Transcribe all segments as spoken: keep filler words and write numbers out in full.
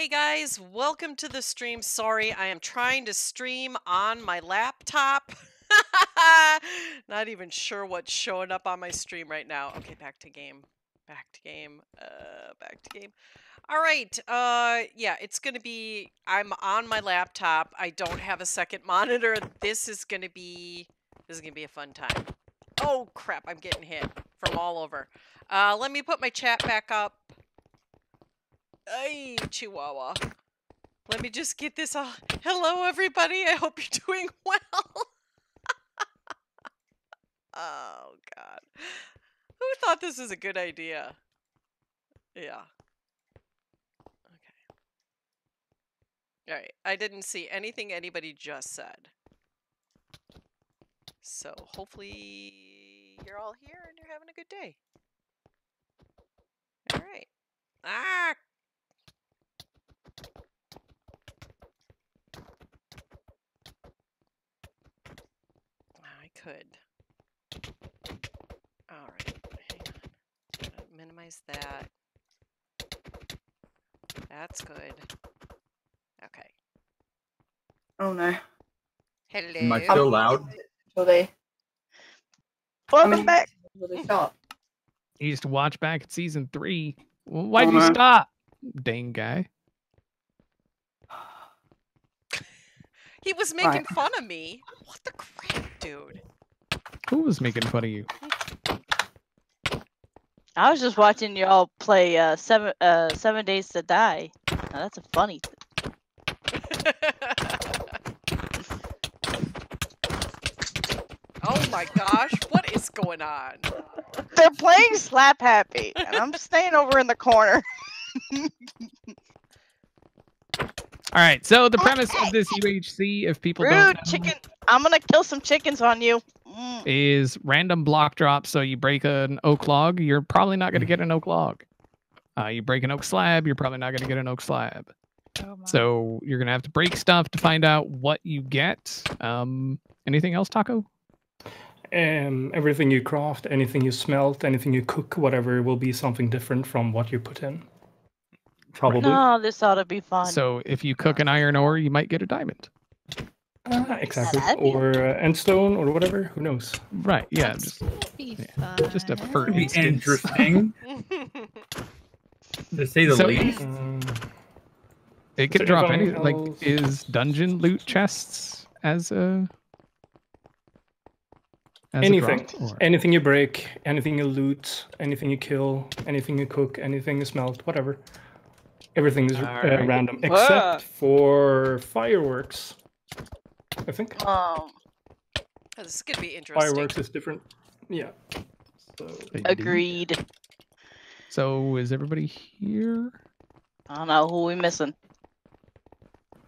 Hey guys, welcome to the stream. Sorry, I am trying to stream on my laptop. Not even sure what's showing up on my stream right now. Okay, back to game. Back to game. Uh, back to game. All right. Uh, yeah, it's going to be... I'm on my laptop. I don't have a second monitor. This is going to be... This is going to be a fun time. Oh, crap. I'm getting hit from all over. Uh, let me put my chat back up. Ay, Chihuahua. Let me just get this all... Hello, everybody. I hope you're doing well. Oh, God. Who thought this was a good idea? Yeah. Okay. All right. I didn't see anything anybody just said. So hopefully you're all here and you're having a good day. All right. Ah! I could. All right, hang on. I'm gonna minimize that. That's good. Okay. Oh no. Hello. Am I still loud? Till they. Welcome I mean, back. They stop. You used to watch back at season three. Why'd oh, you no. stop, dang guy? He was making right. fun of me. What the crap, dude? Who was making fun of you? I was just watching y'all play uh, seven uh, seven days to die. Now, that's a funny. Oh my gosh, what is going on? They're playing Slap Happy, and I'm staying over in the corner. All right, so the premise of this U H C, if people Rude don't know, chicken, I'm gonna kill some chickens on you. Mm. Is random block drop. So you break an oak log, you're probably not gonna get an oak log. Uh, you break an oak slab, you're probably not gonna get an oak slab. Oh my. So you're gonna have to break stuff to find out what you get. Um, anything else, Taco? Um, everything you craft, anything you smelt, anything you cook, whatever, will be something different from what you put in. Probably. No, this ought to be fun. So if you cook an iron ore, you might get a diamond. Uh, exactly. Or uh, end stone or whatever. Who knows? Right. Yeah. Just, yeah. just a for interesting. To say the so, least. Um, it could drop anything. Else? Like, is dungeon loot chests as a... As anything. Or... Anything you break, anything you loot, anything you kill, anything you cook, anything you smelt, whatever. Everything is uh, right. random, except ah. for fireworks, I think. Oh. oh, this is gonna be interesting. Fireworks is different. Yeah. So. Agreed. So, is everybody here? I don't know who we missing.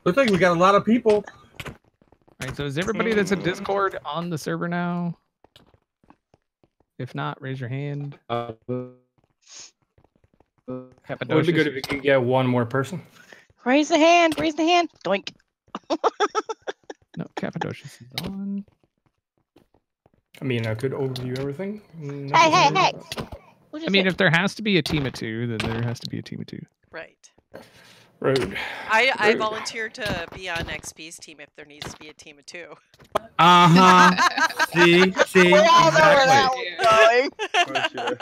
Looks like we got a lot of people. All right. So, is everybody that's in Discord on the server now? If not, raise your hand. Uh, It would be good if you could get one more person. Raise the hand, raise the hand. Doink. No, Cappadocia is on. I mean, I could overview everything. No hey, hey, hey. I mean, say? If there has to be a team of two, then there has to be a team of two. Right. Road. I, Road. I volunteer to be on X P's team if there needs to be a team of two. Uh-huh. See, see. We all exactly. know where that was going.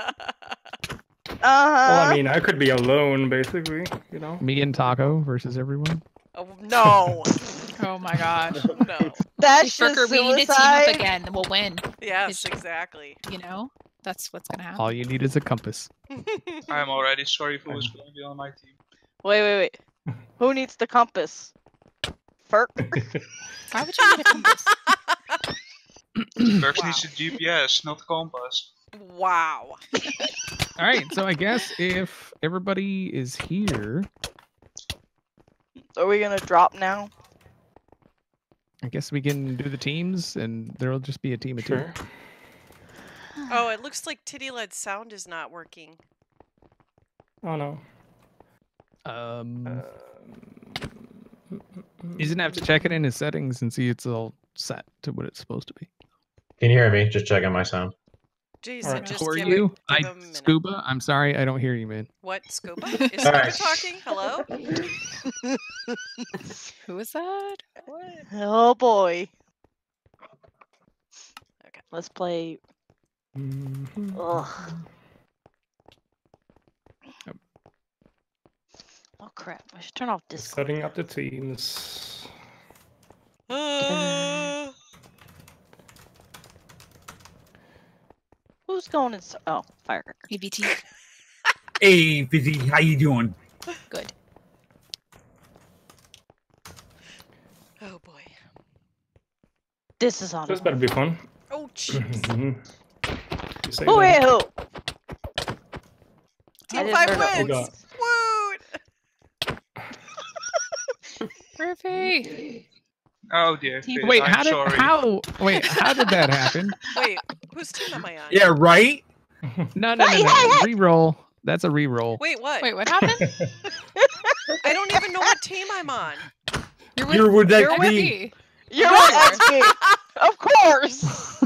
Uh-huh. Well, I mean, I could be alone, basically, you know? Me and Taco versus everyone? Oh, no. Oh, my gosh. No. That's just suicide. We need to team up again, we'll win. Yes, it's, exactly. You know? That's what's going to happen. All you need is a compass. I'm already sorry for who's going to be on my team. Wait, wait, wait. Who needs the compass? Ferk? Why would you need a compass? Ferk wow. needs a G P S, not a compass. Wow. All right, so I guess if everybody is here, are we gonna drop now? I guess we can do the teams, and there'll just be a team of sure. two. Oh, it looks like Titty Leds sound is not working. Oh no. Um, um he's gonna have to check it in his settings and see it's all set to what it's supposed to be. Can you hear me? Just checking my sound. Jeez, right. I just Who are you? I, scuba? I'm sorry, I don't hear you, man. What, Scuba? Is Scuba right. talking? Hello? Who is that? What? Oh, boy. Okay, let's play... Mm-hmm. Ugh. Yep. Oh, crap. I should turn off Discord. Setting up the teams. Uh... Who's going in? Oh, Firecracker. A B T. Hey, Fizzy, how you doing? Good. Oh boy. This is on. This better be fun. Oh jeez. Oh hey ho! Team five wins. Woo! Perfect. Oh dear. Team, wait, I'm how did sorry. how wait how did that happen? Wait, whose team am I on? Yeah, right. No, no, no, hey, no. Hey, hey. Reroll. That's a reroll. Wait, what? Wait, what happened? I don't even know what team I'm on. You're with, you're with that you're with me. You're with X P. Of course.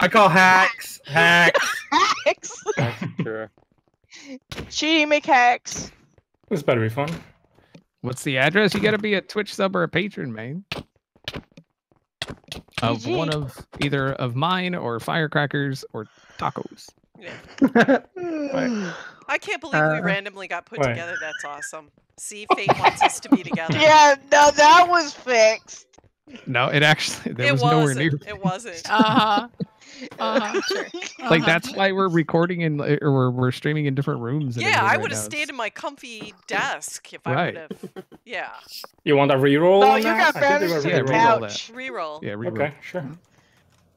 I call hacks. Hacks. Hacks. That's true. She make hacks. This better be fun. What's the address? You gotta be a Twitch sub or a patron, man. Of G G. One of either of mine or Firecrackers or Tacos. Yeah. Right. I can't believe uh, we randomly got put right. together. That's awesome. See, fate wants us to be together. Yeah, no, that was fixed. No, it actually there it was wasn't. nowhere near. It wasn't. Uh-huh. Uh-huh, sure. Uh-huh. Like that's why we're recording in or we're we're streaming in different rooms. Yeah, I would have right stayed in my comfy desk if right. I would have. Yeah. You want a reroll? Oh, you that? got banished to the couch. Reroll. Yeah, reroll. Okay, sure.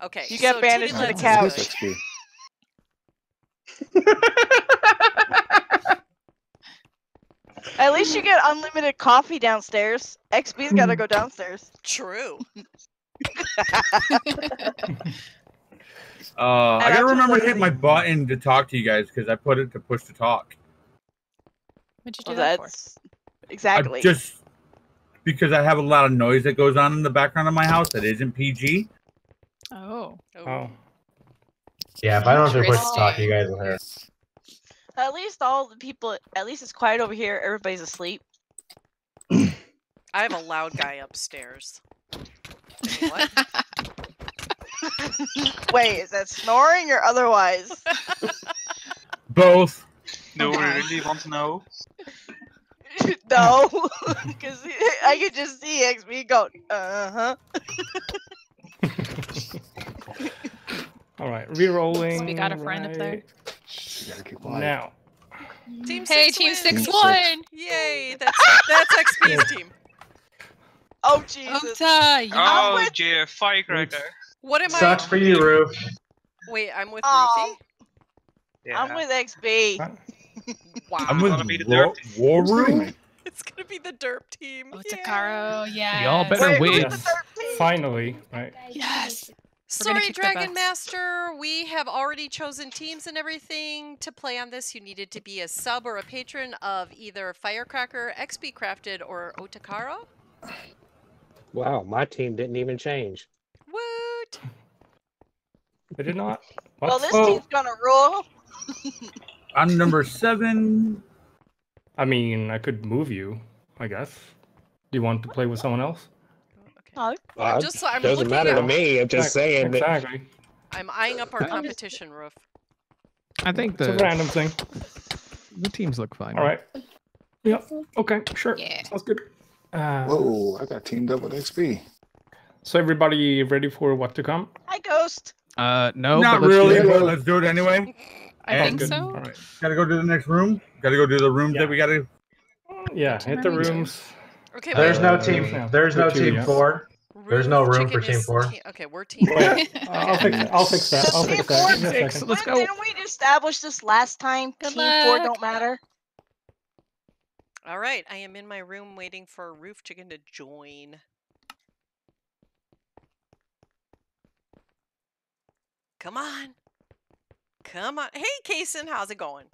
Okay. You so got banished to the couch. At least you get unlimited coffee downstairs. X B's gotta go downstairs. True. Uh, I gotta remember to hit my button to talk to you guys because I put it to push to talk. What'd you do well, that that's... for? Exactly. I just because I have a lot of noise that goes on in the background of my house that isn't P G. Oh. Oh. Yeah, if I don't have to push to talk, you guys will hear. At least all the people. At least it's quiet over here. Everybody's asleep. I have a loud guy upstairs. What? Wait, is that snoring or otherwise? Both. No, we really want to know. No, because I could just see X B go, uh huh. Alright, rerolling. So we got a friend right. up there. You gotta keep now. Team hey, six team six one! Yay, that's, that's X B's team. Oh, Jesus. Oh, with... dear, Firecracker. What am Sucks I? Sucks for you, Roof. Wait, I'm with oh. Roofy? Yeah. I'm with X B. Wow. I'm with be the War, War Room? It's gonna be the derp team. Otakaro, yeah. Y'all better win. Finally, right? Yes. Sorry, Dragon Master, we have already chosen teams and everything. To play on this, you needed to be a sub or a patron of either Firecracker, xBCrafted, or Otakaro. Wow, my team didn't even change. Woot! They did not. What? Well, this oh. team's gonna roll. I'm number seven. I mean, I could move you, I guess. Do you want to play with someone else? Okay. Well, I'm just, I'm doesn't matter out. to me. I'm just exactly. saying. Exactly. That... I'm eyeing up our competition, Roof. I think the it's a random thing. The teams look fine. All right. right? Yep. Okay. Sure. Yeah. Sounds good. Uh, Whoa! I got teamed up with X P. So everybody ready for what to come? Hi, Ghost. Uh, no. Not but let's really. Do it. Well, let's do it anyway. I and think good. so. All right. Gotta go to the next room. Gotta go to the rooms yeah. that we gotta. Yeah. Turn hit the rooms. Okay. There's uh, no team. Uh, There's no team yes. four. Roof There's no room for team four. Te okay, we're team. Wait, I'll fix that. I'll fix that. I'll fix that. Team four six. Let's go. Didn't we establish this last time? Good team luck. four don't matter. All right, I am in my room waiting for Roof Chicken to join. Come on. Come on. Hey, Kaysen, how's it going?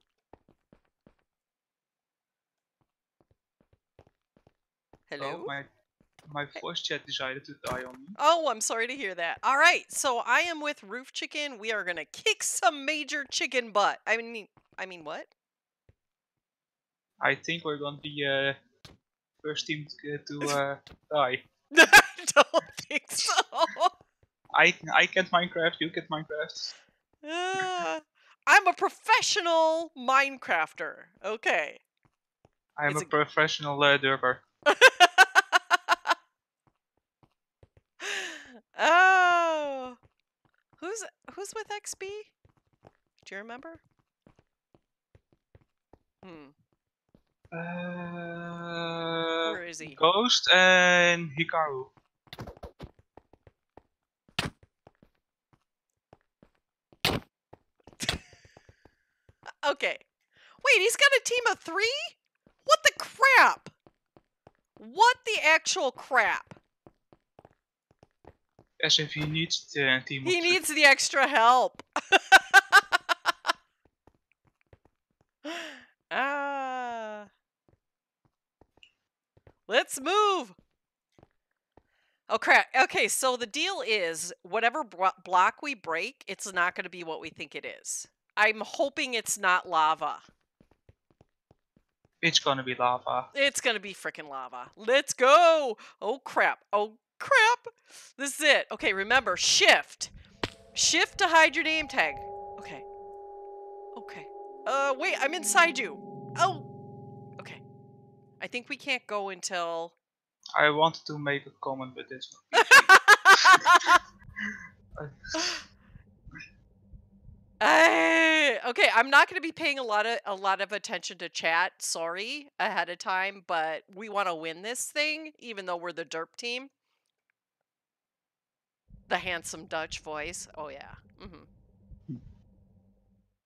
Hello? Oh, my my first chat decided to die on me. Oh, I'm sorry to hear that. All right, so I am with Roof Chicken. We are gonna kick some major chicken butt. I mean, I mean what? I think we're gonna be uh, first team to, to uh, die. I don't think so. I I can't Minecraft. You can't Minecraft. Uh, I'm a professional Minecrafter. Okay. I'm it's a, a professional uh, derper. Oh, who's who's with X B? Do you remember? Hmm. Uh, Where is he? Ghost and Hikaru. Okay. Wait, he's got a team of three? What the crap? What the actual crap? As if he needs the team. He needs the extra help. Ah. uh, let's move. Oh crap. Okay, so the deal is whatever bro block we break, it's not going to be what we think it is. I'm hoping it's not lava. It's gonna be lava. It's gonna be freaking lava. Let's go! Oh crap. Oh crap! This is it. Okay, remember, shift. Shift to hide your name tag. Okay. Okay. Uh, wait, I'm inside you. Oh! Okay. I think we can't go until... I wanted to make a comment, but it's not. Uh, okay, I'm not going to be paying a lot of a lot of attention to chat. Sorry ahead of time, but we want to win this thing, even though we're the derp team. The handsome Dutch voice. Oh yeah. Mm-hmm.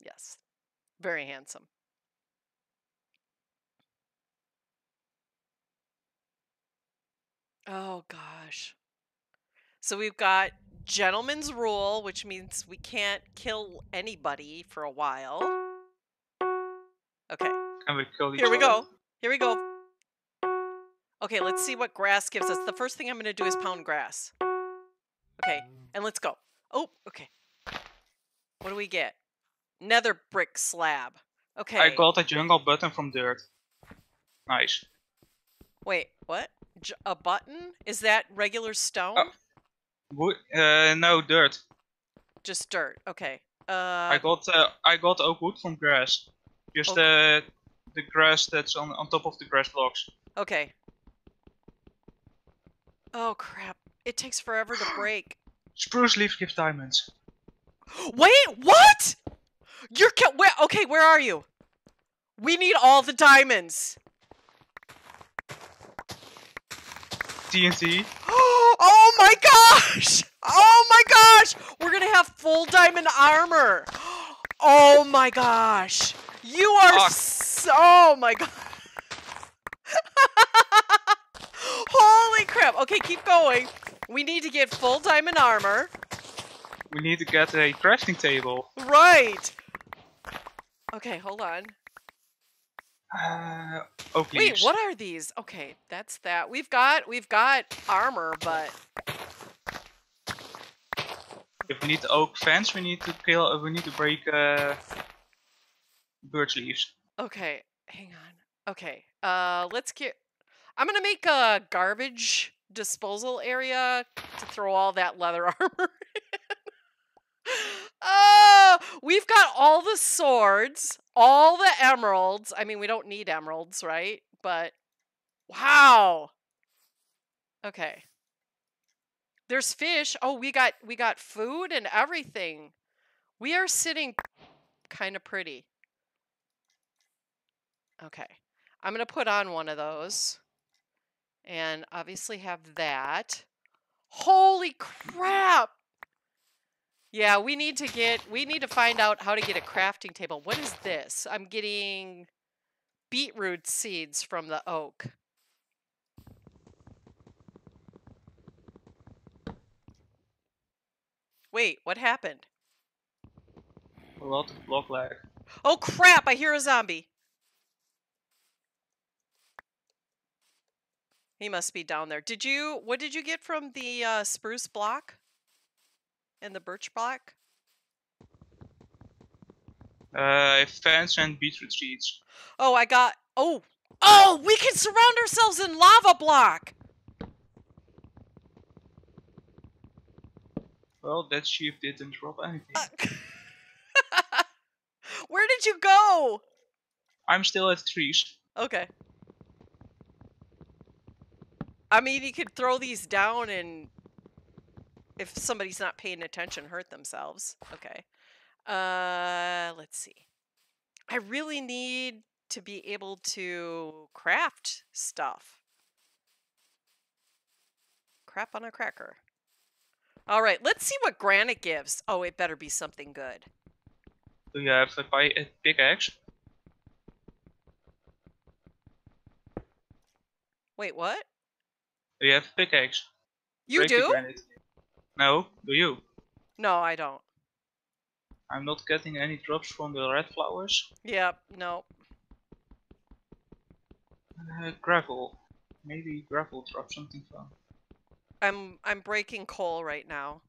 Yes, very handsome. Oh gosh. So we've got Gentleman's Rule, which means we can't kill anybody for a while. Okay. And we kill each other. Here we go. Here we go. Okay, let's see what grass gives us. The first thing I'm going to do is pound grass. Okay, and let's go. Oh, okay. What do we get? Nether brick slab. Okay. I got a jungle button from dirt. Nice. Wait, what? J a button? Is that regular stone? Oh. Uh, no, dirt. Just dirt. Okay. Uh, I got uh, I got oak wood from grass. Just the okay. uh, the grass that's on on top of the grass blocks. Okay. Oh crap! It takes forever to break. Spruce leaf gives diamonds. Wait, what? You're ca where? Okay, where are you? We need all the diamonds. T N T. Oh my gosh! Oh my gosh! We're gonna have full diamond armor! Oh my gosh! You are Fuck. so... Oh my god! Holy crap! Okay, keep going. We need to get full diamond armor. We need to get a crafting table. Right! Okay, hold on. Uh, okay. Wait, what are these? Okay, that's that. We've got we've got armor, but if we need oak fence, we need to kill. Uh, we need to break uh, birch leaves. Okay, hang on. Okay, uh, let's get. I'm gonna make a garbage disposal area to throw all that leather armor in. Oh, we've got all the swords. All the emeralds. I mean, we don't need emeralds, right? But, wow. Okay. There's fish. Oh, we got we got food and everything. We are sitting kind of pretty. Okay. I'm going to put on one of those. And obviously have that. Holy crap. Yeah, we need to get, we need to find out how to get a crafting table. What is this? I'm getting beetroot seeds from the oak. Wait, what happened? A lot of block lag. Oh crap, I hear a zombie. He must be down there. Did you, what did you get from the uh, spruce block? And the birch block? Uh, fence and beetroot seeds. Oh, I got, oh, oh, we can surround ourselves in lava block! Well, that sheep didn't drop anything. Uh, where did you go? I'm still at trees. Okay. I mean, you could throw these down and if somebody's not paying attention, hurt themselves. Okay. Uh, let's see. I really need to be able to craft stuff. Crap on a cracker. All right, let's see what granite gives. Oh, it better be something good. Do you have to buy a pickaxe? Wait, what? Do you have a pickaxe? You Break do? No, do you? No, I don't. I'm not getting any drops from the red flowers. Yep, no. Uh, gravel. Maybe gravel drops something fun. I'm I'm breaking coal right now.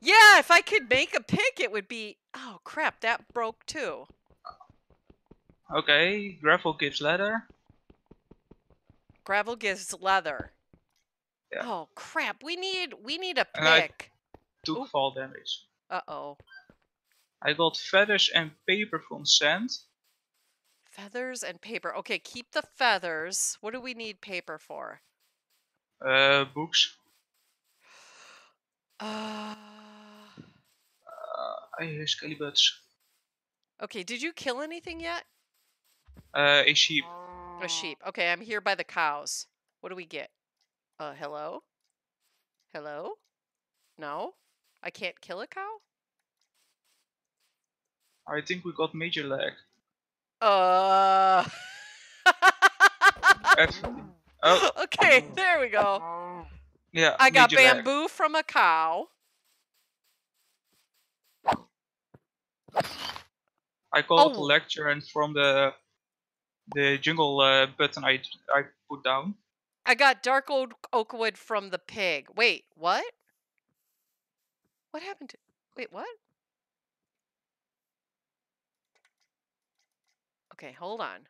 Yeah, if I could make a pick, it would be. Oh crap, that broke too. Okay, gravel gives leather. Gravel gives leather. Yeah. Oh crap, we need we need a pick. Took Ooh. fall damage. Uh oh. I got feathers and paper from sand. Feathers and paper. Okay, keep the feathers. What do we need paper for? Uh, books. Uh, uh I hear skelly butts. Okay, did you kill anything yet? Uh, a sheep. A sheep. Okay, I'm here by the cows. What do we get? Uh, hello? Hello? No? I can't kill a cow? I think we got major lag. Uh... Everything. Oh. Okay, there we go. Yeah. I got bamboo lag. from a cow. I called oh. lecture and from the the jungle uh, button I I put down. I got dark old oak wood from the pig. Wait, what? What happened to? Wait, what? Okay, hold on.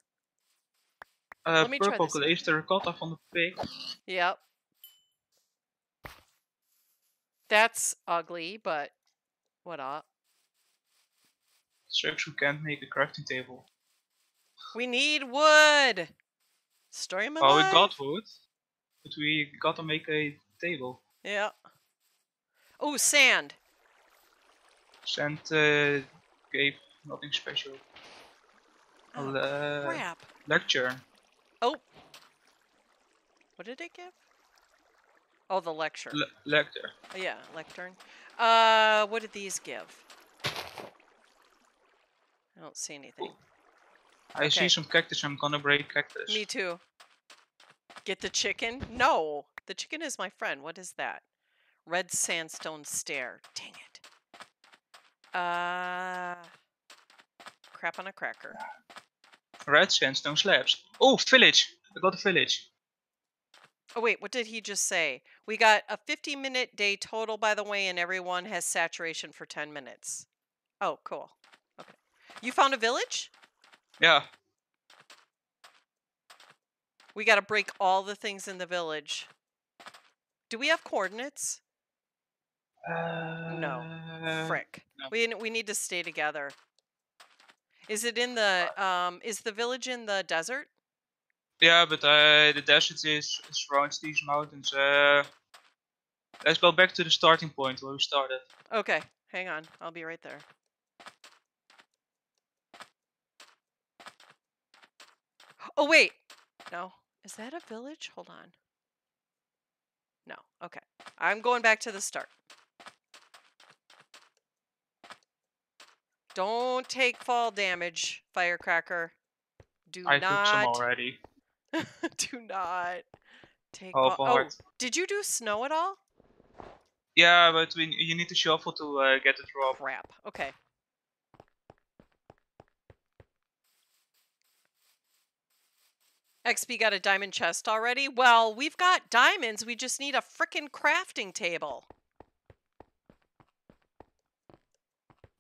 Uh, Let me purple glaze the ricotta from the pig. Yep. That's ugly, but what up? Strokes, we can't make a crafting table. We need wood! Story of my life. Oh, we got wood, but we gotta make a table. Yeah. Oh, sand! Sand uh, gave nothing special. Oh, Le crap. Lecture. Oh, what did it give? Oh, the lecture. Le lecture. Oh, yeah, lectern. Uh, what did these give? I don't see anything. I okay. see some cactus. I'm gonna break cactus. Me too. Get the chicken? No, the chicken is my friend. What is that? Red sandstone stair. Dang it. Uh, crap on a cracker. Red sandstone slabs. Oh, village! I got a village. Oh wait, what did he just say? We got a fifty minute day total, by the way, and everyone has saturation for ten minutes. Oh, cool. Okay. You found a village? Yeah. We gotta break all the things in the village. Do we have coordinates? Uh, no. Frick. No. We, we need to stay together. Is it in the, um, is the village in the desert? Yeah, but uh, the desert is surrounds these mountains. Uh, let's go back to the starting point where we started. Okay, hang on. I'll be right there. Oh, wait. No. Is that a village? Hold on. No. Okay. I'm going back to the start. Don't take fall damage, Firecracker. Do I not. I took some already. Do not take oh, fall. Oh, did you do snow at all? Yeah, but we, you need to shuffle to uh, get the drop. Crap. Okay. X P got a diamond chest already? Well, we've got diamonds. We just need a frickin' crafting table.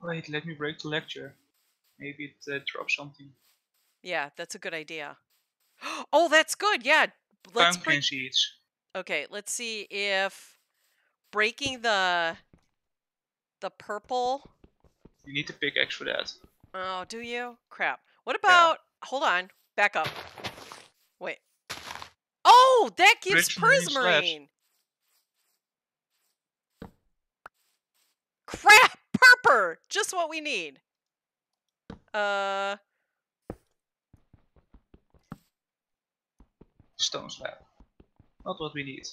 Wait, let me break the lecture. Maybe it uh, drops something. Yeah, that's a good idea. Oh, that's good. Yeah. Let's Pumpkin seeds. Okay, let's see if breaking the the purple. You need the pickaxe for that. Oh, do you? Crap. What about? Yeah. Hold on. Back up. Wait. Oh, that gives prismarine. Crap, purper. Just what we need. Uh. Stone slab. Not what we need.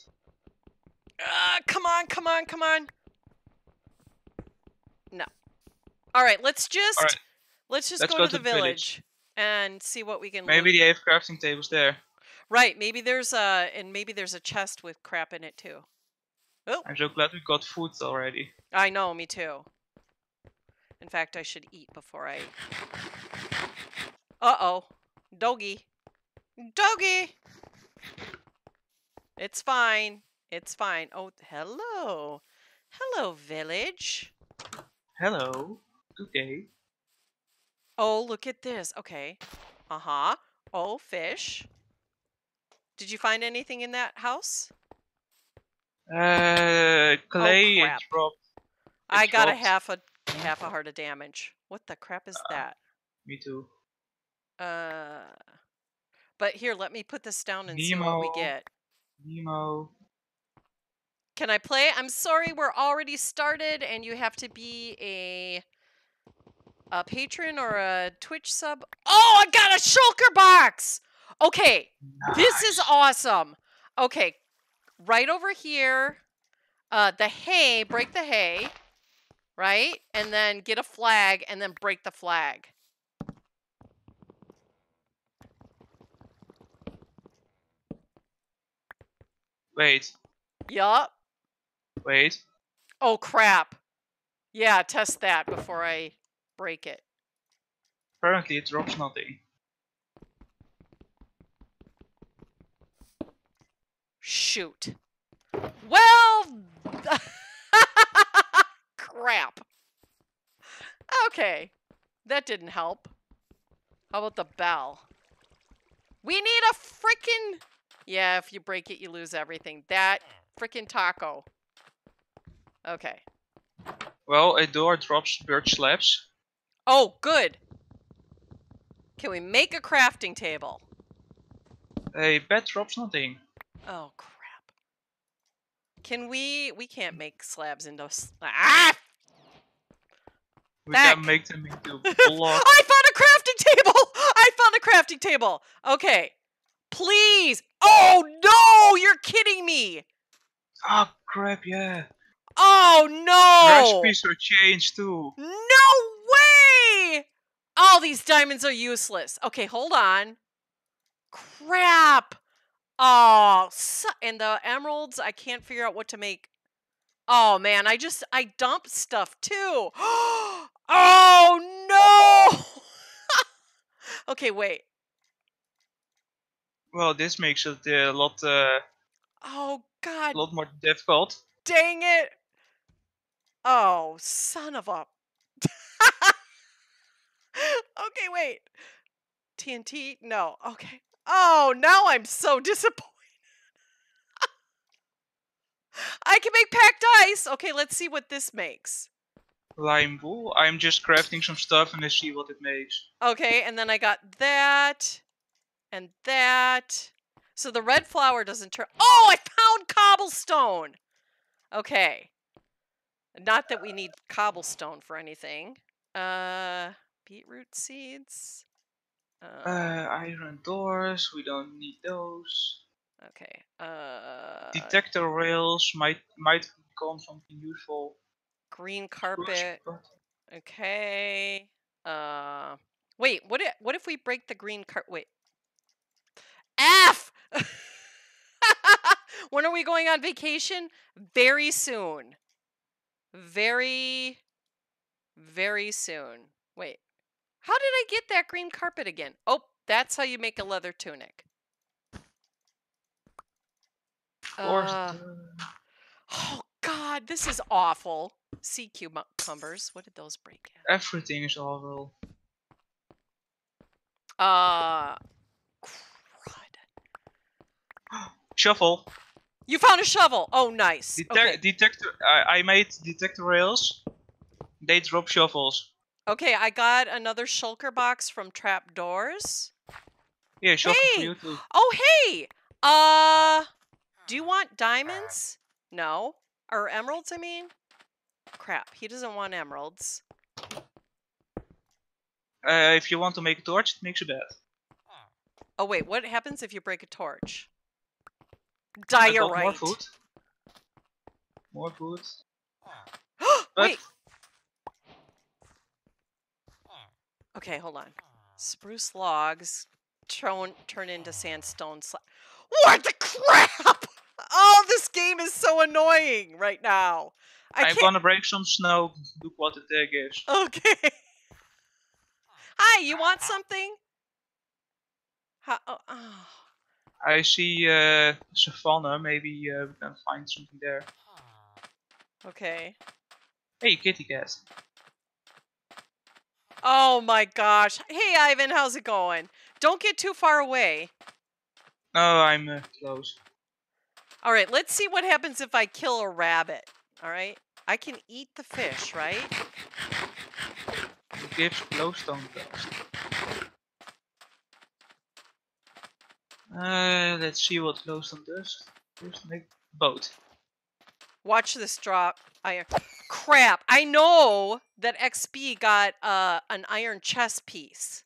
Ah, uh, come on, come on, come on. No. All right, let's just right. let's just let's go, go to, to the, the village, village and see what we can. Maybe loot. The crafting table's there. Right. Maybe there's a and maybe there's a chest with crap in it too. Oh. I'm so glad we got food already. I know, me too. In fact, I should eat before I. Uh oh, doggy, doggy. It's fine. It's fine. Oh, hello. Hello, village. Hello. Good day. Oh, look at this. Okay. Uh-huh. Oh, fish. Did you find anything in that house? Uh, clay. Oh, crap. It dropped. It I dropped. got a half a half a heart of damage. What the crap is uh, that? Me too. Uh... But here, let me put this down and Nemo. see what we get. Nemo. Can I play? I'm sorry, we're already started, and you have to be a a patron or a Twitch sub. Oh, I got a shulker box! Okay, nice. This is awesome. Okay, right over here, uh, the hay, break the hay, right? And then get a flag, and then break the flag. Wait. Yup. Wait. Oh, crap. Yeah, test that before I break it. Apparently it drops nothing. Shoot. Well... crap. Okay. That didn't help. How about the bell? We need a freaking... Yeah, if you break it, you lose everything. That freaking taco. Okay. Well, a door drops birch slabs. Oh, good. Can we make a crafting table? A bed drops nothing. Oh, crap. Can we... We can't make slabs into... Ah! We Back. Can make them into blocks. I found a crafting table! I found a crafting table! Okay. Please! Oh no! You're kidding me! Oh crap! Yeah. Oh no! Recipes are changed too. No way! All these diamonds are useless. Okay, hold on. Crap! Oh, so and the emeralds. I can't figure out what to make. Oh man, I just I dump stuff too. Oh no! Okay, wait. Well, this makes it a lot. Uh, oh God! A lot more difficult. Dang it! Oh, son of a. Okay, wait. T N T? No. Okay. Oh, now I'm so disappointed. I can make packed ice. Okay, let's see what this makes. Lime wool. I'm just crafting some stuff and let's see what it makes. Okay, and then I got that. And that, so the red flower doesn't turn. Oh, I found cobblestone. Okay, not that we need cobblestone for anything. Uh, beetroot seeds. Uh, uh iron doors. We don't need those. Okay. Uh. Detector rails might might become something useful. Green carpet. Okay. Uh. Wait. What if what if we break the green carpet? Wait. F! When are we going on vacation? Very soon. Very, very soon. Wait, how did I get that green carpet again? Oh, that's how you make a leather tunic. Forest. Uh, oh God, this is awful. Sea cucumbers. What did those break in? Everything is awful. Uh. Crud. Shovel. You found a shovel. Oh, nice. Detec okay. Detector. I, I made detector rails. They drop shovels. Okay, I got another shulker box from trapdoors. Yeah, shovel hey! for you too. Oh, hey. Uh, do you want diamonds? No. Or emeralds, I mean? Crap, he doesn't want emeralds. Uh, if you want to make a torch, it makes you bad. Oh, wait, what happens if you break a torch? Diorite. More food. More food. But... Wait. Okay, hold on. Spruce logs turn, turn into sandstone slabs. What the crap? Oh, this game is so annoying right now. I I'm gonna break some snow. Look what it gives. Okay. Hi, you want something? How, oh, oh. I see uh, Savannah. Maybe uh, we can find something there. Okay. Hey, kitty cat. Oh my gosh. Hey, Ivan, how's it going? Don't get too far away. No, I'm uh, close. All right, let's see what happens if I kill a rabbit. All right, I can eat the fish, right? It gives glowstone dust. Uh, let's see what glowstone does. First, make boat. Watch this drop iron. Crap! I know that X P got uh, an iron chess piece.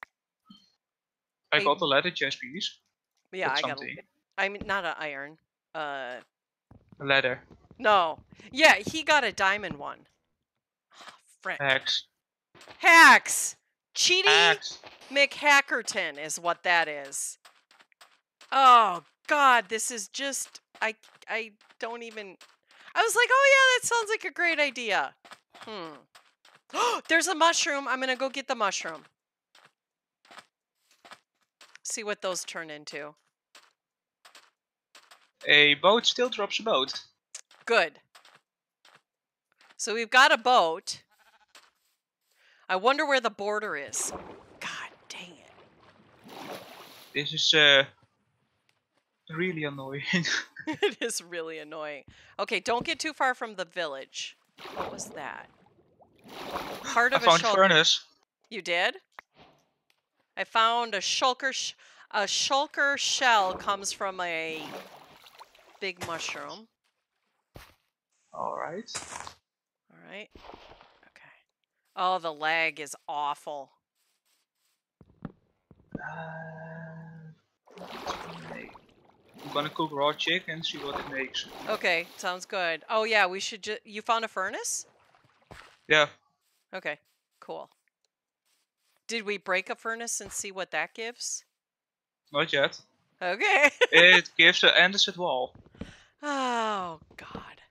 I, I got a leather chess piece. Yeah, I got a, I mean, not an iron. Uh, a leather. No. Yeah, he got a diamond one. Oh, frick. Hacks. Hacks! Cheaty Hacks. McHackerton is what that is. Oh, God, this is just... I, I don't even... I was like, oh, yeah, that sounds like a great idea. Hmm. There's a mushroom. I'm going to go get the mushroom. See what those turn into. A boat still drops a boat. Good. So we've got a boat. I wonder where the border is. God dang it. This is uh, really annoying. It is really annoying. Okay, don't get too far from the village. What was that? Part of I found a shulker. Furnace. You did? I found a shulker. Sh a shulker shell comes from a big mushroom. All right. All right. Okay. Oh, the lag is awful. Uh, I'm gonna cook raw chicken and see what it makes. Okay, sounds good. Oh yeah, we should just... You found a furnace? Yeah. Okay, cool. Did we break a furnace and see what that gives? Not yet. Okay. It gives an andesite wall. Oh, God.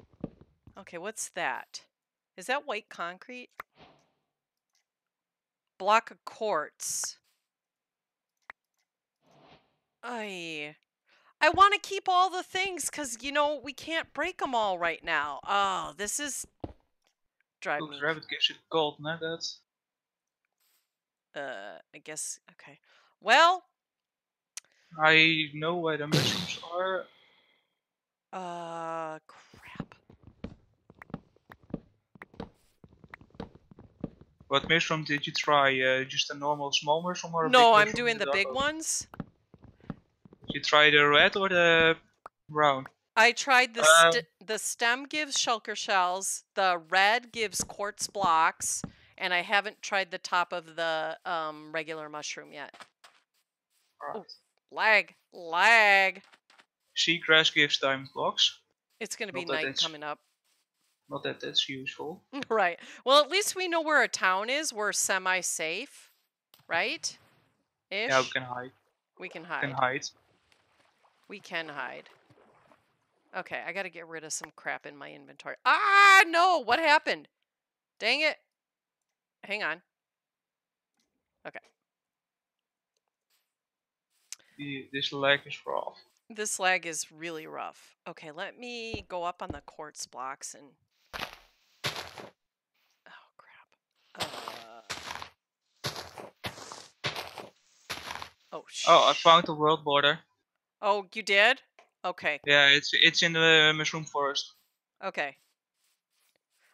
Okay, what's that? Is that white concrete? Block of quartz. I I want to keep all the things because, you know, we can't break them all right now. Oh, this is... Drive me. Rabbit gives you gold, no, that's... Uh, I guess, okay. Well... I know where the mushrooms are. Uh, crap. What mushroom did you try? Uh, just a normal small mushroom or a no, big I'm doing the, the big ones. Did you try the red or the brown? I tried the um, st the stem gives shulker shells, the red gives quartz blocks, and I haven't tried the top of the um, regular mushroom yet. All right. Ooh, lag, lag. Sea grass gives diamond blocks. It's gonna be night coming up. Not that that's useful. Right. Well, at least we know where a town is. We're semi-safe, right? Ish? Yeah, we can hide. We can hide. We can hide. We can hide. Okay, I gotta get rid of some crap in my inventory. Ah, no! What happened? Dang it. Hang on. Okay. The, this lag is raw. This lag is really rough. Okay, let me go up on the quartz blocks and... Oh, crap. Uh... Oh, shit. Oh, I found the world border. Oh, you did? Okay. Yeah, it's it's in the mushroom forest. Okay.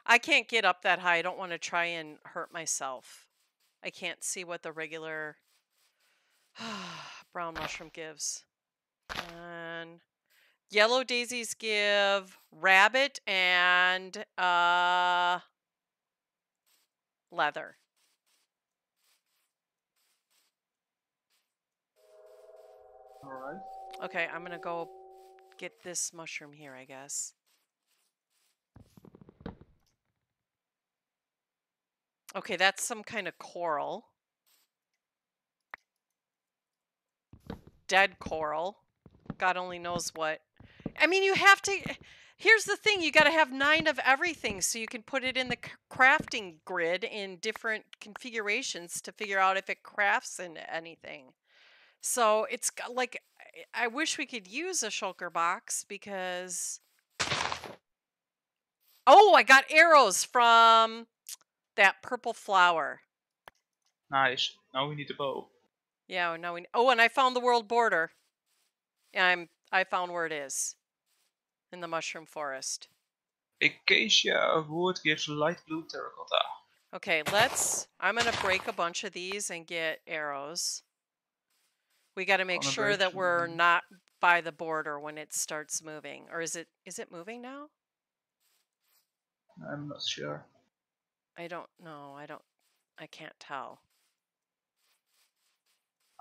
I can't get up that high. I don't want to try and hurt myself. I can't see what the regular brown mushroom gives. And yellow daisies give rabbit and uh, leather. All right. Okay, I'm going to go get this mushroom here, I guess. Okay, that's some kind of coral. Dead coral. God only knows what. I mean, you have to... Here's the thing. You got to have nine of everything so you can put it in the crafting grid in different configurations to figure out if it crafts into anything. So it's like... I wish we could use a shulker box because... Oh, I got arrows from... that purple flower. Nice. Now we need a bow. Yeah, now we... Oh, and I found the world border. And I'm... I found where it is. In the mushroom forest. Acacia wood gives light blue terracotta. Okay, let's... I'm gonna break a bunch of these and get arrows. We gotta make sure that we're not by the border when it starts moving. Or is it... Is it moving now? I'm not sure. I don't know. I don't. I can't tell.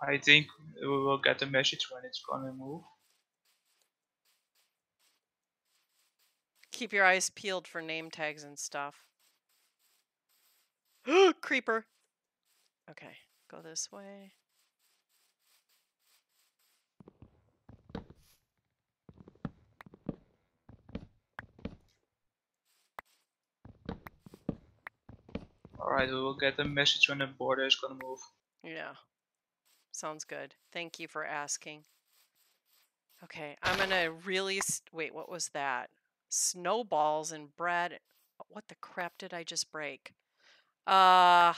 I think we will get the message when it's gonna move. Keep your eyes peeled for name tags and stuff. Creeper. Okay, go this way. Alright, we will get the message when the border is gonna move. Yeah. Sounds good. Thank you for asking. Okay, I'm gonna really... Wait, what was that? Snowballs and bread. What the crap did I just break? Uh,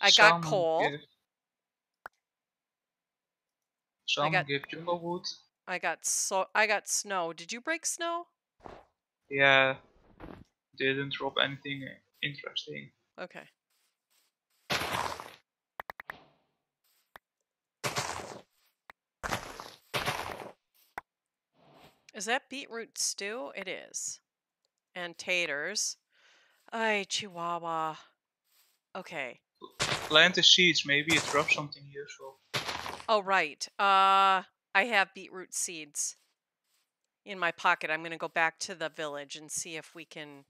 I Some got coal. Give... Some I got... give jungle wood. I got, so... I got snow. Did you break snow? Yeah. Didn't drop anything interesting. Okay. Is that beetroot stew? It is. And taters. Ay, chihuahua. Okay. Plant the seeds. Maybe it drops something useful. Oh, right. Uh, I have beetroot seeds in my pocket. I'm going to go back to the village and see if we can...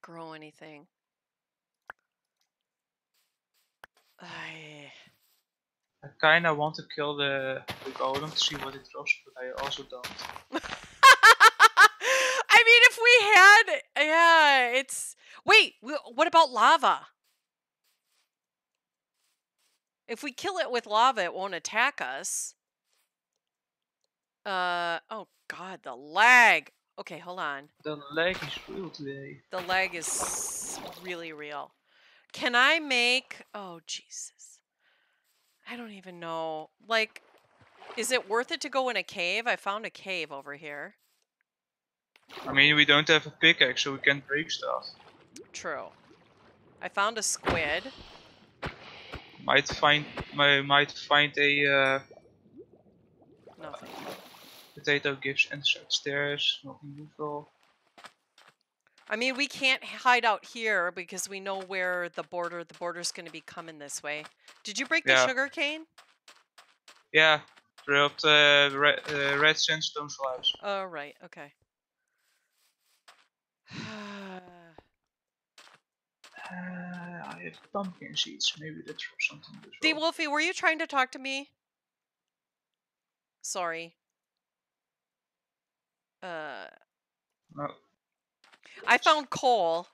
grow anything. I, I kind of want to kill the, the golem to see what it drops, but I also don't. I mean, if we had... Yeah, it's... Wait, what about lava? If we kill it with lava, it won't attack us. Uh, oh, God, the lag. Okay, hold on. The lag is real today. The lag is really real. Can I make... Oh, Jesus. I don't even know. Like, is it worth it to go in a cave? I found a cave over here. I mean, we don't have a pickaxe, so we can't break stuff. True. I found a squid. Might find... Might find a... Uh, Nothing. Uh, Potato gifts and such. There's nothing useful. I mean, we can't hide out here because we know where the border. The border's going to be coming this way. Did you break yeah. the sugar cane? Yeah, dropped uh, red, uh, red sandstone slabs. Oh right, okay. uh, I have pumpkin seeds. Maybe that's something useful. D Wolfie, were you trying to talk to me? Sorry. Uh, no. I found coal.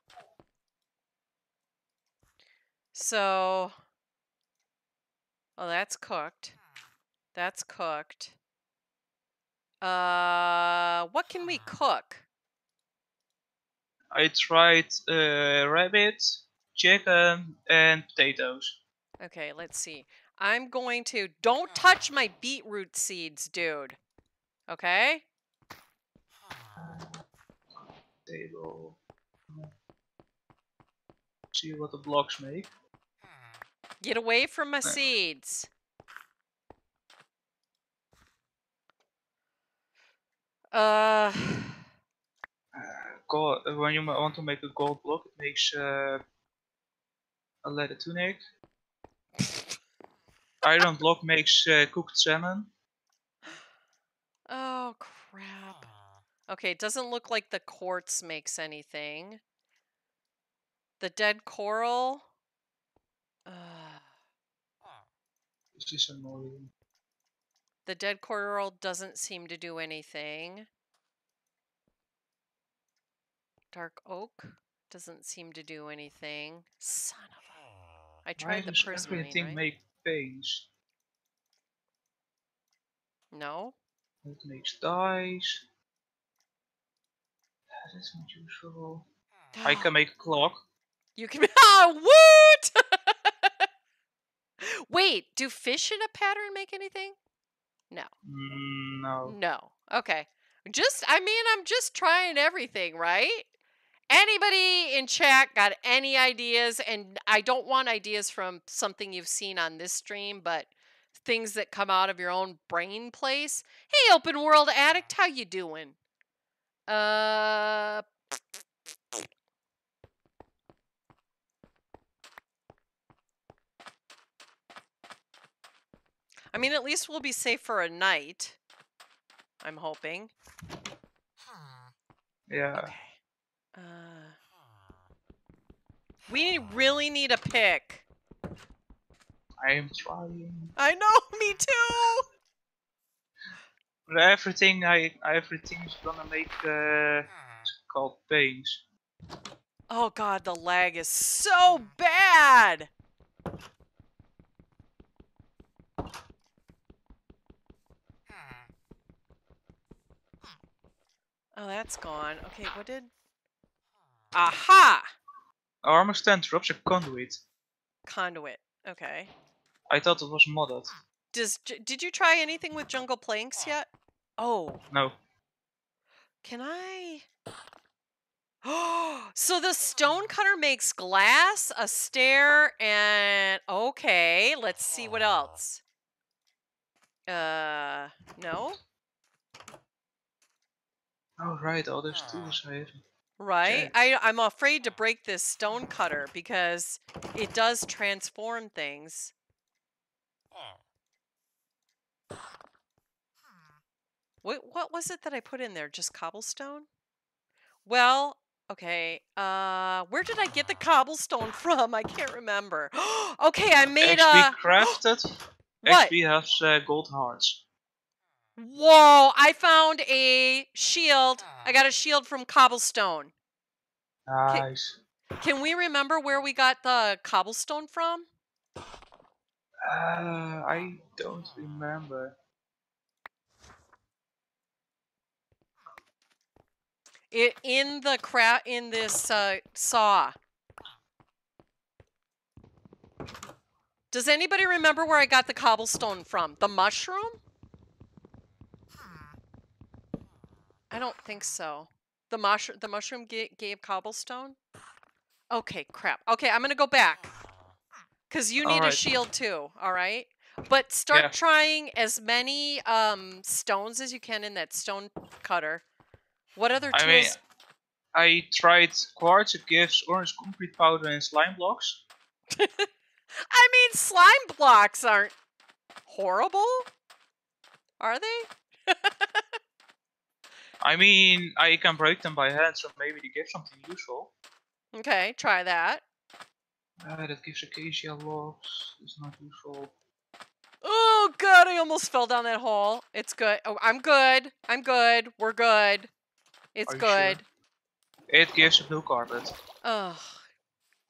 So Oh, that's cooked. That's cooked. Uh, what can we cook? I tried uh, rabbit, chicken, and potatoes. Okay, let's see. I'm going to... Don't touch my beetroot seeds, dude. Okay? Table. See what the blocks make. Get away from my no. seeds. Uh... Gold, when you want to make a gold block, it makes uh, a leather tunic. Iron block makes uh, cooked salmon. Oh, crap. Okay, it doesn't look like the quartz makes anything. The dead coral. Uh, it's just annoying. The dead coral doesn't seem to do anything. Dark oak doesn't seem to do anything. Son of a... I tried Why the prismarine, everything right? make things? No. It makes dyes. That is not useful. I can make a clock. You can... Oh, what? Wait, do fish in a pattern make anything? No. Mm, no. No. Okay. Just, I mean, I'm just trying everything, right? Anybody in chat got any ideas? And I don't want ideas from something you've seen on this stream, but things that come out of your own brain place. Hey, open world addict, how you doing? Uh, I mean, at least we'll be safe for a night. I'm hoping. Yeah. Okay. Uh, we really need a pick. I am trying. I know, me too. But everything I everything is gonna make uh, it's called pains. Oh god, the lag is so bad. Oh, that's gone. Okay, what did... Aha! Armor stand drops a conduit. Conduit, okay. I thought it was modded. Does, did you try anything with jungle planks yet? Oh. No. Can I... Oh! So the stone cutter makes glass, a stair, and... Okay, let's see what else. Uh, no? Oh, right, all those tools I have. Right? I, I'm afraid to break this stone cutter because it does transform things. Wait, what was it that I put in there? Just cobblestone? Well, okay. Uh, where did I get the cobblestone from? I can't remember. Okay, I made a... xBCrafted. X B has uh, gold hearts. Whoa, I found a shield. I got a shield from cobblestone. Nice. Can, can we remember where we got the cobblestone from? Uh, I don't remember. It in the cra in this uh, saw. Does anybody remember where I got the cobblestone from? The mushroom? I don't think so. The, mush the mushroom gave cobblestone? Okay, crap. Okay, I'm going to go back. Because you need right. a shield too, all right? But start yeah. trying as many um, stones as you can in that stone cutter. What other tools? I mean, I tried quartz. It gives orange concrete powder and slime blocks. I mean, slime blocks aren't horrible. Are they? I mean, I can break them by hand, so maybe they give something useful. Okay, try that. Uh, that gives acacia logs. It's not useful. Oh god, I almost fell down that hole. It's good. Oh, I'm good. I'm good. We're good. It's Are good. Sure? It gives a blue carpet. Ugh.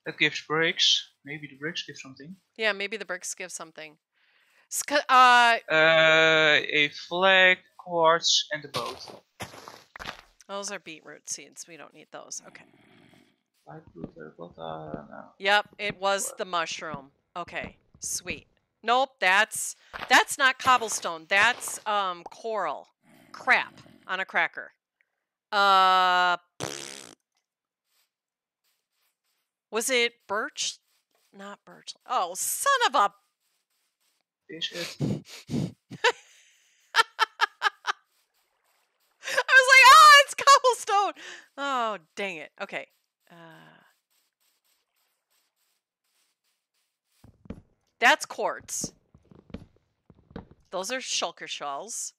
It gives bricks. Maybe the bricks give something. Yeah, maybe the bricks give something. Sc uh, uh, a flag, quartz, and a boat. Those are beetroot seeds. We don't need those. Okay. Yep, it was the mushroom. Okay, sweet. Nope, that's that's not cobblestone. That's um coral. Crap on a cracker. Uh, was it birch? Not birch. Oh, son of a. I was like, ah, it's cobblestone. Oh, dang it. Okay. Uh, that's quartz. Those are shulker shells.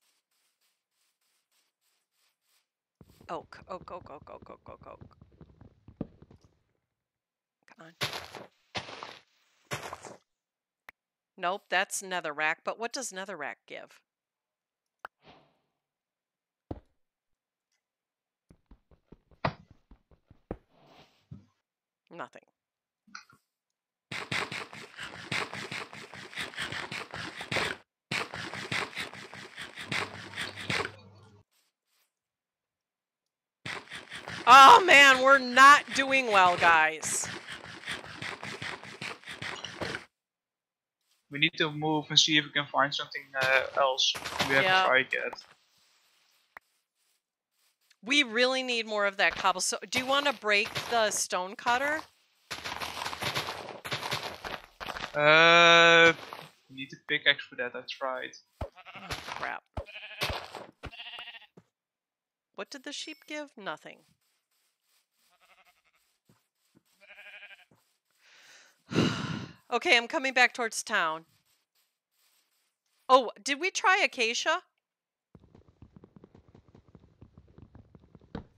Oak, oak, oak, oak, oak, oak, oak, oak. Come on. Nope, that's netherrack. But what does netherrack give? Nothing. Oh man, we're not doing well, guys. We need to move and see if we can find something uh, else we haven't yep. tried yet. We really need more of that cobblestone. Do you want to break the stone cutter? Uh, we need a pickaxe for that. I tried. Oh, crap. What did the sheep give? Nothing. Okay, I'm coming back towards town. Oh, did we try acacia?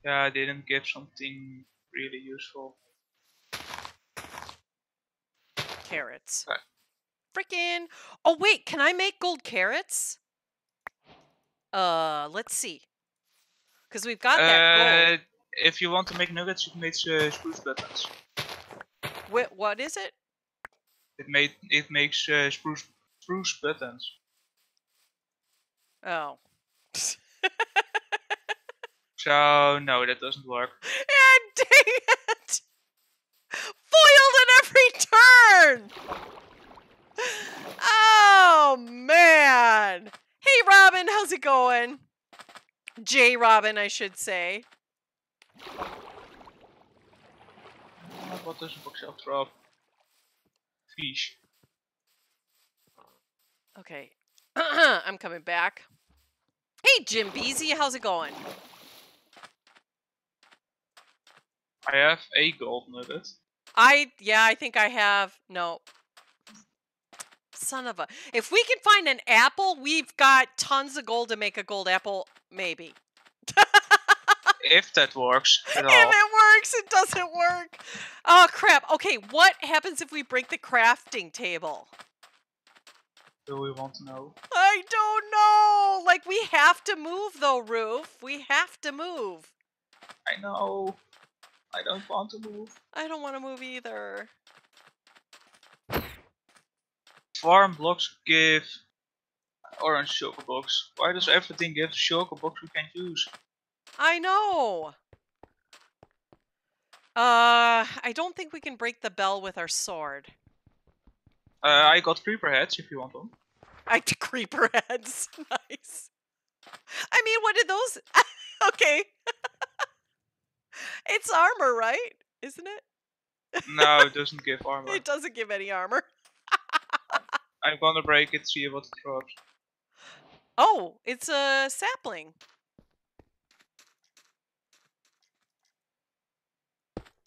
Yeah, I didn't get something really useful. Carrots. Right. Frickin'! Oh wait, can I make gold carrots? Uh, let's see. Because we've got uh, that gold. If you want to make nuggets, you can make uh, spruce buttons. Wait, what is it? It made it makes uh, spruce spruce buttons. Oh. So no, that doesn't work. Yeah, dang it! Foiled at every turn. Oh man! Hey Robin, how's it going? J Robin, I should say. What does the bookshelf drop? Fish. Okay, I'm coming back. Hey Jim Beezy, how's it going? I have a gold nugget. I, yeah, I think I have, no. Son of a, if we can find an apple, we've got tons of gold to make a gold apple, maybe. If that works at all. If it works, it doesn't work. Oh, crap. Okay, what happens if we break the crafting table? Do we want to know? I don't know. Like, we have to move, though, Roof. We have to move. I know. I don't want to move. I don't want to move either. Farm blocks give orange sugar blocks. Why does everything give sugar blocks we can't use? I know. Uh, I don't think we can break the bell with our sword. Uh, I got creeper heads if you want them. I creeper heads. Nice. I mean, what did those? Okay. It's armor, right? Isn't it? No, it doesn't give armor. It doesn't give any armor. I'm gonna break it, see what it drops. Oh, it's a sapling.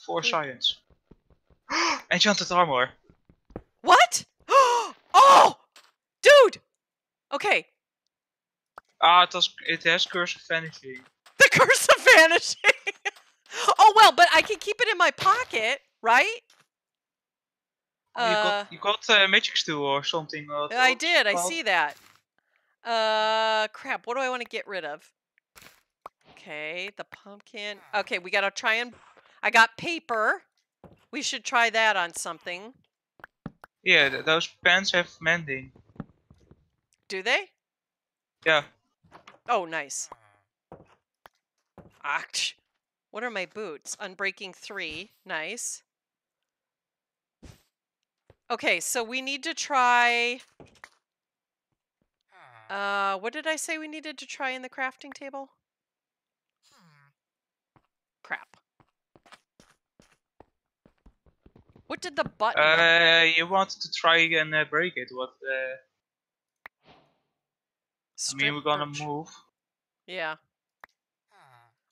For science. Enchanted armor. What? Oh! Dude! Okay. Ah, it has, it has Curse of Vanishing. The Curse of Vanishing! Oh, well, but I can keep it in my pocket, right? You uh, got, you got a magic stew or something. Uh, I did, I see that. Uh, crap, what do I want to get rid of? Okay, the pumpkin. Okay, we gotta try and... I got paper. We should try that on something. Yeah, th those pants have mending. Do they? Yeah. Oh, nice. Ach. What are my boots? Unbreaking three. Nice. Okay, so we need to try... Uh, what did I say we needed to try in the crafting table? Crap. What did the button... Uh, you wanted to try and uh, break it. What, uh... I mean, we're gonna move. Yeah.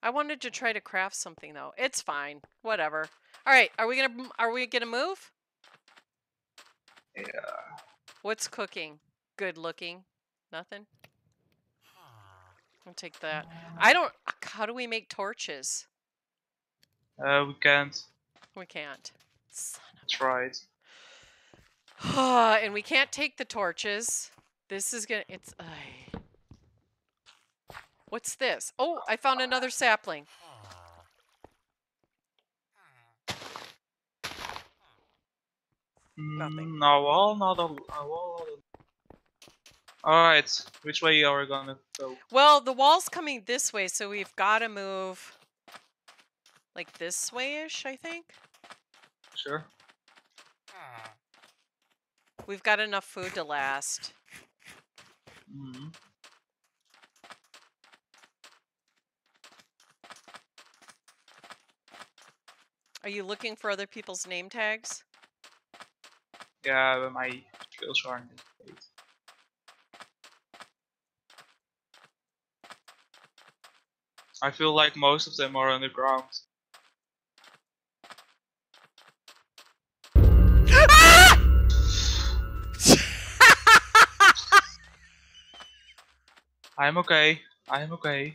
I wanted to try to craft something, though. It's fine. Whatever. Alright, are we gonna... Are we gonna move? Yeah. What's cooking? Good looking. Nothing? I'll take that. I don't... How do we make torches? Uh, we can't. We can't. Son of... Tried. And we can't take the torches. This is gonna... It's... Uh... What's this? Oh, I found another sapling. Mm, Nothing. No wall, not a wall. Alright, which way are we gonna go? Well, the wall's coming this way, so we've gotta move like this way-ish, I think. Sure. We've got enough food to last. Mm-hmm. Are you looking for other people's name tags? Yeah, but my skills aren't great. I feel like most of them are underground. Ah! I'm okay. I'm okay.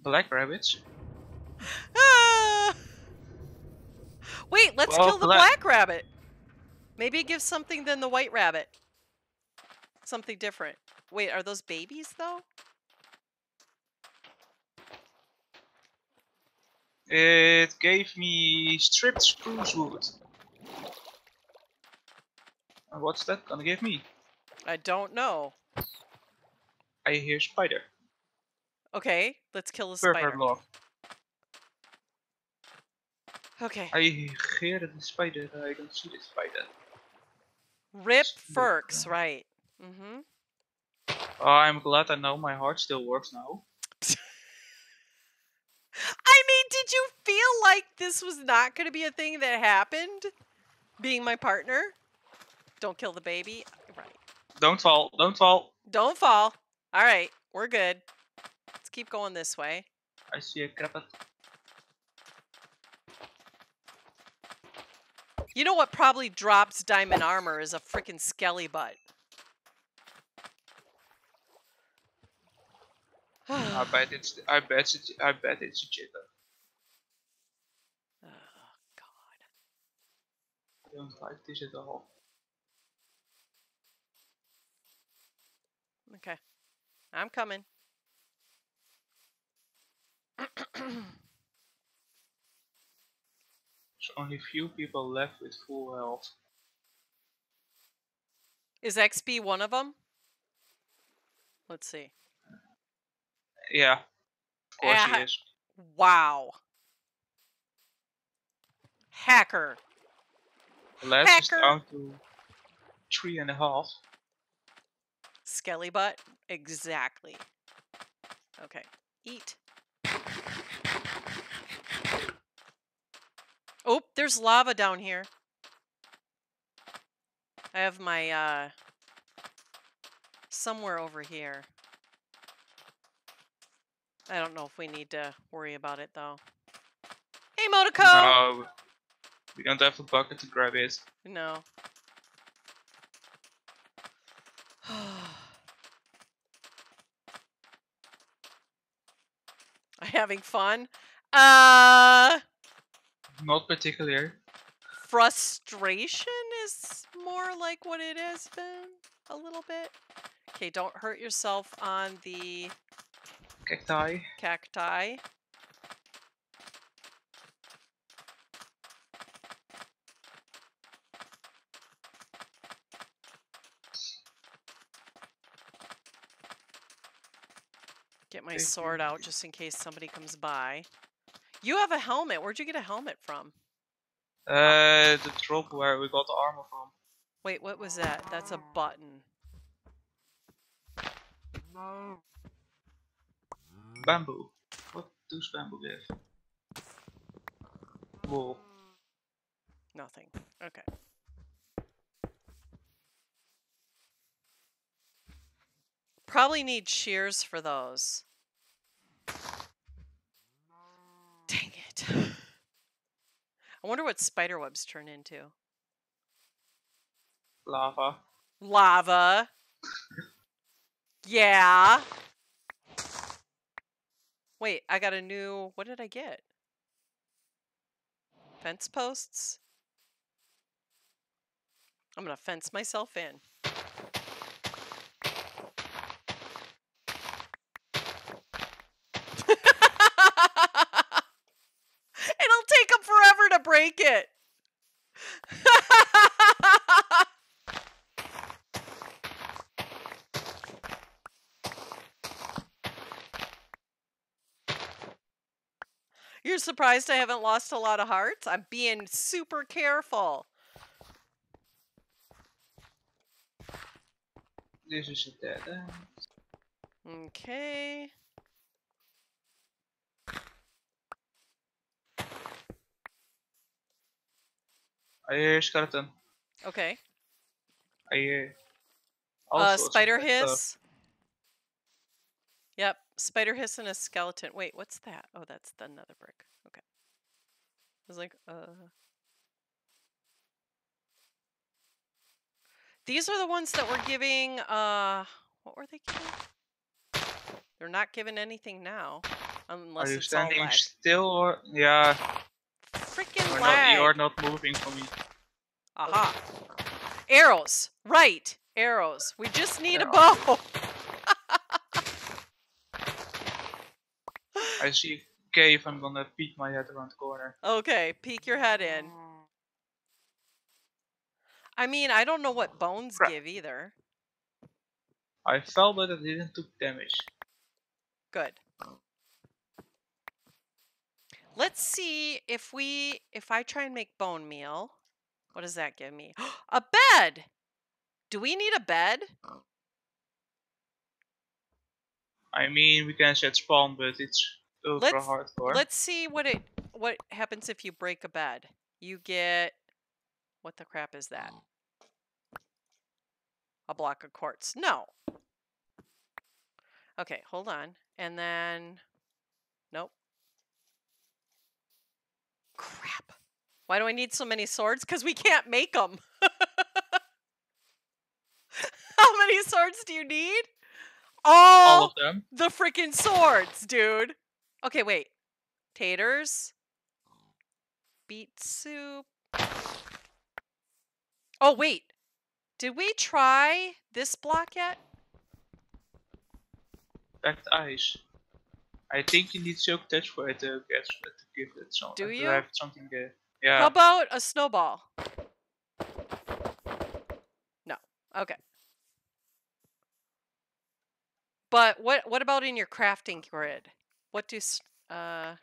Black rabbits. Ah. Wait, let's well, kill the black. black rabbit. Maybe it gives something than the white rabbit. Something different. Wait, are those babies though? It gave me stripped spruce wood. And what's that gonna give me? I don't know. I hear spider. Okay, let's kill the spider. Log. Okay. I hear the spider. I can see the spider. Rip Ferks, right? Mm-hmm. Oh, I'm glad I know my heart still works now. I mean, did you feel like this was not going to be a thing that happened? Being my partner? Don't kill the baby. Right. Don't fall. Don't fall. Don't fall. All right. We're good. Let's keep going this way. I see a crappet. You know what probably drops diamond armor is a freaking skelly butt. I bet it's. I bet it's. I bet it's a jitter. Oh God! I don't like this at all. Okay, I'm coming. There's only few people left with full health. Is X P one of them? Let's see. Yeah, of course ah, he is. Wow. Hacker. Let's Hacker. Is down to three and a half. Skelly butt? Exactly. Okay, eat. Oh, there's lava down here. I have my, uh, somewhere over here. I don't know if we need to worry about it, though. Hey, Motoko! No. We don't have a bucket to grab it. No. Are having fun? Uh... Not particular. Frustration is more like what it has been, a little bit. Okay, don't hurt yourself on the... Cacti. Cacti. Get my sword out just in case somebody comes by. You have a helmet. Where'd you get a helmet from? Uh, the drop where we got the armor from. Wait, what was that? That's a button. No. Bamboo. What does bamboo give? Wool. Nothing. Okay. Probably need shears for those. Dang it. I wonder what spiderwebs turn into. Lava. Lava. Yeah. Wait, I got a new... What did I get? Fence posts? I'm gonna fence myself in. Forever to break it. You're surprised I haven't lost a lot of hearts? I'm being super careful. This is dead end. Okay. I hear a skeleton. Okay. I hear. Uh, spider hiss. Yep, spider hiss and a skeleton. Wait, what's that? Oh, that's another brick. Okay. I was like, uh. These are the ones that were giving. Uh, what were they giving? They're not giving anything now, unless it's all lag. Are you standing still or yeah? Freaking lag. You are not moving for me. Aha. Arrows. Right. Arrows. We just need there a bow. I see a cave. I'm gonna peek my head around the corner. Okay. Peek your head in. I mean, I don't know what bones Crap. give either. I fell, but I didn't take damage. Good. Let's see if we, if I try and make bone meal, what does that give me? A bed! Do we need a bed? I mean, we can set spawn, but it's ultra let's, hardcore. Let's see what it, what happens if you break a bed. You get, what the crap is that? A block of quartz. No. Okay, hold on. And then, nope. Crap. Why do I need so many swords? Because we can't make them. How many swords do you need? All, All of them. The freaking swords, dude. Okay, wait. Taters. Beet soup. Oh, wait. Did we try this block yet? Packed ice. I think you need silk touch for it to get to give it some. Do you? Have something there. Yeah. How about a snowball? No. Okay. But what what about in your crafting grid? What do uh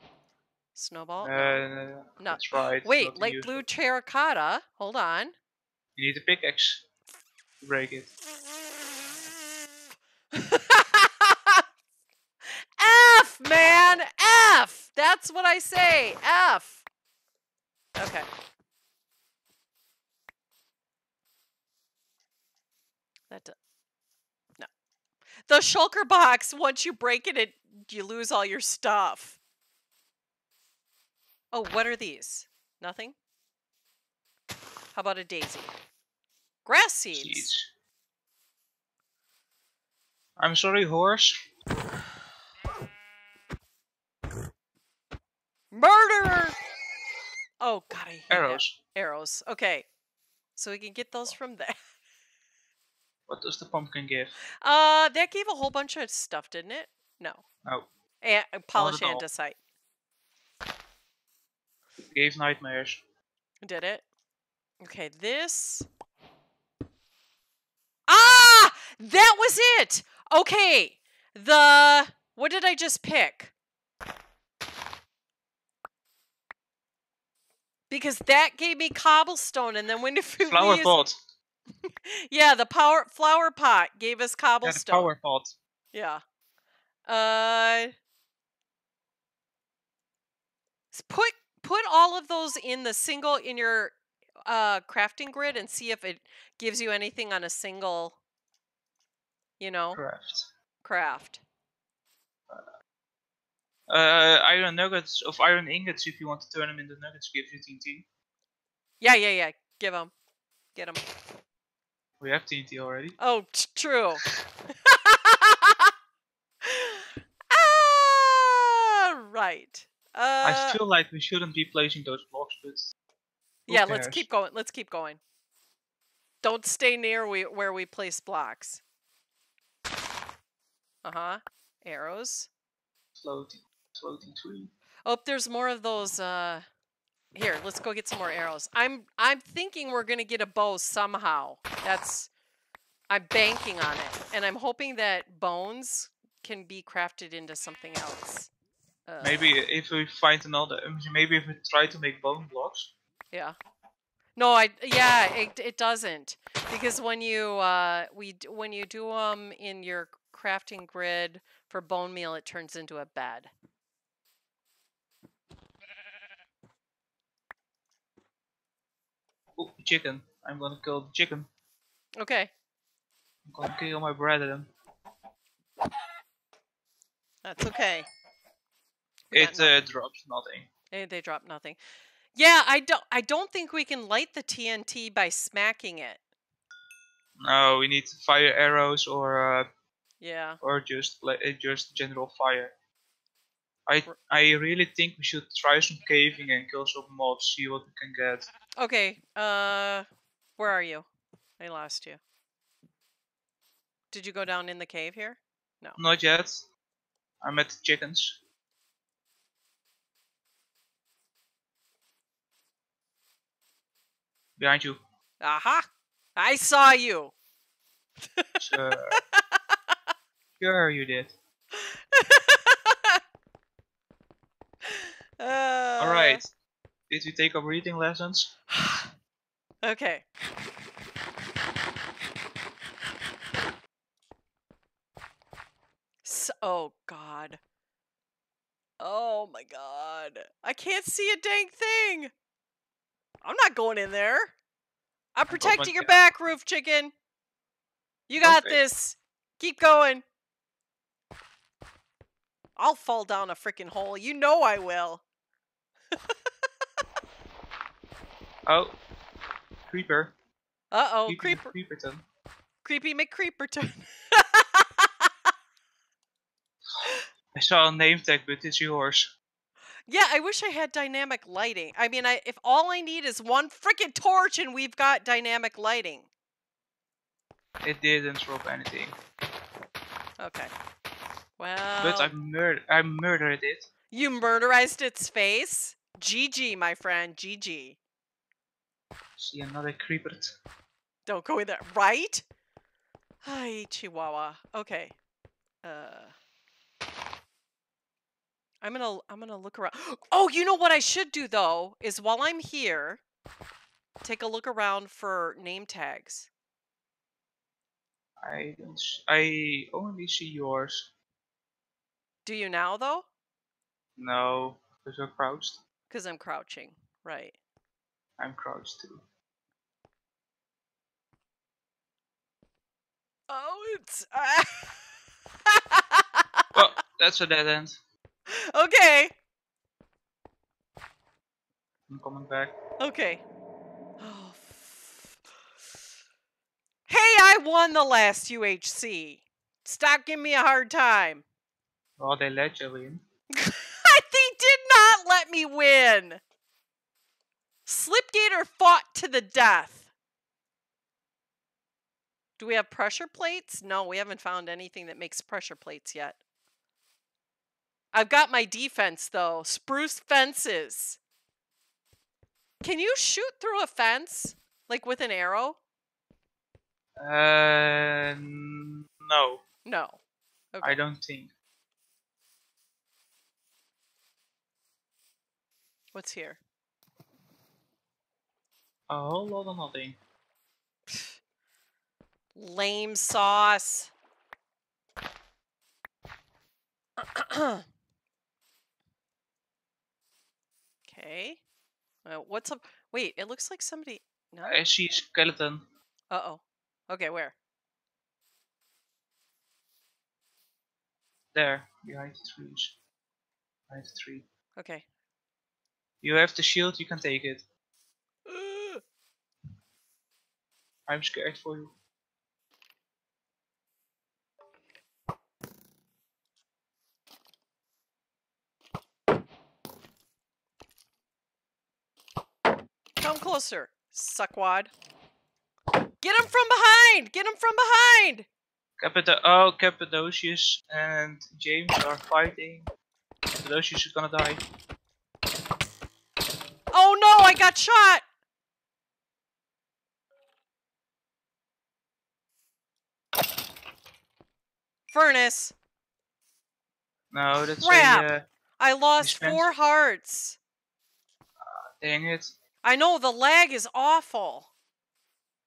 snowball? Uh, no. That's right. Wait, like blue terracotta. Hold on. You need a pickaxe to break it. Man, F! That's what I say, F! Okay. That no. The shulker box, once you break it, it, you lose all your stuff. Oh, what are these? Nothing? How about a daisy? Grass seeds. Jeez. I'm sorry, horse. Murderer! Oh god, I hate arrows. That. Arrows. Okay, so we can get those from there. What does the pumpkin give? Uh, that gave a whole bunch of stuff, didn't it? No. No. And polish andesite. It gave nightmares. Did it? Okay, this. Ah, that was it. Okay, the What did I just pick? Because that gave me cobblestone, and then when it flower pot. Yeah, the power flower pot gave us cobblestone. Yeah, power pot. Yeah. Uh. Put put all of those in the single in your uh crafting grid and see if it gives you anything on a single. You know. Craft. Craft. Uh, iron nuggets of iron ingots. If you want to turn them into nuggets, give you T N T. Yeah, yeah, yeah. Give them, get them. We have T N T already. Oh, true. Ah, right. Uh, I feel like we shouldn't be placing those blocks, but yeah, cares? Let's keep going. Let's keep going. Don't stay near we where we place blocks. Uh huh. Arrows. Floating. Floating tree. Oh, there's more of those. Uh, here, let's go get some more arrows. I'm I'm thinking we're gonna get a bow somehow. That's I'm banking on it, and I'm hoping that bones can be crafted into something else. Uh, maybe if we find another, maybe if we try to make bone blocks. Yeah. No, I yeah it it doesn't because when you uh we when you do them um, in your crafting grid for bone meal, it turns into a bed. Oh, chicken. I'm gonna kill the chicken. Okay. I'm gonna kill my brethren. That's okay. We it uh, drops nothing. They, they drop nothing. Yeah, I don't, I don't think we can light the T N T by smacking it. No, we need fire arrows or... Uh, yeah. Or just, just general fire. I I really think we should try some caving and kill some mobs, see what we can get. Okay, uh, where are you? I lost you. Did you go down in the cave here? No. Not yet. I'm at the chickens. Behind you. Aha! I saw you! Sure. Sure you did. Uh, All right. Did we take up reading lessons? Okay. So, oh God. Oh my God. I can't see a dang thing. I'm not going in there. I'm protecting your back, Roof Chicken. You got okay. this. Keep going. I'll fall down a freaking hole. You know I will. Oh. Creeper. Uh-oh, Creeper. Creeperton. Creepy McCreeperton. I saw a name tag, but it's yours. Yeah, I wish I had dynamic lighting. I mean, I if all I need is one freaking torch and we've got dynamic lighting. It didn't drop anything. Okay. Well... But I, mur I murdered it. You murderized its face? G G, my friend. G G. See another creeper. Don't go in there. Right? Hi, Chihuahua. Okay. Uh... I'm gonna, I'm gonna look around. Oh, you know what I should do, though? Is while I'm here, take a look around for name tags. I don't... I only see yours. Do you now, though? No, because you're crouched. Because I'm crouching, right. I'm crouched, too. Oh, it's... Well, that's a dead end. Okay. I'm coming back. Okay. Oh, f hey, I won the last U H C. Stop giving me a hard time. Oh, they let you win. They did not let me win. Slipgater fought to the death. Do we have pressure plates? No, we haven't found anything that makes pressure plates yet. I've got my defense, though. Spruce fences. Can you shoot through a fence? Like with an arrow? Uh, no. No. Okay. I don't think. What's here? A whole lot of nothing. Lame sauce. Okay. Uh, what's up? Wait, it looks like somebody. No. I see skeleton. Uh oh. Okay, where? There, behind the trees. Behind the tree. Okay. You have the shield. You can take it. Uh. I'm scared for you. Come closer, suckwad. Get him from behind! Get him from behind! Capito- oh, Cappadocius and James are fighting. Cappadocius is gonna die. Oh no, I got shot! Furnace. No, that's crap. A, uh, I lost dispense. four hearts. Uh, dang it. I know, the lag is awful.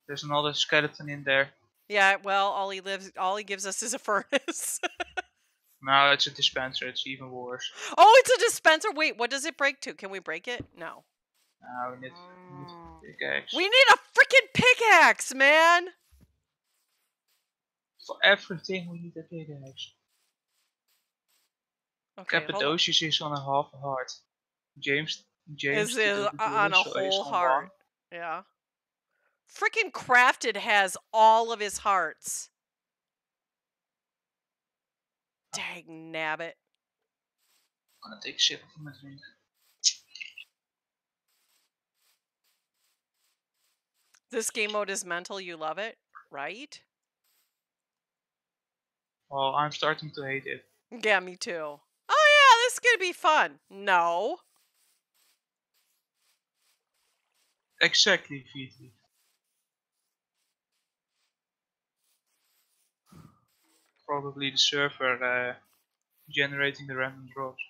There's another skeleton in there. Yeah, well, all he lives, all he gives us is a furnace. No, it's a dispenser. It's even worse. Oh, it's a dispenser? Wait, what does it break to? Can we break it? No. No, we need, we need a pickaxe. We need a freaking pickaxe, man! For everything, we need a pickaxe. Okay, Cappadocius is on a half heart. James... James is on a whole heart. Yeah. Freaking Crafted has all of his hearts. Dang nabbit. I'm gonna take shit from my drink. This game mode is mental, you love it, right? Well, I'm starting to hate it. Yeah, me too. Oh yeah, this is gonna be fun. No. Exactly, Fizzy. Probably the server uh, generating the random drops.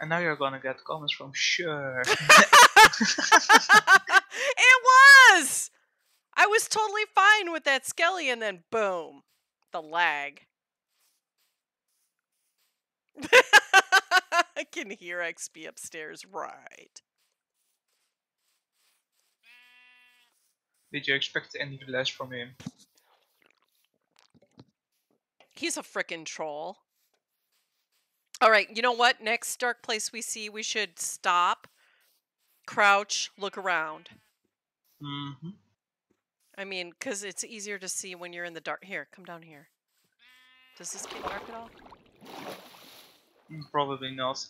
And now you're gonna get comments from sure. It was! I was totally fine with that skelly and then boom. The lag. I can hear X P upstairs, right. Did you expect anything less from him? He's a frickin' troll. Alright, you know what? Next dark place we see, we should stop, crouch, look around. Mm-hmm. I mean, because it's easier to see when you're in the dark. Here, come down here. Does this get dark at all? Probably not.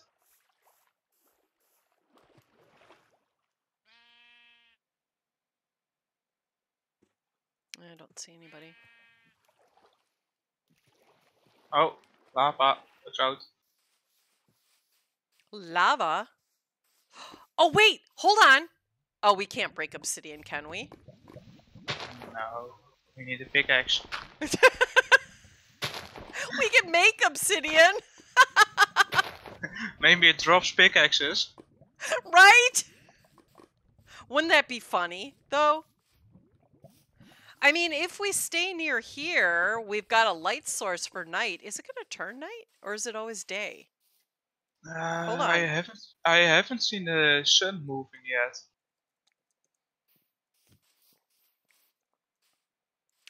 I don't see anybody. Oh, lava. Watch out. Lava? Oh, wait! Hold on! Oh, we can't break obsidian, can we? No. We need a pickaxe. We can make obsidian! Maybe it drops pickaxes. Right? Wouldn't that be funny, though? I mean, if we stay near here, we've got a light source for night. Is it gonna turn night? Or is it always day? Uh, Hold on. I haven't, I haven't seen the sun moving yet.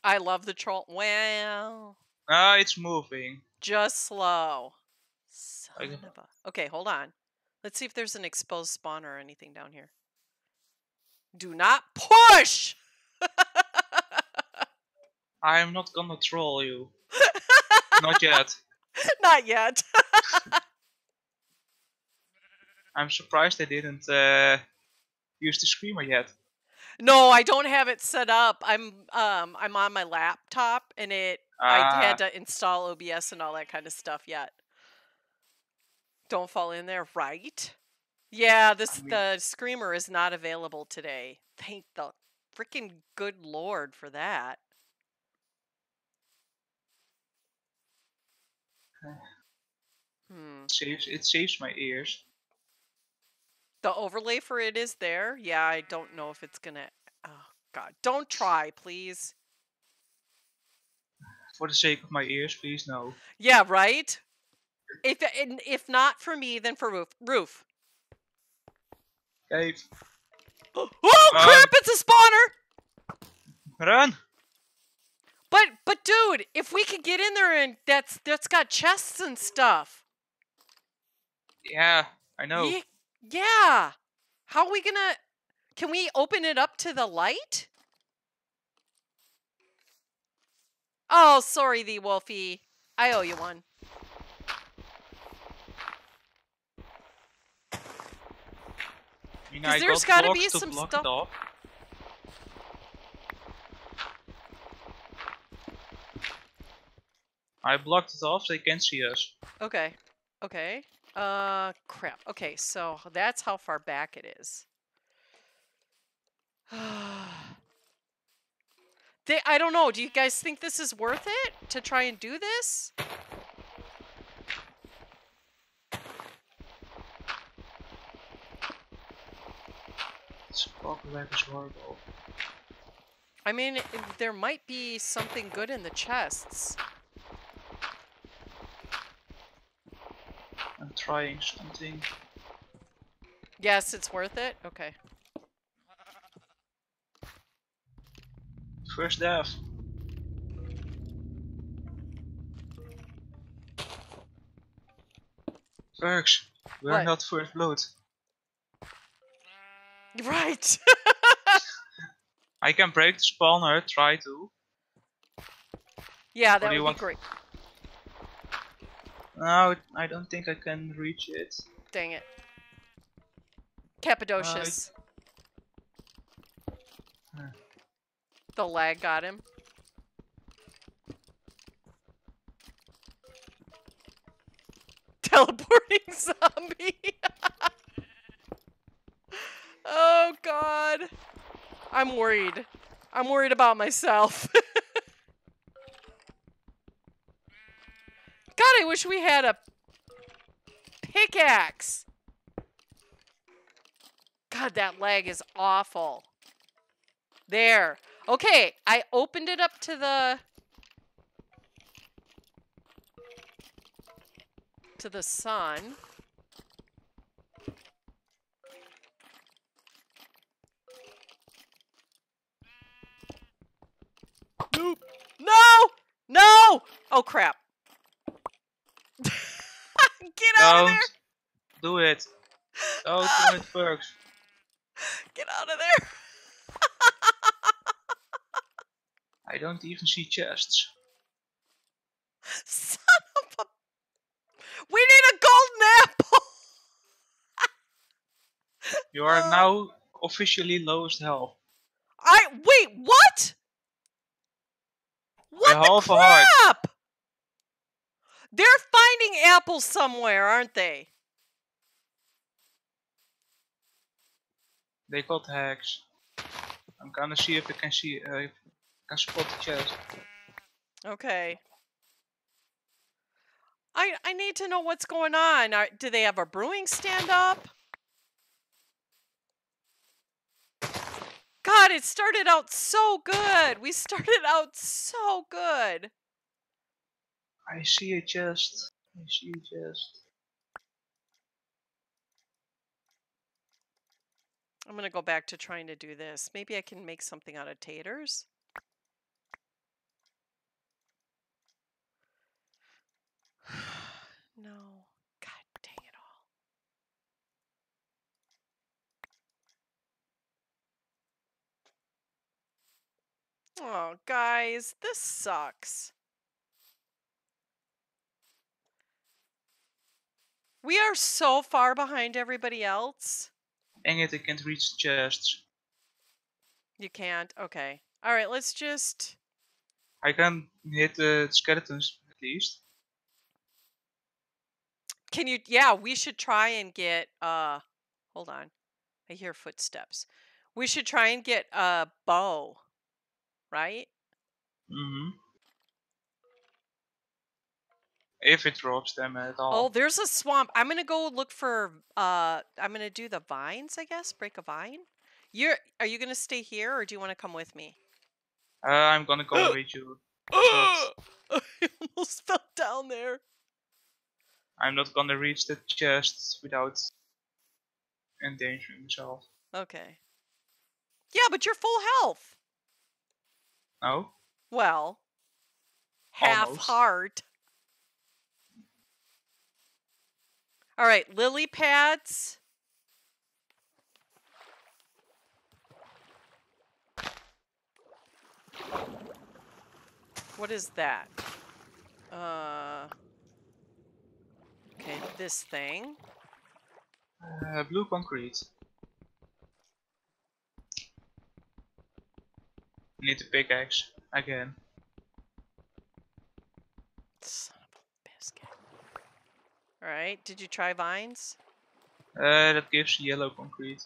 I love the troll. Well... Ah, uh, it's moving. Just slow. Son I... of a... Okay, hold on. Let's see if there's an exposed spawn or anything down here. Do not push! I am not gonna troll you. Not yet. Not yet. I'm surprised they didn't uh, use the screamer yet. No, I don't have it set up. I'm um I'm on my laptop and it ah. I had to install O B S and all that kind of stuff yet. Don't fall in there, right? Yeah, this I mean, the Screamer is not available today. Thank the freaking good Lord for that. Hmm. It saves, it saves my ears. The overlay for it is there. Yeah, I don't know if it's gonna. Oh God! Don't try, please. For the sake of my ears, please no. Yeah, right. If if not for me, then for Roof. Roof. Dave. Oh Run. Crap! It's a spawner. Run. But but dude, if we could get in there and that's that's got chests and stuff. Yeah, I know. Yeah. Yeah! How are we gonna... Can we open it up to the light? Oh, sorry thee, Wolfie. I owe you one. I mean, I there's got gotta be to some stuff... I blocked it off so they can't see us. Okay. Okay. Uh, crap. Okay, so that's how far back it is. They, I don't know. Do you guys think this is worth it to try and do this? This walkback is horrible. I mean, there might be something good in the chests. I'm trying something. Yes, it's worth it? Okay. First death. Perks, we're what? Not first blood. Right! I can break the spawner, try to. Yeah, that would be want... great. No, I don't think I can reach it. Dang it. Cappadocious. Uh, huh. The lag got him. Teleporting zombie. Oh God. I'm worried. I'm worried about myself. God, I wish we had a pickaxe. God, that lag is awful. There. Okay, I opened it up to the... to the sun. Nope. No! No! Oh, crap. Get out Don't of there! Don't do it. Don't do it first. Get out of there! I don't even see chests. Son of a... We need a golden apple! You are uh, now officially lowest health. I... Wait, what? What the crap? Heart. They're finding apples somewhere, aren't they? They got hacks. I'm gonna see if I can see uh, if I can spot the chest. Okay. I I need to know what's going on. Are, do they have a brewing stand up? God, it started out so good. We started out so good. I see a chest. I see a chest. I'm gonna go back to trying to do this. Maybe I can make something out of taters. No. God dang it all. Oh, guys, this sucks. We are so far behind everybody else. Dang it, I can't reach the chests. You can't? Okay. Alright, let's just... I can hit the skeletons, at least. Can you... Yeah, we should try and get... Uh, Hold on. I hear footsteps. We should try and get a bow, right? Mm-hmm. If it drops them at all. Oh, there's a swamp. I'm gonna go look for. Uh, I'm gonna do the vines, I guess. Break a vine. You're. Are you gonna stay here, or do you want to come with me? Uh, I'm gonna go with you. I almost fell down there. I'm not gonna reach the chests without endangering myself. Okay. Yeah, but you're full health. No. Well. Half almost. Heart. All right, lily pads. What is that? Uh, okay, this thing. Uh, blue concrete. Need a pickaxe again. Son of a biscuit. All right. Did you try vines? Uh, that gives yellow concrete.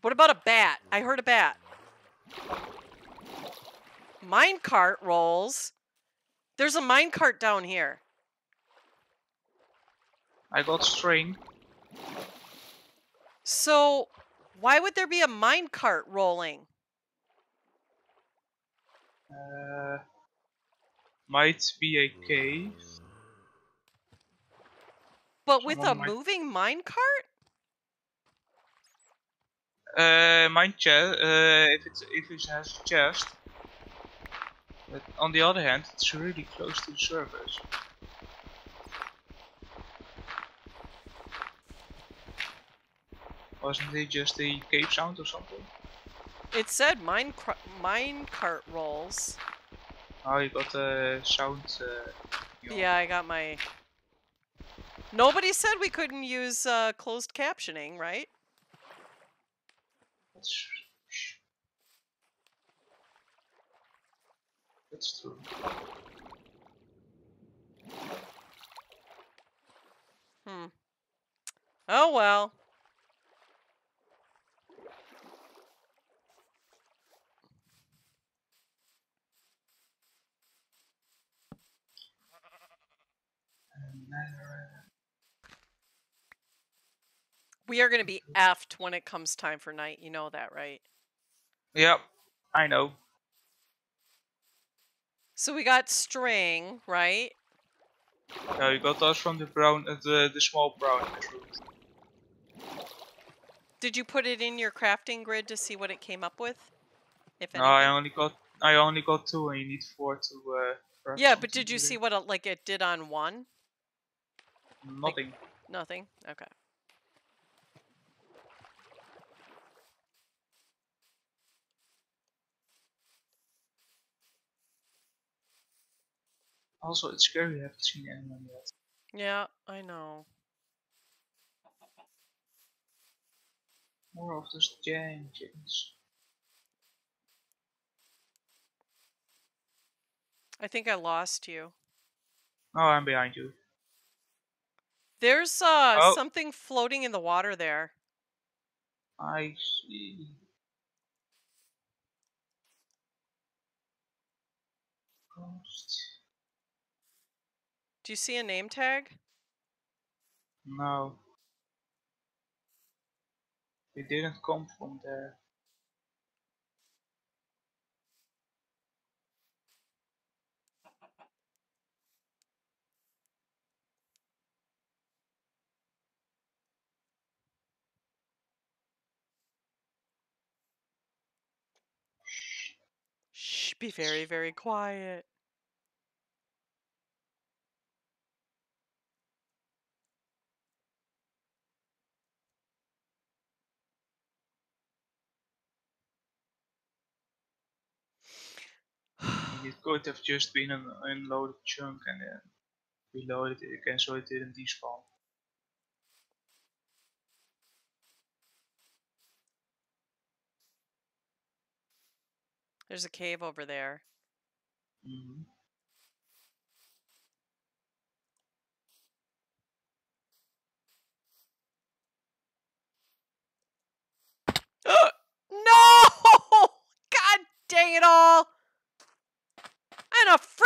What about a bat? I heard a bat. Minecart rolls. There's a minecart down here. I got string. So, why would there be a minecart rolling? Uh, might be a cave. But with Someone a might... moving minecart? Uh, mine chest. Uh, if it's if it has a chest. But on the other hand, it's really close to the surface. Wasn't it just a cave sound or something? It said mine minecart rolls. Oh, you got the uh, sound. Uh, yeah, I got my. Nobody said we couldn't use uh, closed captioning, right? That's true. Hmm. Oh well. We are going to be effed when it comes time for night. You know that, right? Yep, I know. So we got string, right? Yeah, you got those from the brown, uh, the the small brown. Did you put it in your crafting grid to see what it came up with? If anything? No, I only got I only got two, and you need four to. Uh, craft yeah, but did you see what it, like it did on one? Nothing. Like, nothing. Okay. Also, it's scary. I haven't seen anyone yet. Yeah, I know. More of those giant chickens. I think I lost you. Oh, I'm behind you. There's uh oh. something floating in the water there. I see. Ghost. Do you see a name tag? No. It didn't come from there. Shh. Shh, be very, very quiet. It could have just been an unloaded chunk and then reloaded it again so it didn't despawn. There's a cave over there. Mm-hmm.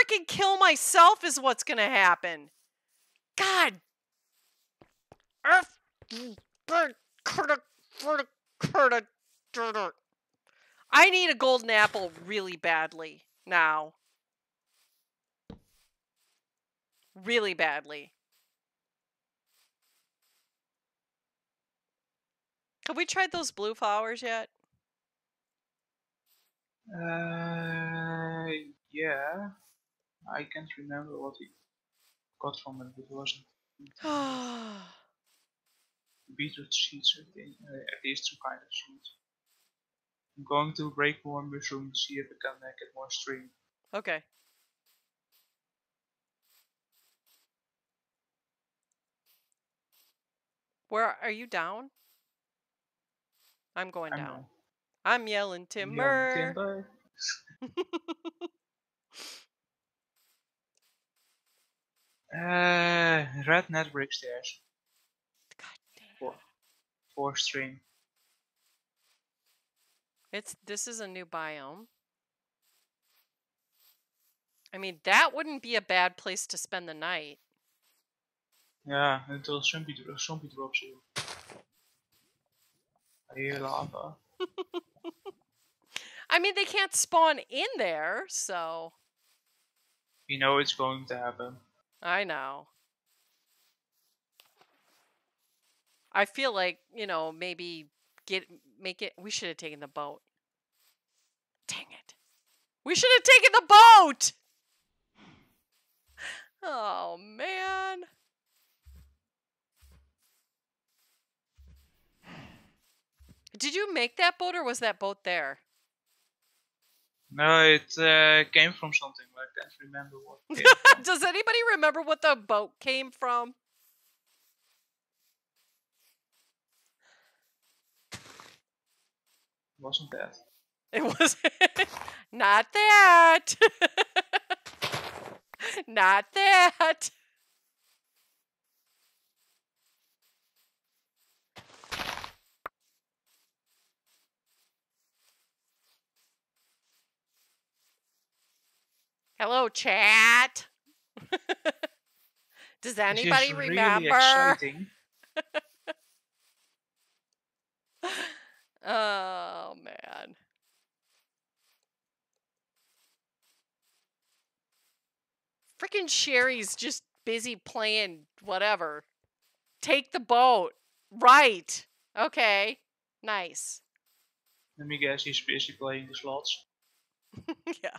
freaking kill myself is what's gonna happen. God. I need a golden apple really badly now. Really badly. Have we tried those blue flowers yet? Uh, yeah. I can't remember what we got from it. It wasn't. Beetroot sheets, I think. Uh, at least two kinds of sheets. I'm going to break more mushrooms, see if I can make it more stream. Okay. Where are you down? I'm going I'm down. Down. I'm yelling timber. Yelling timber. uh, red net brick stairs. God damn. Four, four string. It's this is a new biome. I mean, that wouldn't be a bad place to spend the night. Yeah, until zombie zombie drops you. Lava. I mean, they can't spawn in there, so. You know it's going to happen. I know. I feel like, you know, maybe get make it. We should have taken the boat. Dang it. We should have taken the boat! Oh, man. Did you make that boat, or was that boat there? No, it uh, came from something. I can't remember what. Does anybody remember what the boat came from? It wasn't that. It was not that. Not that. Hello, chat. Does anybody really remember? Exciting. Oh, man. Freaking Sherry's just busy playing whatever. Take the boat. Right. Okay. Nice. Let me guess, he's busy playing the slots. Yeah.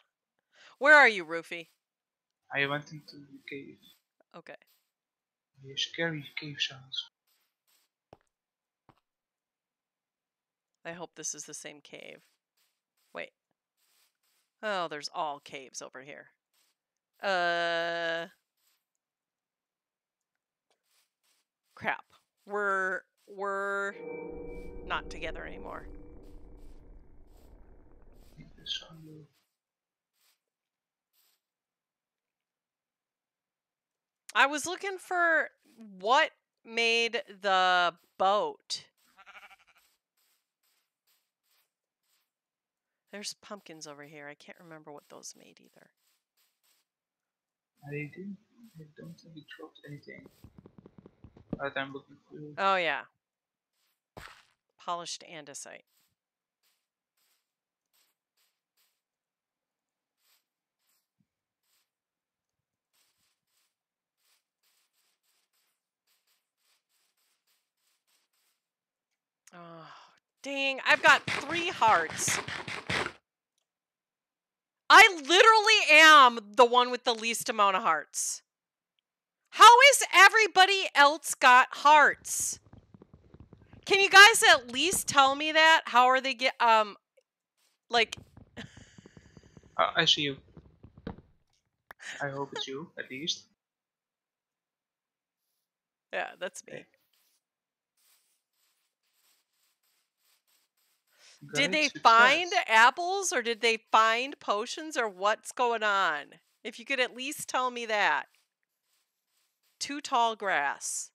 Where are you, Rufy? I went into the cave. Okay. Hear scary cave sounds. I hope this is the same cave. Wait. Oh, there's all caves over here. Uh. Crap. We're we're not together anymore. I think this one. I was looking for what made the boat. There's pumpkins over here. I can't remember what those made either. I didn't. I don't think it dropped anything. But I'm looking for. Oh yeah. Polished andesite. Oh, dang. I've got three hearts. I literally am the one with the least amount of hearts. How is everybody else got hearts? Can you guys at least tell me that? How are they get, um, like. Uh, I see you. I hope it's you, at least. Yeah, that's me. Did they find apples or did they find potions or what's going on? If you could at least tell me that. Too tall grass.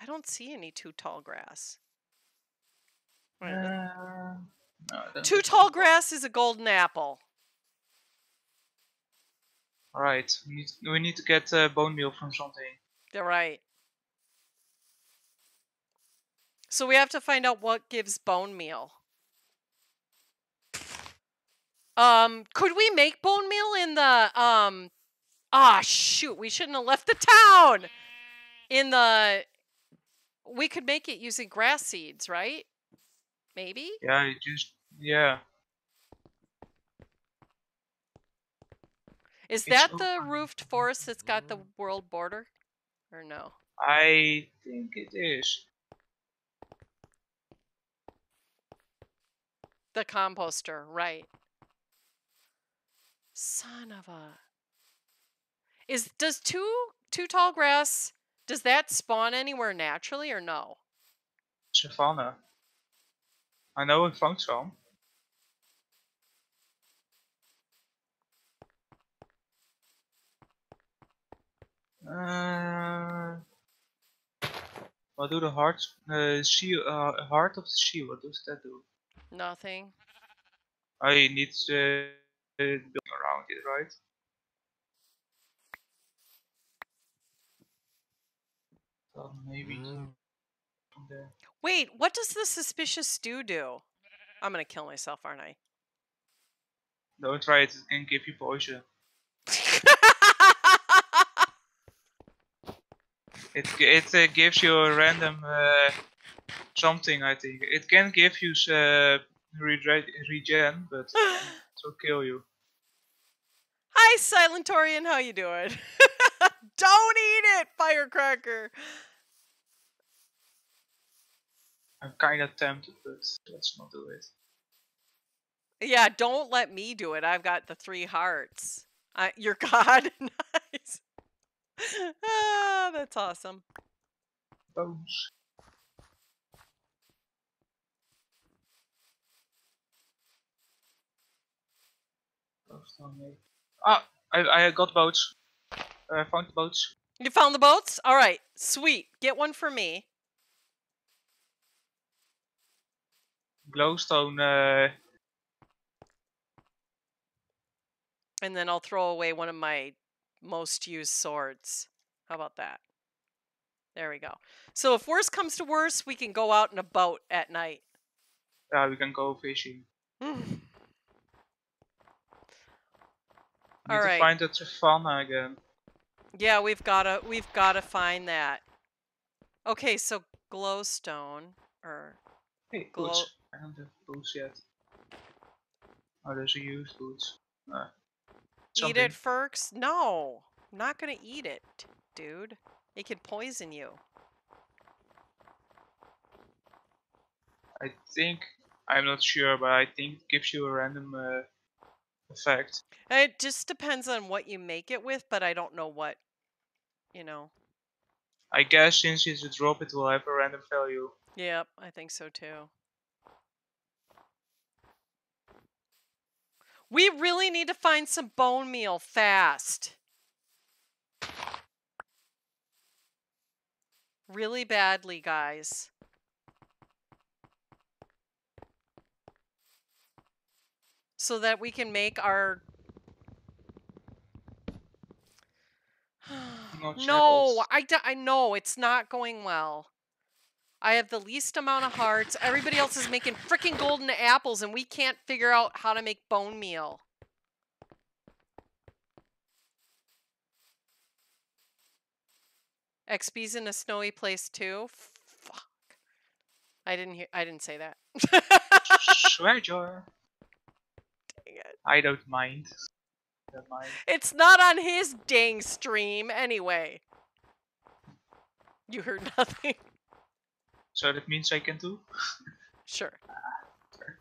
I don't see any too tall grass. Uh, no, too tall grass is a golden apple. Alright, we need, we need to get uh, bone meal from something. You're right. So we have to find out what gives bone meal. Um, could we make bone meal in the, um, ah, oh, shoot, we shouldn't have left the town! In the, we could make it using grass seeds, right? Maybe? Yeah, you just, yeah. Is that it's the roofed forest that's got the world border? Or no? I think it is. The composter, right. Son of a... Is, does two, two tall grass, does that spawn anywhere naturally or no? Savannah. I know it found some. Uh, what do the heart, uh, she, uh, heart of the sea, what does that do? Nothing. I need to uh, build around it, right? So maybe mm. there. Wait, what does the suspicious stew do? I'm gonna kill myself, aren't I? Don't try it, it can give you poison. It it uh, gives you a random uh, something, I think. It can give you uh, regen, but it'll kill you. Hi, Silentorian, how you doing? Don't eat it, Firecracker! I'm kind of tempted, but let's not do it. Yeah, don't let me do it. I've got the three hearts. Uh, your god? Nice. Ah, that's awesome. Bones. Ah, I, I got boats. I found the boats. You found the boats? Alright, sweet. Get one for me. Glowstone. Uh... And then I'll throw away one of my most used swords. How about that? There we go. So if worse comes to worse, we can go out in a boat at night. Yeah, uh, we can go fishing. Mm. All right. Find the Trafalgar again. Yeah, we've gotta we've gotta find that. Okay, so glowstone or hey, glow. Boots. I don't have boots yet. Oh, there's a used boots. Uh. Something. Eat it, Ferks? No, I'm not gonna eat it, dude. It could poison you. I think, I'm not sure, but I think it gives you a random uh, effect. It just depends on what you make it with, but I don't know what, you know. I guess since it's a drop, it will have a random value. Yep, I think so too. We really need to find some bone meal fast. Really badly, guys. So that we can make our... No, I, d I know, it's not going well. I have the least amount of hearts. Everybody else is making freaking golden apples and we can't figure out how to make bone meal. X B's in a snowy place too. Fuck. I didn't hear I didn't say that. Treasure. Dang it. I don't mind. I don't mind. It's not on his dang stream anyway. You heard nothing. So that means I can do? Sure. Uh, sure.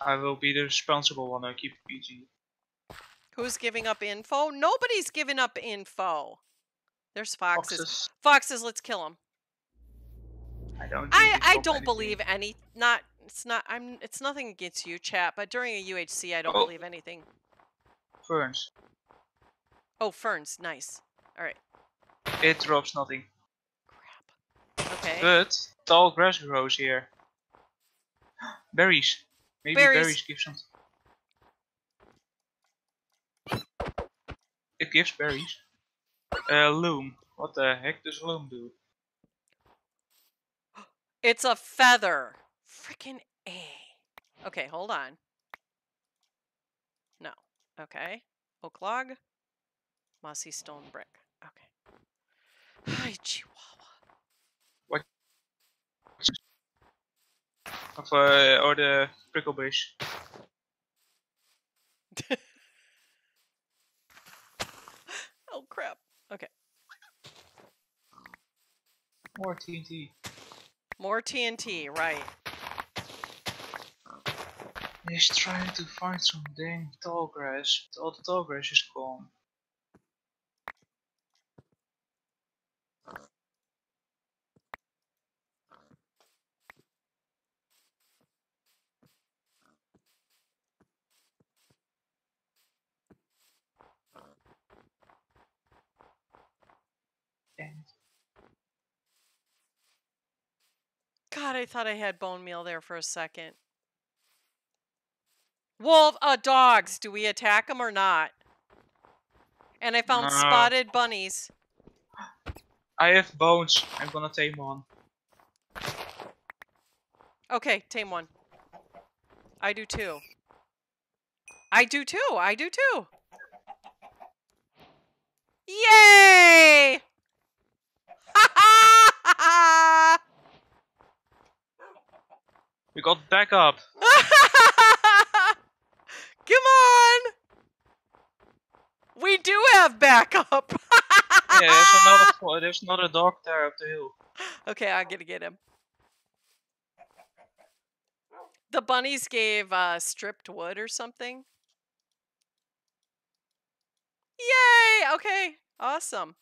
I will be the responsible one, I keep P G. Who's giving up info? Nobody's giving up info. There's foxes. Foxes, foxes let's kill them. I don't I, I don't anything. believe any not it's not I'm it's nothing against you, chat, but during a U H C I don't oh. believe anything. Ferns. Oh, ferns, nice. Alright. It drops nothing. Okay. But tall grass grows here. Berries. Maybe berries, berries give some. It gives berries. Uh, loom. What the heck does loom do? It's a feather. Freaking A. Okay, hold on. No. Okay. Oak log. Mossy stone brick. Okay. Hi, Chihuahua. What? Of, uh, or the pricklebush. Oh crap. Okay. More T N T. More T N T, right. He's trying to find some dang tall grass. All the tall grass is gone. God, I thought I had bone meal there for a second. Wolf, uh, dogs. Do we attack them or not? And I found no. spotted bunnies. I have bones. I'm gonna tame one. Okay, tame one. I do too. I do too. I do too. Yay! We got back up. Come on! We do have backup. Yeah, there's another there's another dog there up the hill. Okay, I'm gonna get him. The bunnies gave uh, stripped wood or something. Yay! Okay, awesome.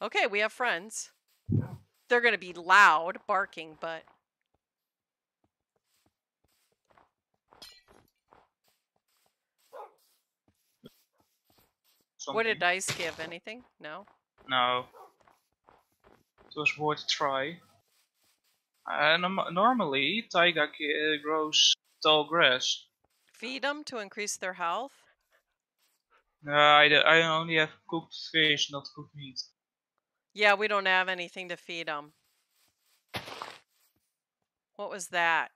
Okay, we have friends. They're gonna be loud, barking, but... Something. What did dice give? Anything? No? No. It was worth a try. And um, normally, taiga uh, grows tall grass. Feed them to increase their health? No, I, I only have cooked fish, not cooked meat. Yeah, we don't have anything to feed them. What was that?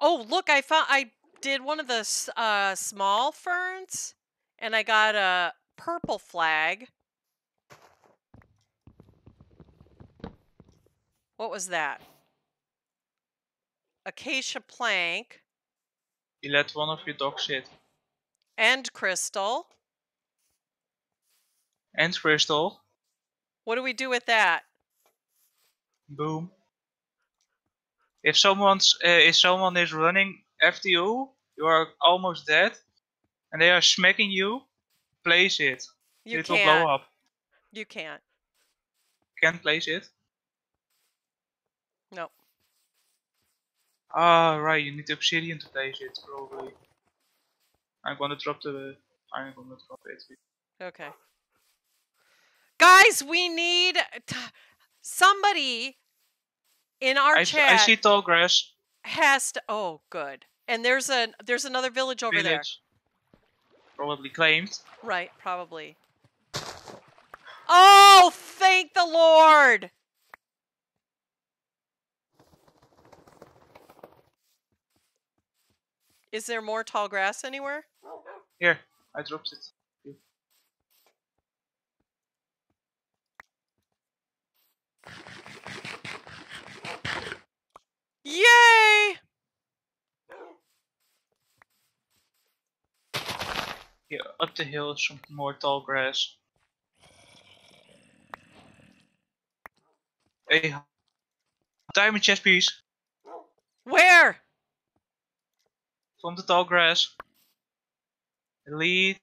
Oh, look, I found I did one of the uh, small ferns, and I got a purple flag. What was that? Acacia plank. You let one of your dogs sit. And crystal. And crystal. What do we do with that? Boom. If someone's uh, if someone is running after you, you are almost dead, and they are smacking you, place it. You it can't. Will blow up. You can't. Can't place it? Nope. Ah, right, you need obsidian to place it, probably. I'm gonna drop the... I'm gonna drop it. Okay. Guys, we need t somebody in our I chat. I see tall grass. Has to. Oh, good. And there's a there's another village over village. there. Probably claimed. Right, probably. Oh, thank the Lord! Is there more tall grass anywhere? Here, I dropped it. Yay! Yeah, up the hill is some more tall grass. Hey, diamond chest piece. Where? From the tall grass. Lead,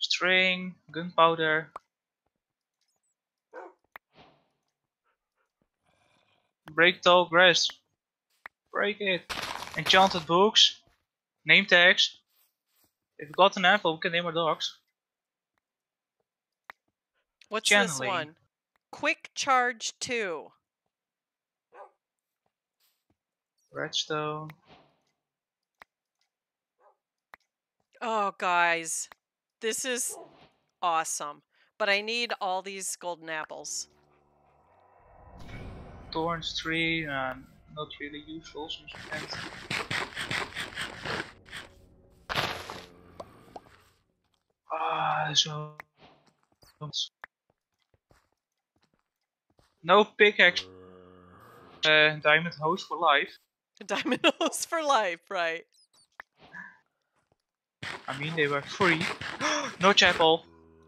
string, gunpowder. Break tall grass. Break it. Enchanted books. Name tags. If we got an apple, we can name our dogs. What's Channeling. This one? Quick charge two. Redstone. Oh, guys. This is awesome. But I need all these golden apples. Thorns tree, um, not really useful sometimes. Ah, so... No pickaxe. Uh, diamond hose for life. Diamond hose for life, right. I mean, they were free. Notch apple.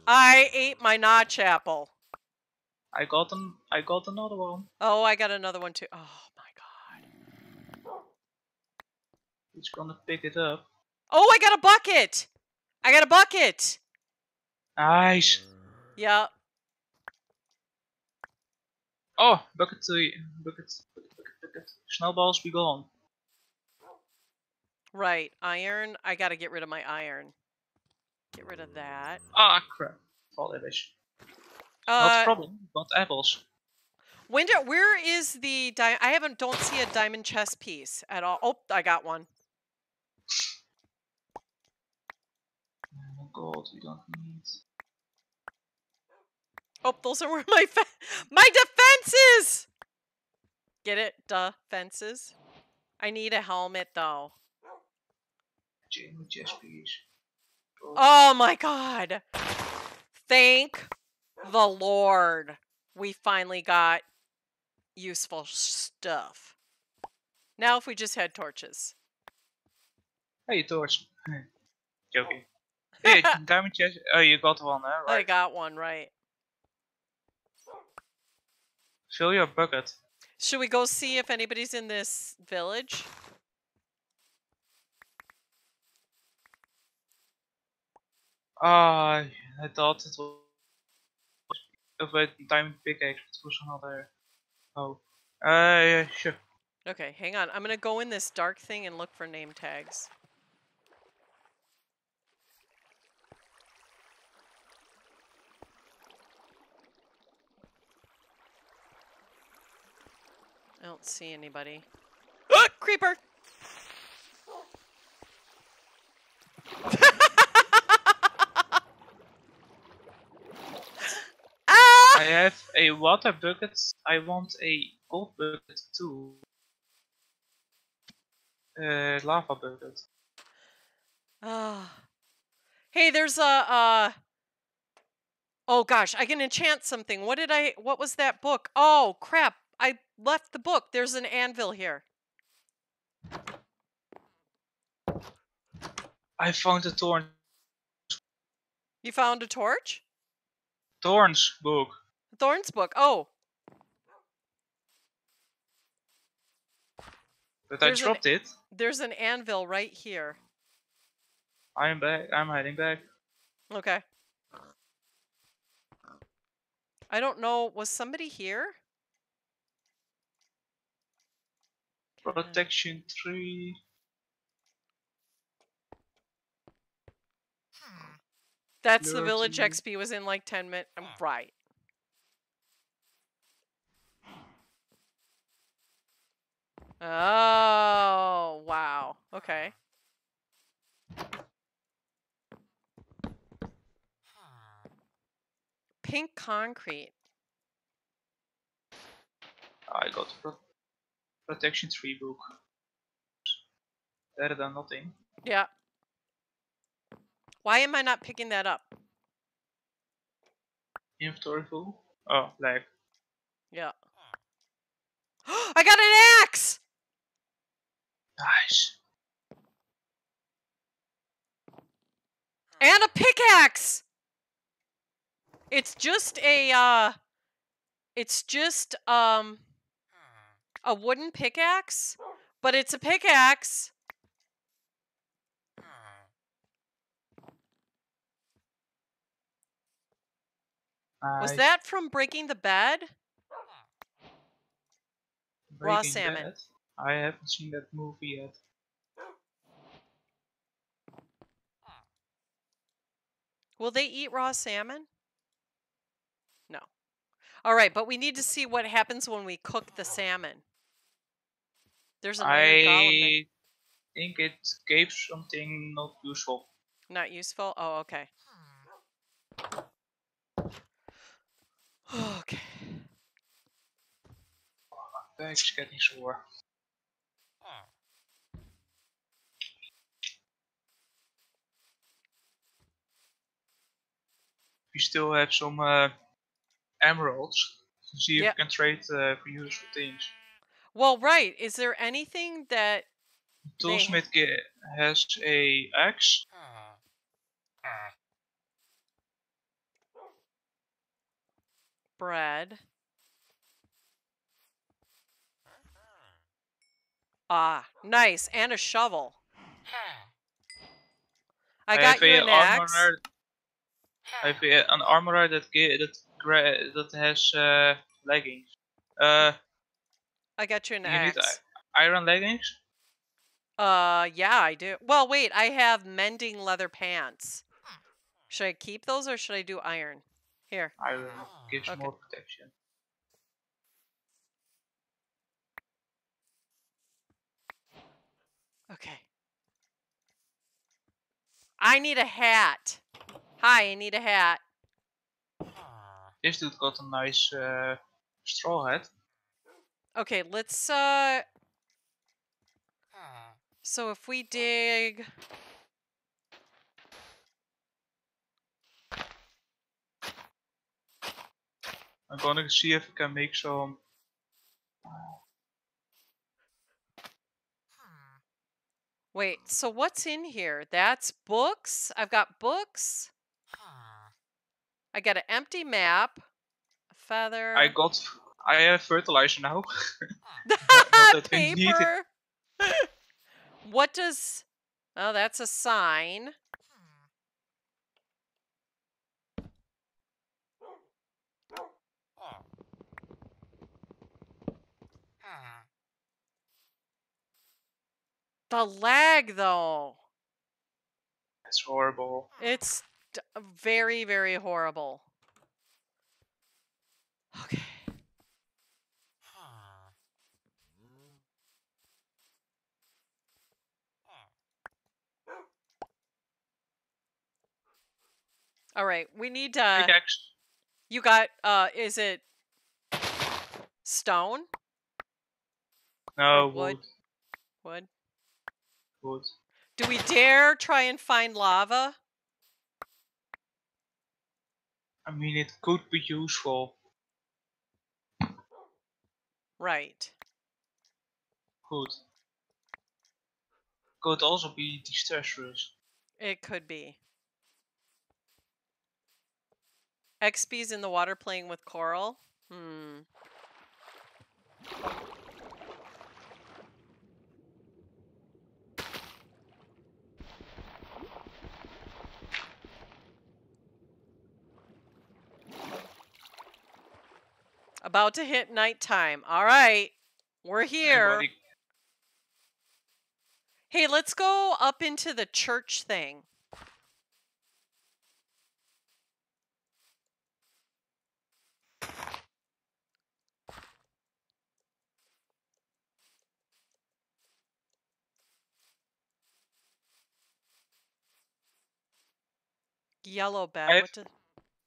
I ate my notch apple. I got an, I got another one. Oh, I got another one too. Oh my god. He's gonna pick it up. Oh, I got a bucket. I got a bucket. Nice. Yep. Oh, bucket three. Bucket, bucket, bucket, bucket. Snowballs be gone. Right, iron. I gotta get rid of my iron. Get rid of that. Ah, crap. Fall damage. Uh, Not a problem, but apples. When do, where is the di I haven't, don't see a diamond chest piece at all. Oh, I got one. Oh god, we don't need... Oh, those are where my my defenses! Get it? Duh, fences. I need a helmet, though. Diamond chest piece. Oh. Oh my god! Thank the Lord, we finally got useful stuff. Now if we just had torches. Hey, torch. Joking. Hey, diamond chest. Oh, you got one, huh? Right. I got one, right. Fill your bucket. Should we go see if anybody's in this village? Ah, uh, I thought it was... Of a diamond pickaxe, it was another. Oh, uh, yeah, sure. Okay, hang on. I'm gonna go in this dark thing and look for name tags. I don't see anybody. Oh, creeper! I have a water bucket. I want a gold bucket too. Uh, lava bucket. Ah. Uh, hey, there's a. Uh... Oh gosh, I can enchant something. What did I? What was that book? Oh crap! I left the book. There's an anvil here. I found a torch. You found a torch? Thorns book. Thorns book. Oh. But there's I dropped an, it. There's an anvil right here. I'm back. I'm hiding back. Okay. I don't know. Was somebody here? Protection tree. That's Lurking. The village X P was in like ten minutes. I'm right. Oh, wow. Okay. Pink concrete. I got pro protection tree book. Better than nothing. Yeah. Why am I not picking that up? Inventory full? Oh, lag. Yeah. I got an axe! Nice. And a pickaxe! It's just a, uh... It's just, um... a wooden pickaxe, but it's a pickaxe. Was that from Breaking the Bad? Breaking Raw Salmon. Bad? I haven't seen that movie yet. Will they eat raw salmon? No. Alright, but we need to see what happens when we cook the salmon. There's an iron golem thing. I think it gave something not useful. Not useful? Oh, okay. Okay. Thanks, getting sore. We still have some uh, emeralds. See if yep. we can trade uh, for useful things. Well, right. Is there anything that Toolsmith has a axe? Bread. Ah, nice, and a shovel. I, I got have you an axe. Armorer, I have an armorer that that that has uh, leggings. Uh, I got you an you axe. Need iron leggings? Uh, yeah, I do. Well, wait, I have mending leather pants. Should I keep those or should I do iron? Here. Iron gives okay. more protection. Okay. I need a hat. Hi, I need a hat. This dude got a nice uh, straw hat. Okay, let's... Uh... So if we dig... I'm gonna see if I can make some... Wait, so what's in here? That's books? I've got books. I got an empty map. A feather. I got... I have fertilizer now. Paper! What does... Oh, that's a sign. The lag, though. It's horrible. It's d very, very horrible. Okay. All right, we need to... Uh, you got, uh, is it... stone? No, wood. Wood? Wood? Good. Do we dare try and find lava? I mean, it could be useful. Right. Good. Could also be disastrous. It could be. X B's in the water playing with coral. Hmm. About to hit nighttime. All right. We're here. Everybody. Hey, let's go up into the church thing. Yellow bed. I have, what did...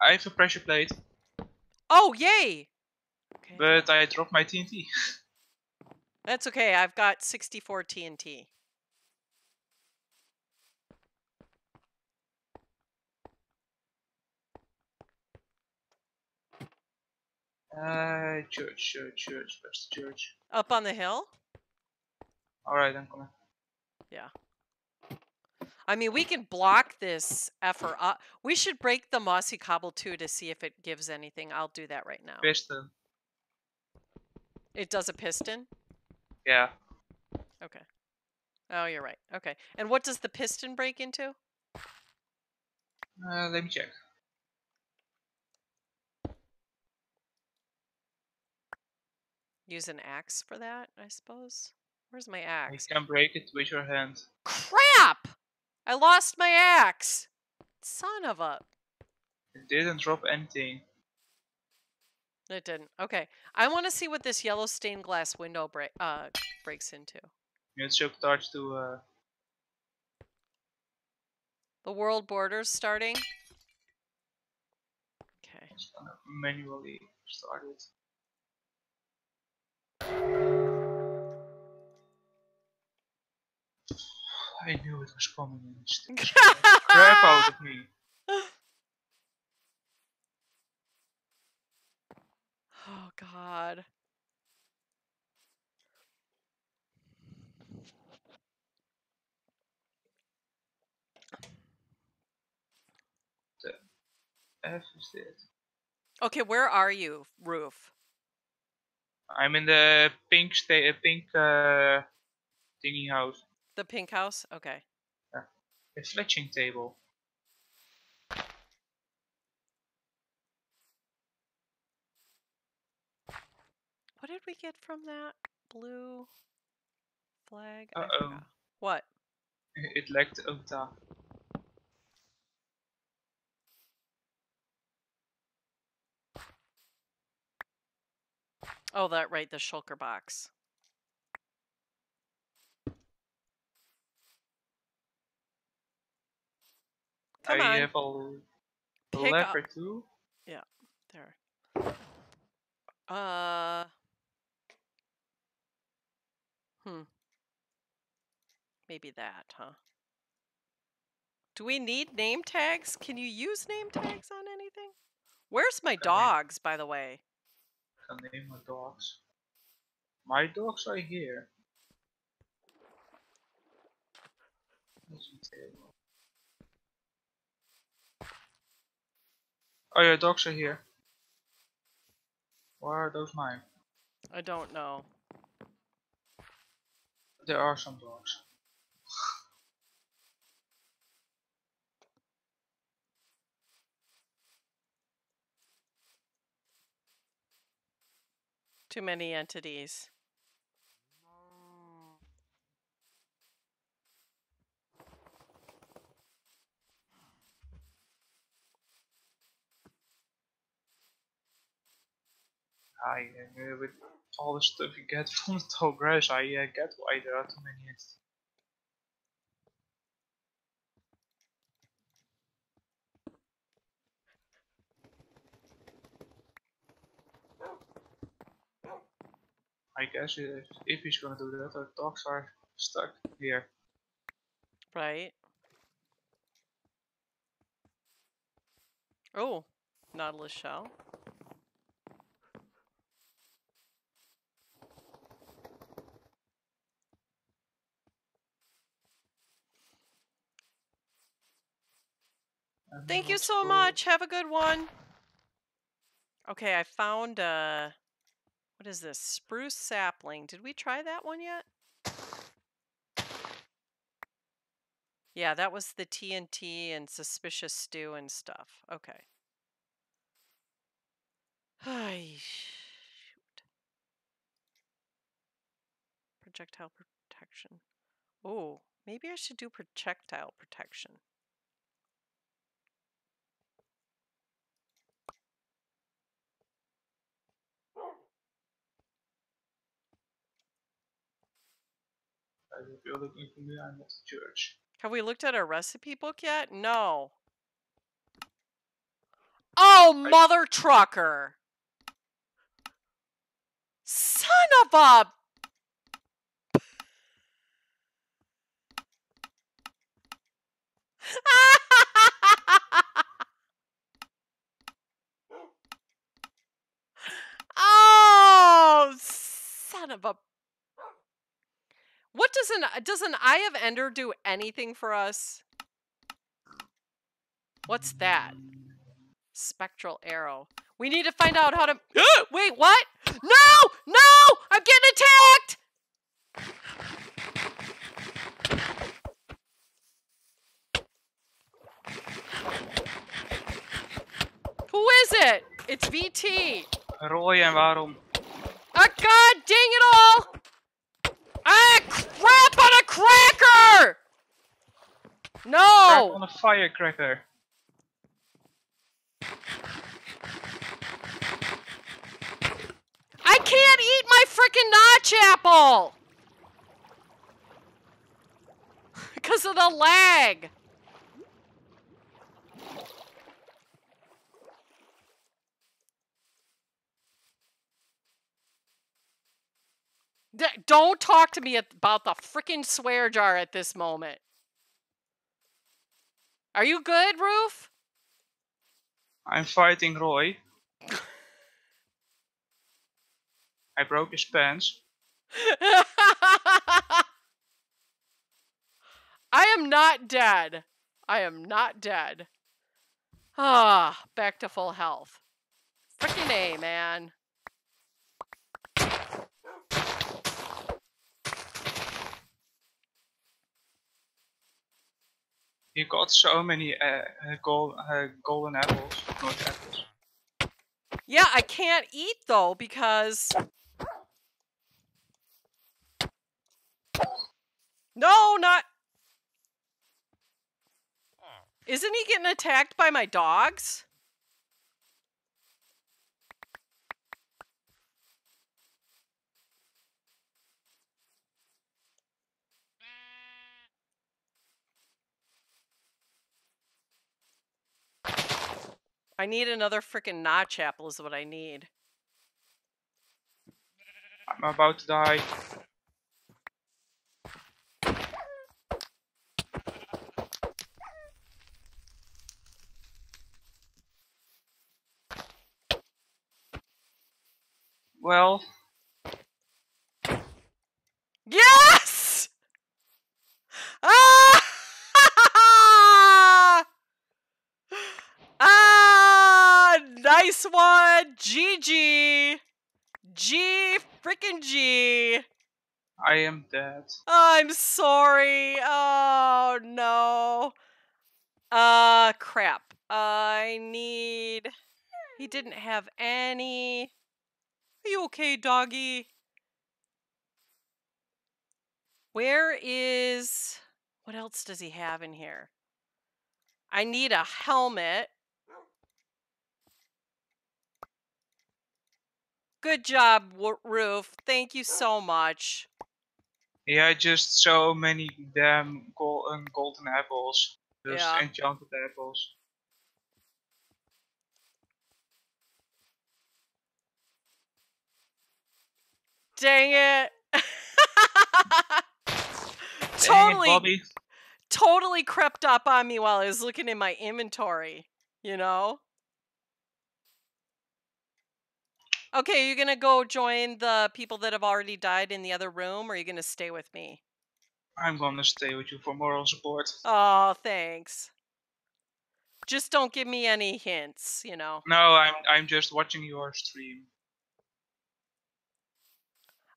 I have a pressure plate. Oh, yay! Okay. But I dropped my T N T. That's okay, I've got sixty-four T N T. Uh, church, church, church, where's the church? Up on the hill? Alright, I'm coming. Yeah. I mean, we can block this effort up. We should break the mossy cobble too to see if it gives anything. I'll do that right now. Piston. It does a piston? Yeah. Okay. Oh, you're right. Okay. And what does the piston break into? Uh, let me check. Use an axe for that, I suppose. Where's my axe? You can break it with your hand. Crap! I lost my axe! Son of a... It didn't drop anything. It didn't. Okay. I want to see what this yellow stained glass window break, uh, breaks into. It should touch to... Uh... The world borders starting. Okay. I'm just gonna manually start it. I knew it was coming and it just took the crap out of me. Oh god. The F is dead. Okay, where are you, Roof? I'm in the pink sta- pink uh, thingy house. The pink house? Okay. Yeah. The fletching table. What did we get from that blue flag? Uh oh. What? It lacked Ota. Oh, that right, the shulker box. Come I on. have a lever too. Yeah, there. Uh. Hmm. Maybe that, huh? Do we need name tags? Can you use name tags on anything? Where's my dogs, by the way? I can name my dogs. My dogs are here. Oh, your dogs are here. Where are those mine? I don't know. There are some dogs. Too many entities. I, uh, with all the stuff you get from the tall grass, I uh, get why there are too many entities. I guess if, if he's gonna do that, our dogs are stuck here. Right. Oh, Nautilus shell. Thank you so much. Have a good one. Okay, I found uh what is this? Spruce sapling. Did we try that one yet? Yeah, that was the T N T and suspicious stew and stuff. Okay. Ay, shoot. Projectile protection. Oh, maybe I should do projectile protection. If you're looking for me, I'm at the church. Have we looked at our recipe book yet? No. Oh, mother I... trucker! Son of a... oh, son of a... What does an does an Eye of Ender do anything for us? What's that? Spectral arrow. We need to find out how to. Wait, what? No, no! I'm getting attacked! Who is it? It's V T. Roy and Varum. Ah, god dang it all! Ah, crap on a cracker! No! Crap on a firecracker. I can't eat my frickin' notch apple! Because of the lag. D don't talk to me about the frickin' swear jar at this moment. Are you good, Roof? I'm fighting Roy. I broke his pants. I am not dead. I am not dead. Ah, back to full health. Frickin' A, man. You got so many uh, gold, uh, golden apples, not apples. Yeah, I can't eat though because. No, not. Isn't he getting attacked by my dogs? I need another frickin' notch apple is what I need. I'm about to die. Well... Yes! Ah! Nice one! G G! G freaking G! I am dead. I'm sorry. Oh no. Uh, crap. I need. He didn't have any. Are you okay, doggy? Where is. What else does he have in here? I need a helmet. Good job, Roof. Thank you so much. Yeah, just so many damn gold and golden apples. Just yeah. Enchanted apples. Dang it. totally, Dang it, totally crept up on me while I was looking in my inventory, you know? Okay, are you going to go join the people that have already died in the other room, or are you going to stay with me? I'm going to stay with you for moral support. Oh, thanks. Just don't give me any hints, you know. No, I'm I'm just watching your stream.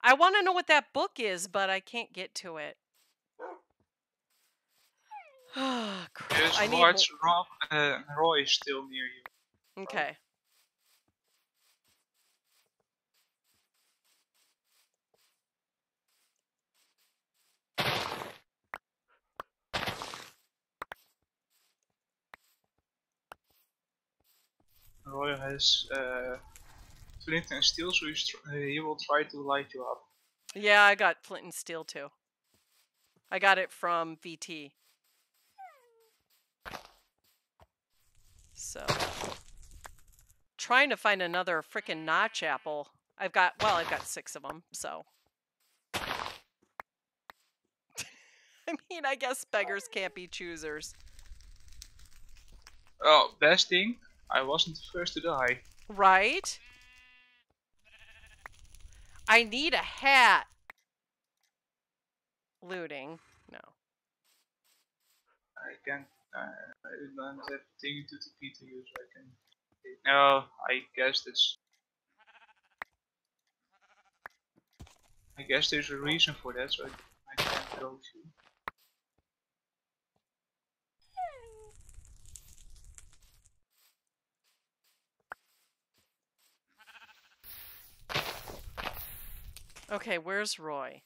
I want to know what that book is, but I can't get to it. Oh, crap. Just I watch need... Rob, uh, Roy is still near you. Okay. Roy has uh, flint and steel, so he's tr he will try to light you up. Yeah, I got flint and steel too. I got it from V T. So, trying to find another frickin' notch apple. I've got, well, I've got six of them, so. I mean, I guess beggars can't be choosers. Oh, best thing. I wasn't the first to die. Right? I need a hat. Looting. No. I can't. Uh, I don't have thing to T P to use. I can. No, I guess that's. I guess there's a reason for that, so I, I can't go to. Okay, where's Roy?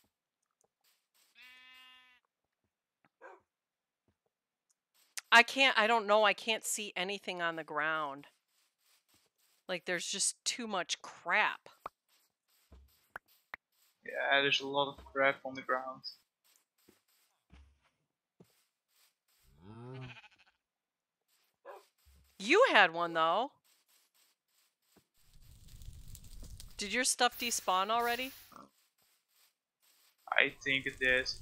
I can't, I don't know, I can't see anything on the ground. Like, there's just too much crap. Yeah, there's a lot of crap on the ground. Mm. You had one, though. Did your stuff despawn already? I think it is.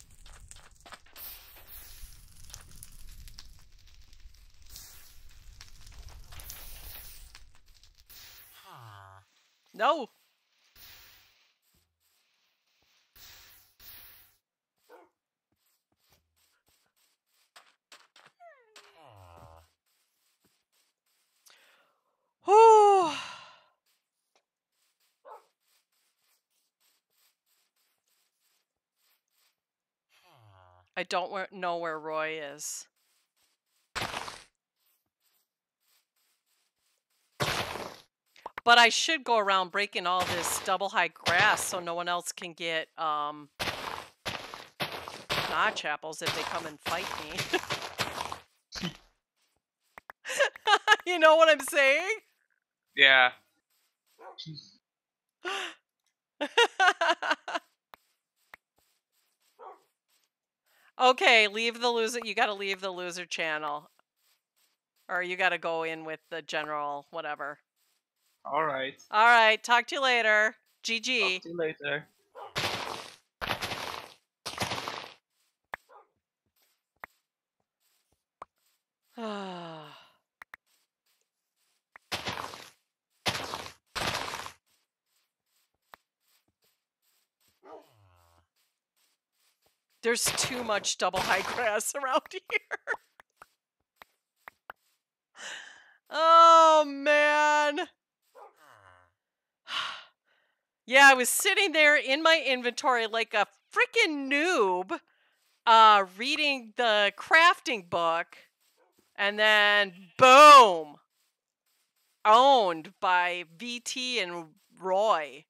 No. I don't know where Roy is. But I should go around breaking all this double high grass so no one else can get um, notch apples if they come and fight me. You know what I'm saying? Yeah. Okay, leave the loser. You got to leave the loser channel. Or you got to go in with the general whatever. All right. All right. Talk to you later. G G. Talk to you later. There's too much double high grass around here. Oh, man. Yeah, I was sitting there in my inventory like a freaking noob, uh, reading the crafting book, and then boom, owned by V T and Roy.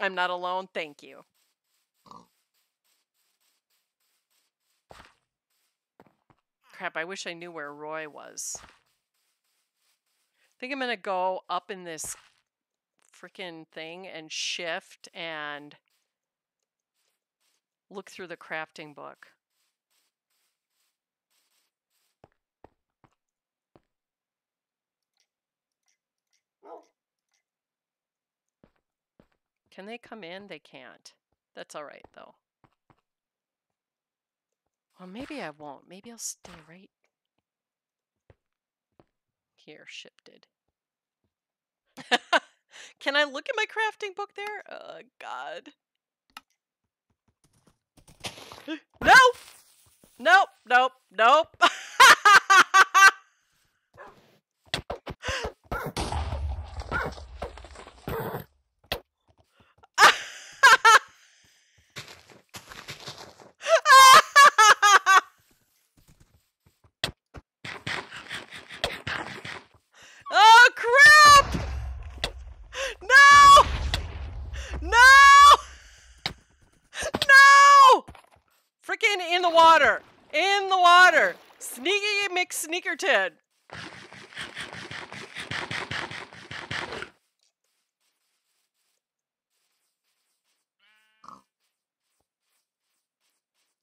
I'm not alone, thank you. Crap, I wish I knew where Roy was. I think I'm gonna go up in this freaking thing and shift and look through the crafting book. Can they come in? They can't. That's all right though. Well, maybe I won't. Maybe I'll stay right here, shifted. Can I look at my crafting book there? Oh, God. No! Nope, nope, nope. Sneakerton.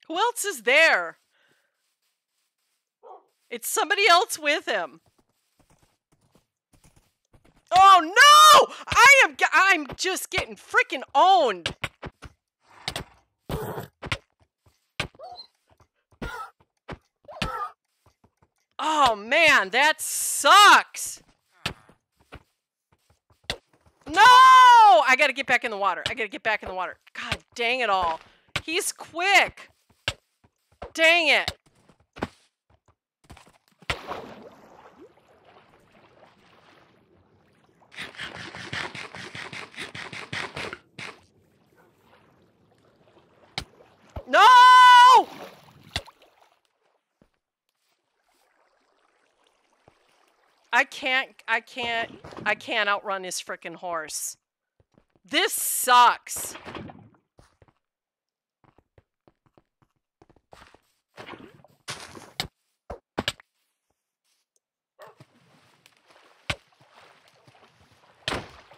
Who else is there? It's somebody else with him. Oh no! I am I'm just getting freaking owned. Oh man, that sucks! No! I gotta get back in the water. I gotta get back in the water. God dang it all. He's quick! Dang it! No! I can't, I can't, I can't outrun his frickin' horse. This sucks.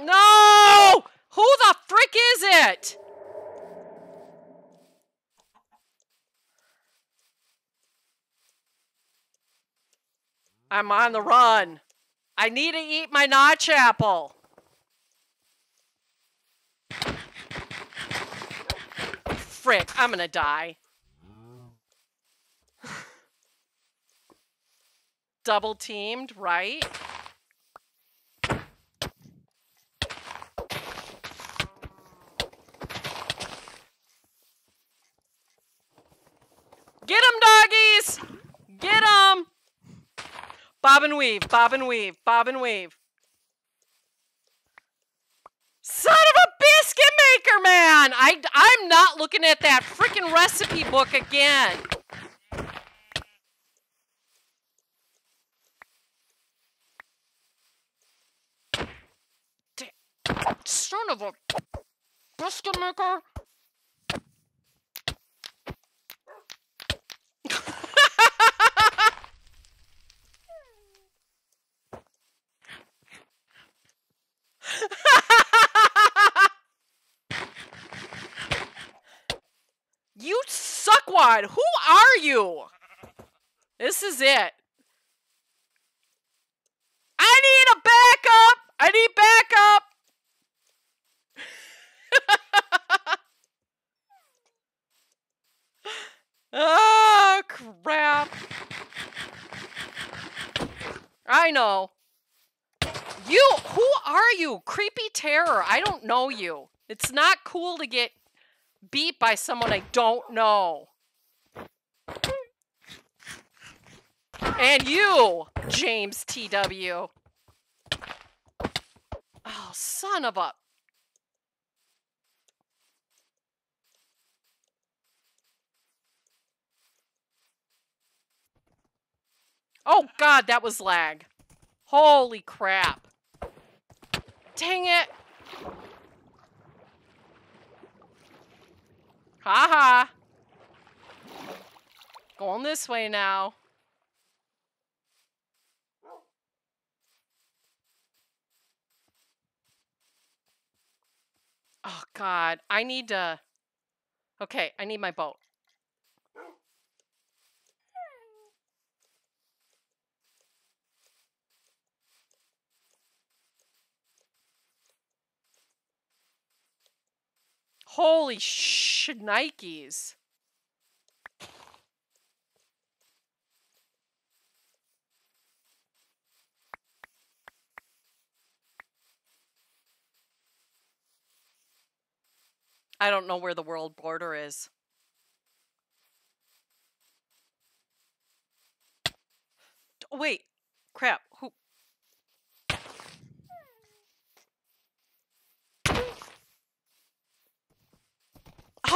No! Who the frick is it? I'm on the run. I need to eat my notch apple. frick, I'm gonna die. Double teamed, right? Get 'em, doggies! Get 'em! Bob and weave, bob and weave, bob and weave. Son of a biscuit maker, man! I, I'm not looking at that freaking recipe book again. Son of a biscuit maker. You suckwad! Who are you? This is it. I need a backup! I need backup! Oh, crap. I know. You, who are you? Creepy Terror. I don't know you. It's not cool to get beat by someone I don't know. And you, James T W. Oh, son of a... Oh, God, that was lag. Holy crap. Dang it. Ha ha. Going this way now. Oh, God. I need to... Okay, I need my boat. Holy sh Nikes. I don't know where the world border is. Wait, crap, who?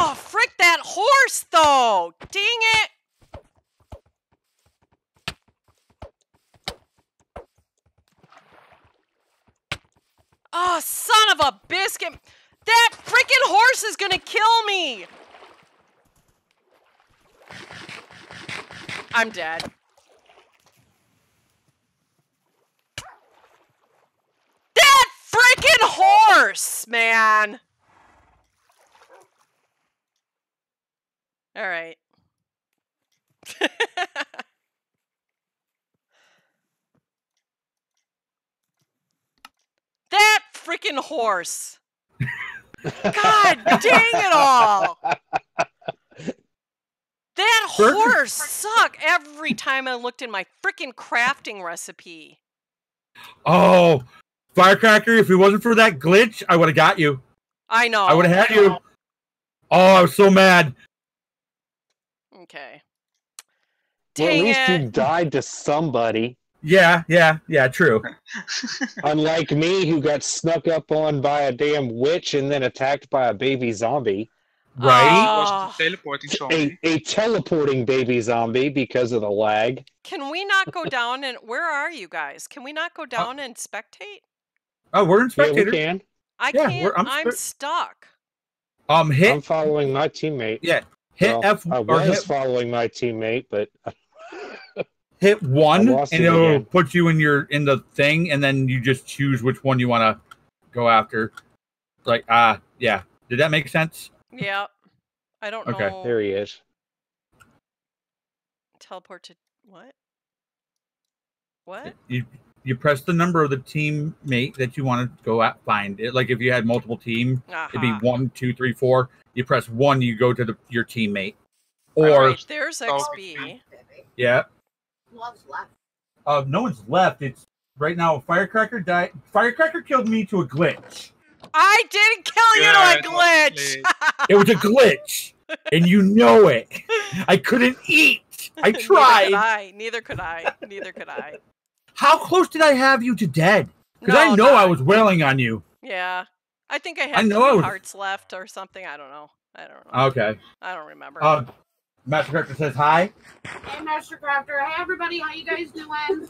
Oh, frick that horse, though! Dang it! Oh, son of a biscuit! That frickin' horse is gonna kill me! I'm dead. That frickin' horse, man! All right. That freaking horse. God dang it all. That horse sucked every time I looked in my freaking crafting recipe. Oh, Firecracker, if it wasn't for that glitch, I would have got you. I know. I would have had you. Oh, I was so mad. Okay. Dang well, at least it. You died to somebody. Yeah, yeah, yeah, true. Unlike me, who got snuck up on by a damn witch and then attacked by a baby zombie. Right? Uh, teleporting zombie. A, a teleporting baby zombie because of the lag. Can we not go down and... Where are you guys? Can we not go down uh, and spectate? Oh, we're in spectators. Yeah, we can. I yeah, can't. I'm, I'm stuck. Um, hit. I'm following my teammate. Yeah. Hit well, F. I was hit, following my teammate, but hit one, and it it'll again. Put you in your in the thing, and then you just choose which one you want to go after. Like, ah, uh, yeah. Did that make sense? Yeah, I don't okay. know. Okay, there he is. Teleport to what? What? You you press the number of the teammate that you want to go at find. It like if you had multiple team, uh-huh. it'd be one, two, three, four. you press one, you go to the your teammate. Or right, there's X P. Yeah. Love's left. Uh, no one's left. It's right now. Firecracker died. Firecracker killed me to a glitch. I didn't kill you yeah, to a glitch. It was a glitch, and you know it. I couldn't eat. I tried. Neither could I. Neither could I. Neither could I. How close did I have you to dead? Because no, I know no. I was wailing on you. Yeah, I think I had I know I was... hearts left or something. I don't know. I don't know. Okay. I don't remember. Uh, Master Crafter says hi. Hey, Master Crafter. Hey, everybody. How you guys doing?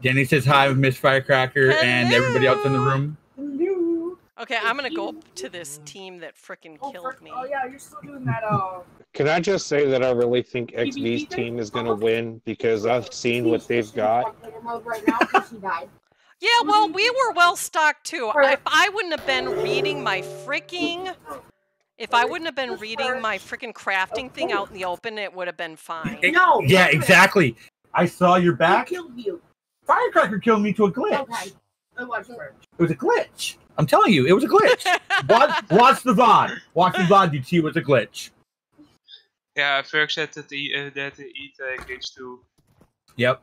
Jenny says hi with Miss Firecracker Hello. and everybody else in the room. Hello. Okay, I'm gonna go up to this team that frickin' oh, killed me. Oh yeah, you're still doing that. Uh... Can I just say that I really think X B's team is gonna win because I've seen what they've got. Yeah, well, we were well stocked too. If I wouldn't have been reading my fricking, if I wouldn't have been reading my fricking crafting thing out in the open, it would have been fine. No. Yeah, exactly. I saw your back. Who killed you? Firecracker killed me to a glitch. Okay. It was a glitch. I'm telling you, it was a glitch. watch, watch the V O D. Watch the V O D, you see it was a glitch. Yeah, Ferg said that he uh, that he eat uh, glitch too. Yep.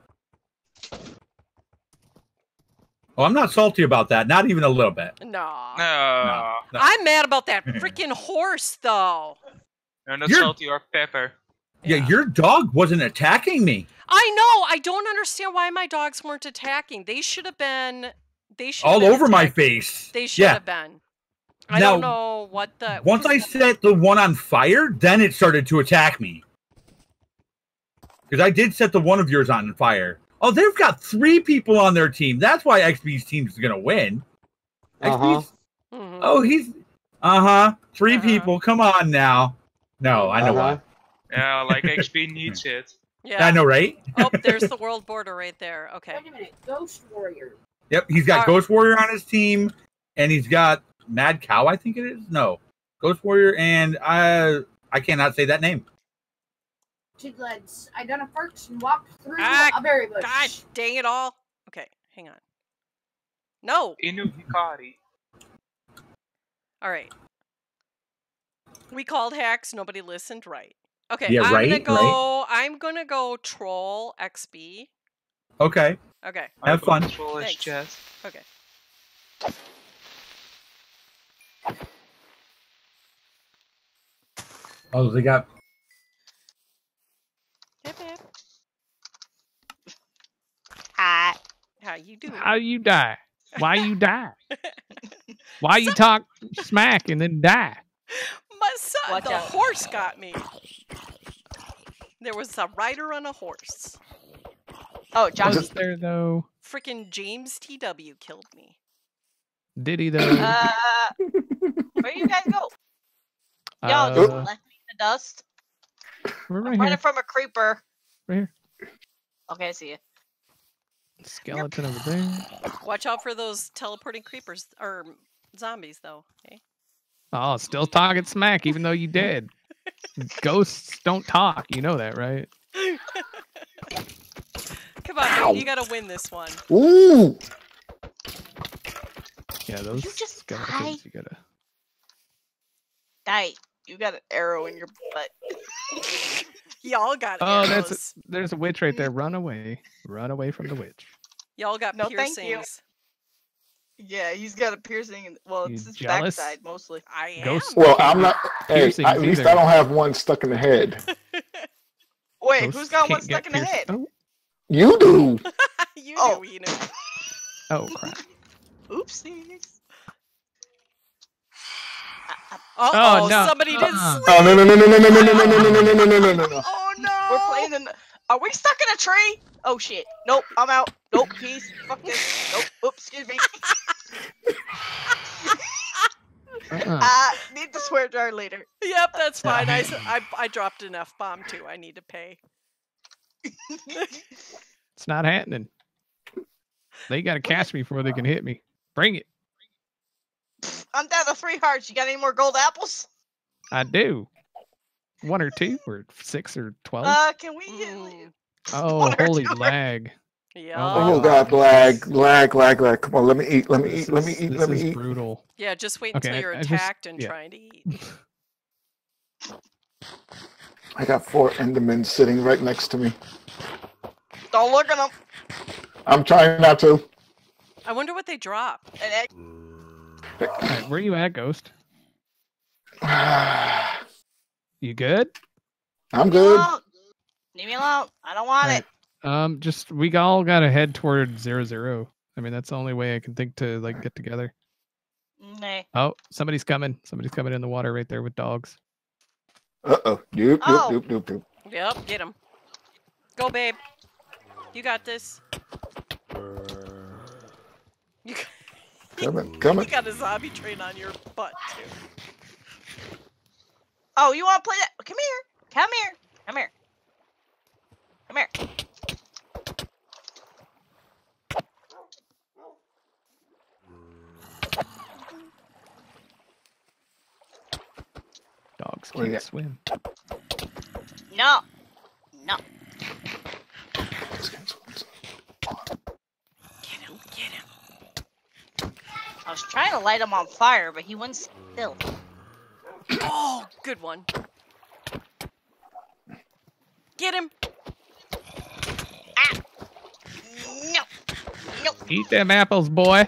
Oh, I'm not salty about that. Not even a little bit. No. No. no. no. I'm mad about that freaking horse, though. You're not You're... salty or pepper. Yeah. yeah, your dog wasn't attacking me. I know. I don't understand why my dogs weren't attacking. They should have been. They should all been over attacked. my face. They should yeah. have been. I now, don't know what the. Once I set the one on fire, then it started to attack me. Because I did set the one of yours on fire. Oh, they've got three people on their team. That's why X B's team is going to win. Uh -huh. X B's... Oh, he's. Uh huh. Three uh -huh. people. Come on now. No, I know uh -huh. why. Yeah, like X P needs it. Yeah, I know, right? Oh, there's the world border right there. Okay. Wait a minute, Ghost Warrior. Yep, he's got uh, Ghost Warrior on his team, and he's got Mad Cow, I think it is. No, Ghost Warrior, and I I cannot say that name. Titty Leds, I done a first and walked through ah, a berry bush. God dang it all! Okay, hang on. No. Inu Vicari. All right. We called hacks. Nobody listened. Right. Okay, yeah, I'm right, gonna go. Right. I'm gonna go troll X B. Okay. Okay. Have fun. Thanks. Thanks. Okay. Oh, they got. Hip, hip. Hi. How you doing? How you die? Why you die? Why you talk smack and then die? My son, Watch the out. horse got me. There was a rider on a horse. Oh, Josh was there though. Freaking James T W killed me. Did he though? Uh, where you guys go? Y'all uh, just left me in the dust. We're right I'm running here. from a creeper. Right here. Okay, I see you. Skeleton You're... over there. Watch out for those teleporting creepers or zombies though. Okay. Oh, still talking smack, even though you dead. Ghosts don't talk. You know that, right? Come on, Ow. you gotta win this one. Ooh. Yeah, those you just die. You gotta die. You got an arrow in your butt. Y'all got arrows. Oh, that's a, there's a witch right there. Run away. Run away from the witch. Y'all got no, piercings. Thank you. Yeah, he's got a piercing. In, well, it's his jealous? backside mostly. I am. Ghost well, I'm not. Hey, I, at least either. I don't have one stuck in the head. Wait, Ghost who's got one stuck in the head? Oh. You do. you oh. do, you know. Oh, crap. Oopsies. Uh-oh, oh, no. Somebody uh-uh. didn't sleep. Oh, no, no, no, no, no, no, no, no, no, no, no, no, no, no, no. Oh, no. We're playing in. Are we stuck in a tree? Oh, shit. Nope, I'm out. Nope, peace. Fuck this. Nope. Oops, excuse me. uh-uh. I need to swear jar later. Yep, that's fine. I, I, I dropped an F-bomb, too. I need to pay. It's not happening. They got to catch me before they can hit me. Bring it. I'm down to three hearts. You got any more gold apples? I do. One or two or six or twelve. Uh, can we? Mm. Oh, holy lag. Yeah. Oh, oh god, lag, lag, lag, lag. Come on, let me eat, let me this eat, is, let me eat, let me is eat. Brutal. Yeah, just wait until okay, you're I, attacked I just, and yeah. trying to eat. I got four Endermen sitting right next to me. Don't look at them. I'm trying not to. I wonder what they drop. Right, where are you at, Ghost? You good? I'm good. Leave me alone. I don't want right. it. Um, just we all gotta head toward zero zero. I mean, that's the only way I can think to like get together. Nah. Oh, somebody's coming. Somebody's coming in the water right there with dogs. Uh oh. Nope. Oh. Nope. Nope. Nope. Yep. Get him. Go, babe. You got this. You got... Coming. Coming. You got a zombie train on your butt too. Oh, you want to play that? Come here. Come here. Come here. Come here. Dogs can't yeah. swim. No. No. Get him. Get him. I was trying to light him on fire, but he wouldn't still. Oh, good one. Get him. Ah. No. No. Eat them apples, boy.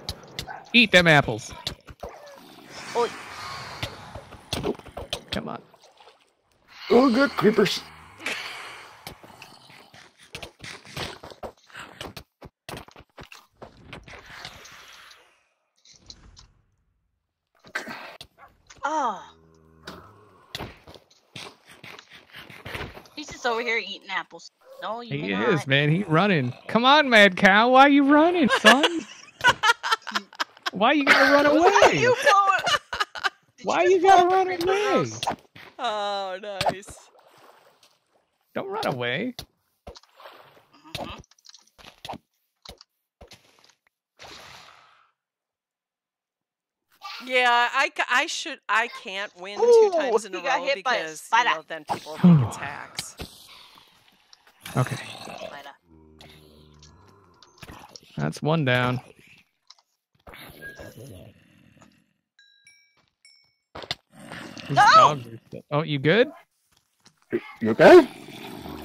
Eat them apples. Oy. Come on. Oh, good creepers. Oh. He's just over here eating apples. No, you He is, not. man. He's running. Come on, Mad Cow. Why are you running, son? Why you gotta run away? You Why you, you gotta run away? Oh, nice. Don't run away. Mm-hmm. Yeah, I, I should I can't win Ooh, two times in a row because you know, then people think it's hacks. Okay. That's one down. No! Oh, you good? You okay?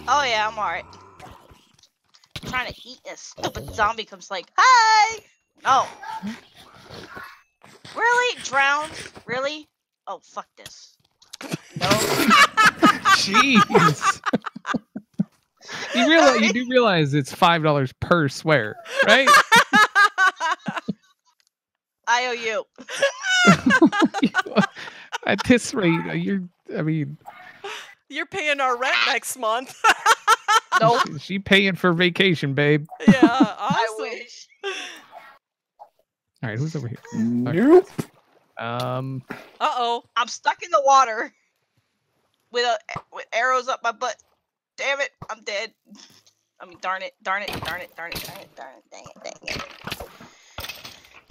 Oh yeah, I'm alright. I'm trying to eat this stupid zombie comes like, hi! No. Really? Drowned? Really? Oh, fuck this. No. Jeez. You realize you do realize it's five dollars per swear, right? I owe you. At this rate, you're. I mean, you're paying our rent next month. Nope. She, she paying for vacation, babe. Yeah, awesome. I wish. All right, who's over here? Nope. Okay. Um. Uh oh, I'm stuck in the water with a with arrows up my butt. Damn it, I'm dead. I mean, darn it, darn it, darn it, darn it, darn it, darn it, dang it, dang it.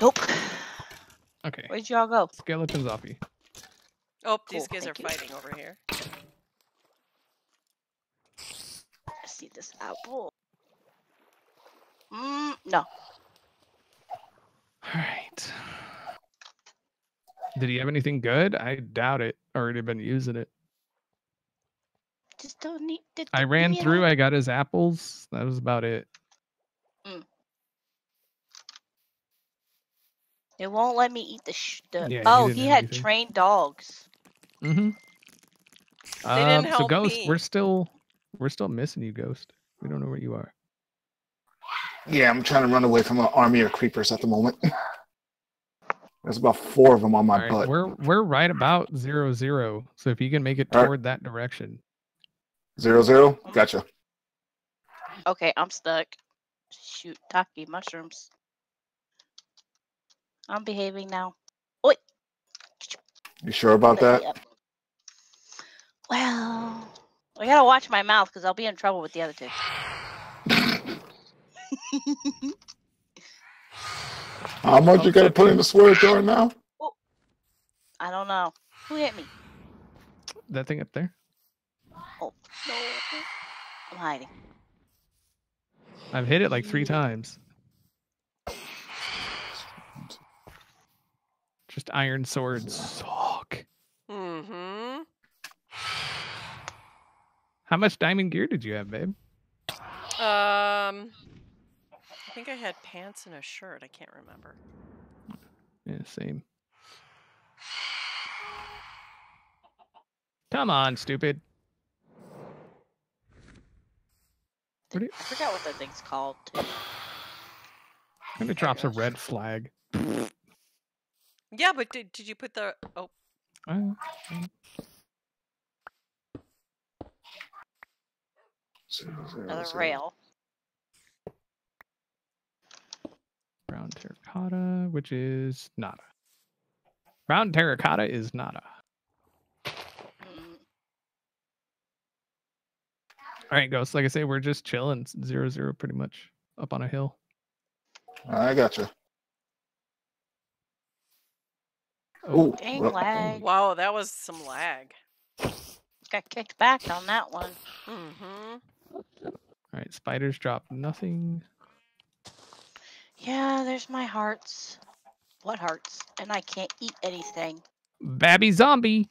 Nope. Okay. Where'd y'all go? Skeletons off you. Oh, cool, these guys are you. fighting over here. I see this apple. Mm, no. Alright. Did he have anything good? I doubt it. Already been using it. Just don't need to I ran me through, out. I got his apples. That was about it. Mm. It won't let me eat the sh the yeah, Oh, he, he had anything. trained dogs. Mm-hmm. They um, didn't help so Ghost, me. we're still we're still missing you, Ghost. We don't know where you are. Yeah, I'm trying to run away from an army of creepers at the moment. There's about four of them on my right, butt. We're we're right about zero zero. So if you can make it All toward right. that direction. Zero zero? Gotcha. Okay, I'm stuck. Shoot, Taki mushrooms. I'm behaving now. Oi. You sure about that? Up. Well, I gotta watch my mouth because I'll be in trouble with the other two. How much you gotta put in the swear jar now? I don't know. Who hit me? That thing up there? Oh no! I'm hiding. I've hit it like three times. Just iron swords suck. Mm-hmm. How much diamond gear did you have, babe? Um, I think I had pants and a shirt. I can't remember. Yeah, same. Come on, stupid. What you... I forgot what that thing's called. Too. And it drops a red flag. Yeah, but did, did you put the... Oh. Oh. Another rail. Brown terracotta, which is nada. Brown terracotta is nada. Mm. All right, Ghost. Like I say, we're just chilling. Zero, zero, pretty much up on a hill. I gotcha. Oh, dang lag. Wow, that was some lag. Got kicked back on that one. Mm-hmm. All right, spiders drop nothing. Yeah, there's my hearts. What hearts? And I can't eat anything. Babby zombie.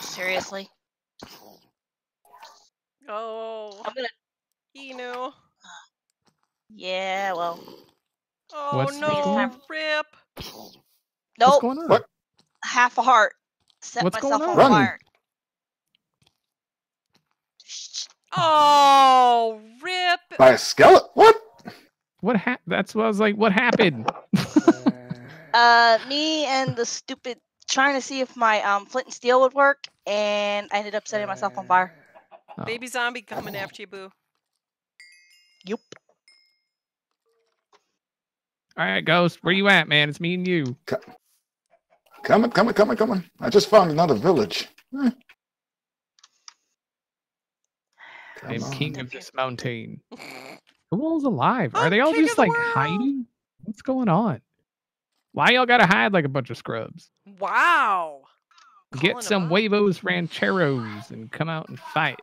Seriously? Oh. I'm gonna... Inu. Yeah, well. Oh, What's no. Rip. Nope. What's going on? What? Half a heart. Set What's myself going on? on fire. Oh, rip. By a skeleton? What? What ha That's what I was like, what happened? uh, me and the stupid, trying to see if my um, flint and steel would work, and I ended up setting myself on fire. Oh. Baby zombie coming after you, boo. Yup. All right, Ghost, where you at, man? It's me and you. Co coming, coming, coming, coming. I just found another village. Eh. I'm king of this mountain. The world's alive. Are I'm they all just like world. hiding? What's going on? Why y'all gotta hide like a bunch of scrubs? Wow. Get Calling some huevos rancheros and come out and fight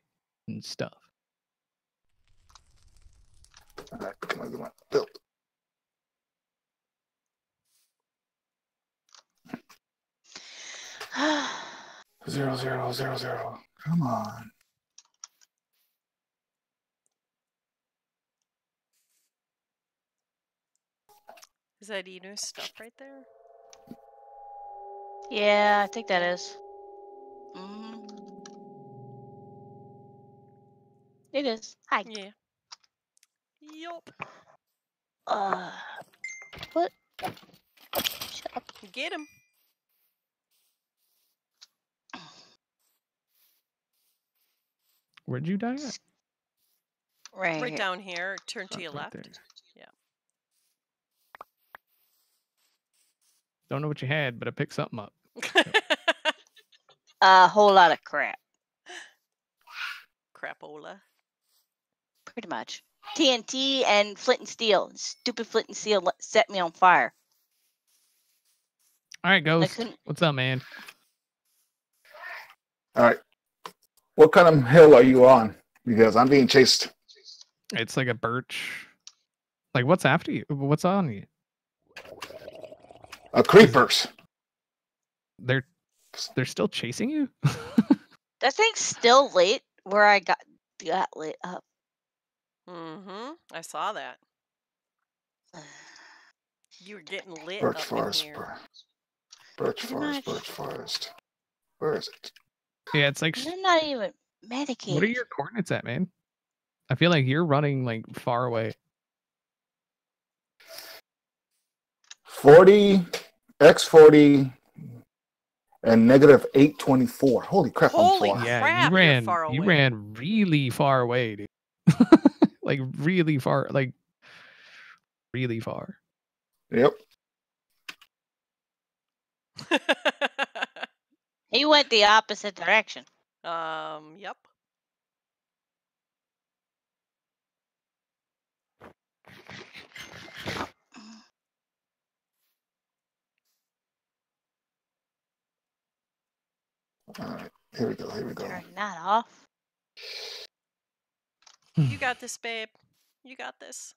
and stuff. All right, come on, come on. Build. Zero, zero, zero, zero. Come on. Is that Inu's stuff right there? Yeah, I think that is. Mm. It is. Hi. Yeah. Yup. Uh, what? Shut up. Get him. Where'd you die at? Right, right down here. Turn to oh, your right left. There. Don't know what you had, but I picked something up. So. A whole lot of crap. Crapola. Pretty much. T N T and flint and steel. Stupid flint and steel set me on fire. All right, Ghost. What's up, man? All right. What kind of hill are you on? Because I'm being chased. It's like a birch. Like, what's after you? What's on you? A creepers. They're they're still chasing you? That thing's still lit where I got got lit up. Mm-hmm. I saw that. You were getting lit. Birch up forest. In here. Birch forest. Birch forest. Where is it? Yeah, it's like they're not even medicated. What are your coordinates at, man? I feel like you're running like far away. forty, x forty, and negative eight twenty-four. Holy crap. Holy crap. Yeah, you ran, far away. You ran really far away, dude. Like, really far. Like, really far. Yep. He went the opposite direction. Um, yep. All right, here we go, here we go. You're not off. You got this, babe. You got this.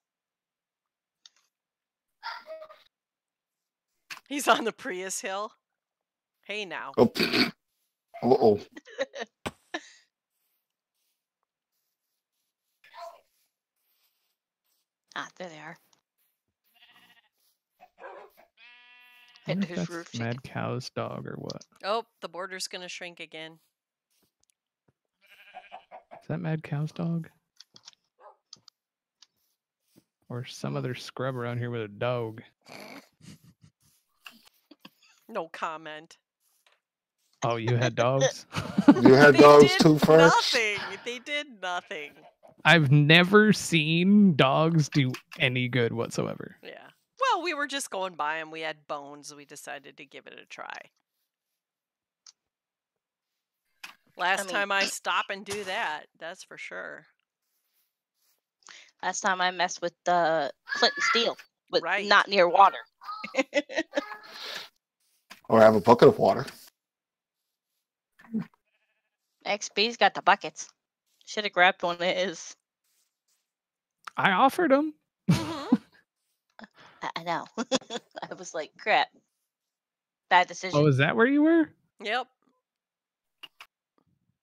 He's on the Prius hill. Hey now. Oh. Uh-oh. Ah, there they are. Hit his roof chicken. Mad Cow's dog or what? Oh, the border's gonna shrink again. Is that Mad Cow's dog? Or some other scrub around here with a dog? No comment. Oh, you had dogs? You had dogs too first? Nothing. They did nothing. I've never seen dogs do any good whatsoever. Yeah. Well, we were just going by and we had bones. We decided to give it a try. Last I mean, time I stop and do that, that's for sure. Last time I messed with the uh, flint and steel, but right. Not near water. Or have a bucket of water. X B's got the buckets. Should have grabbed one that is. I offered them. Mm-hmm. I, I know. I was like, crap. Bad decision. Oh, is that where you were? Yep.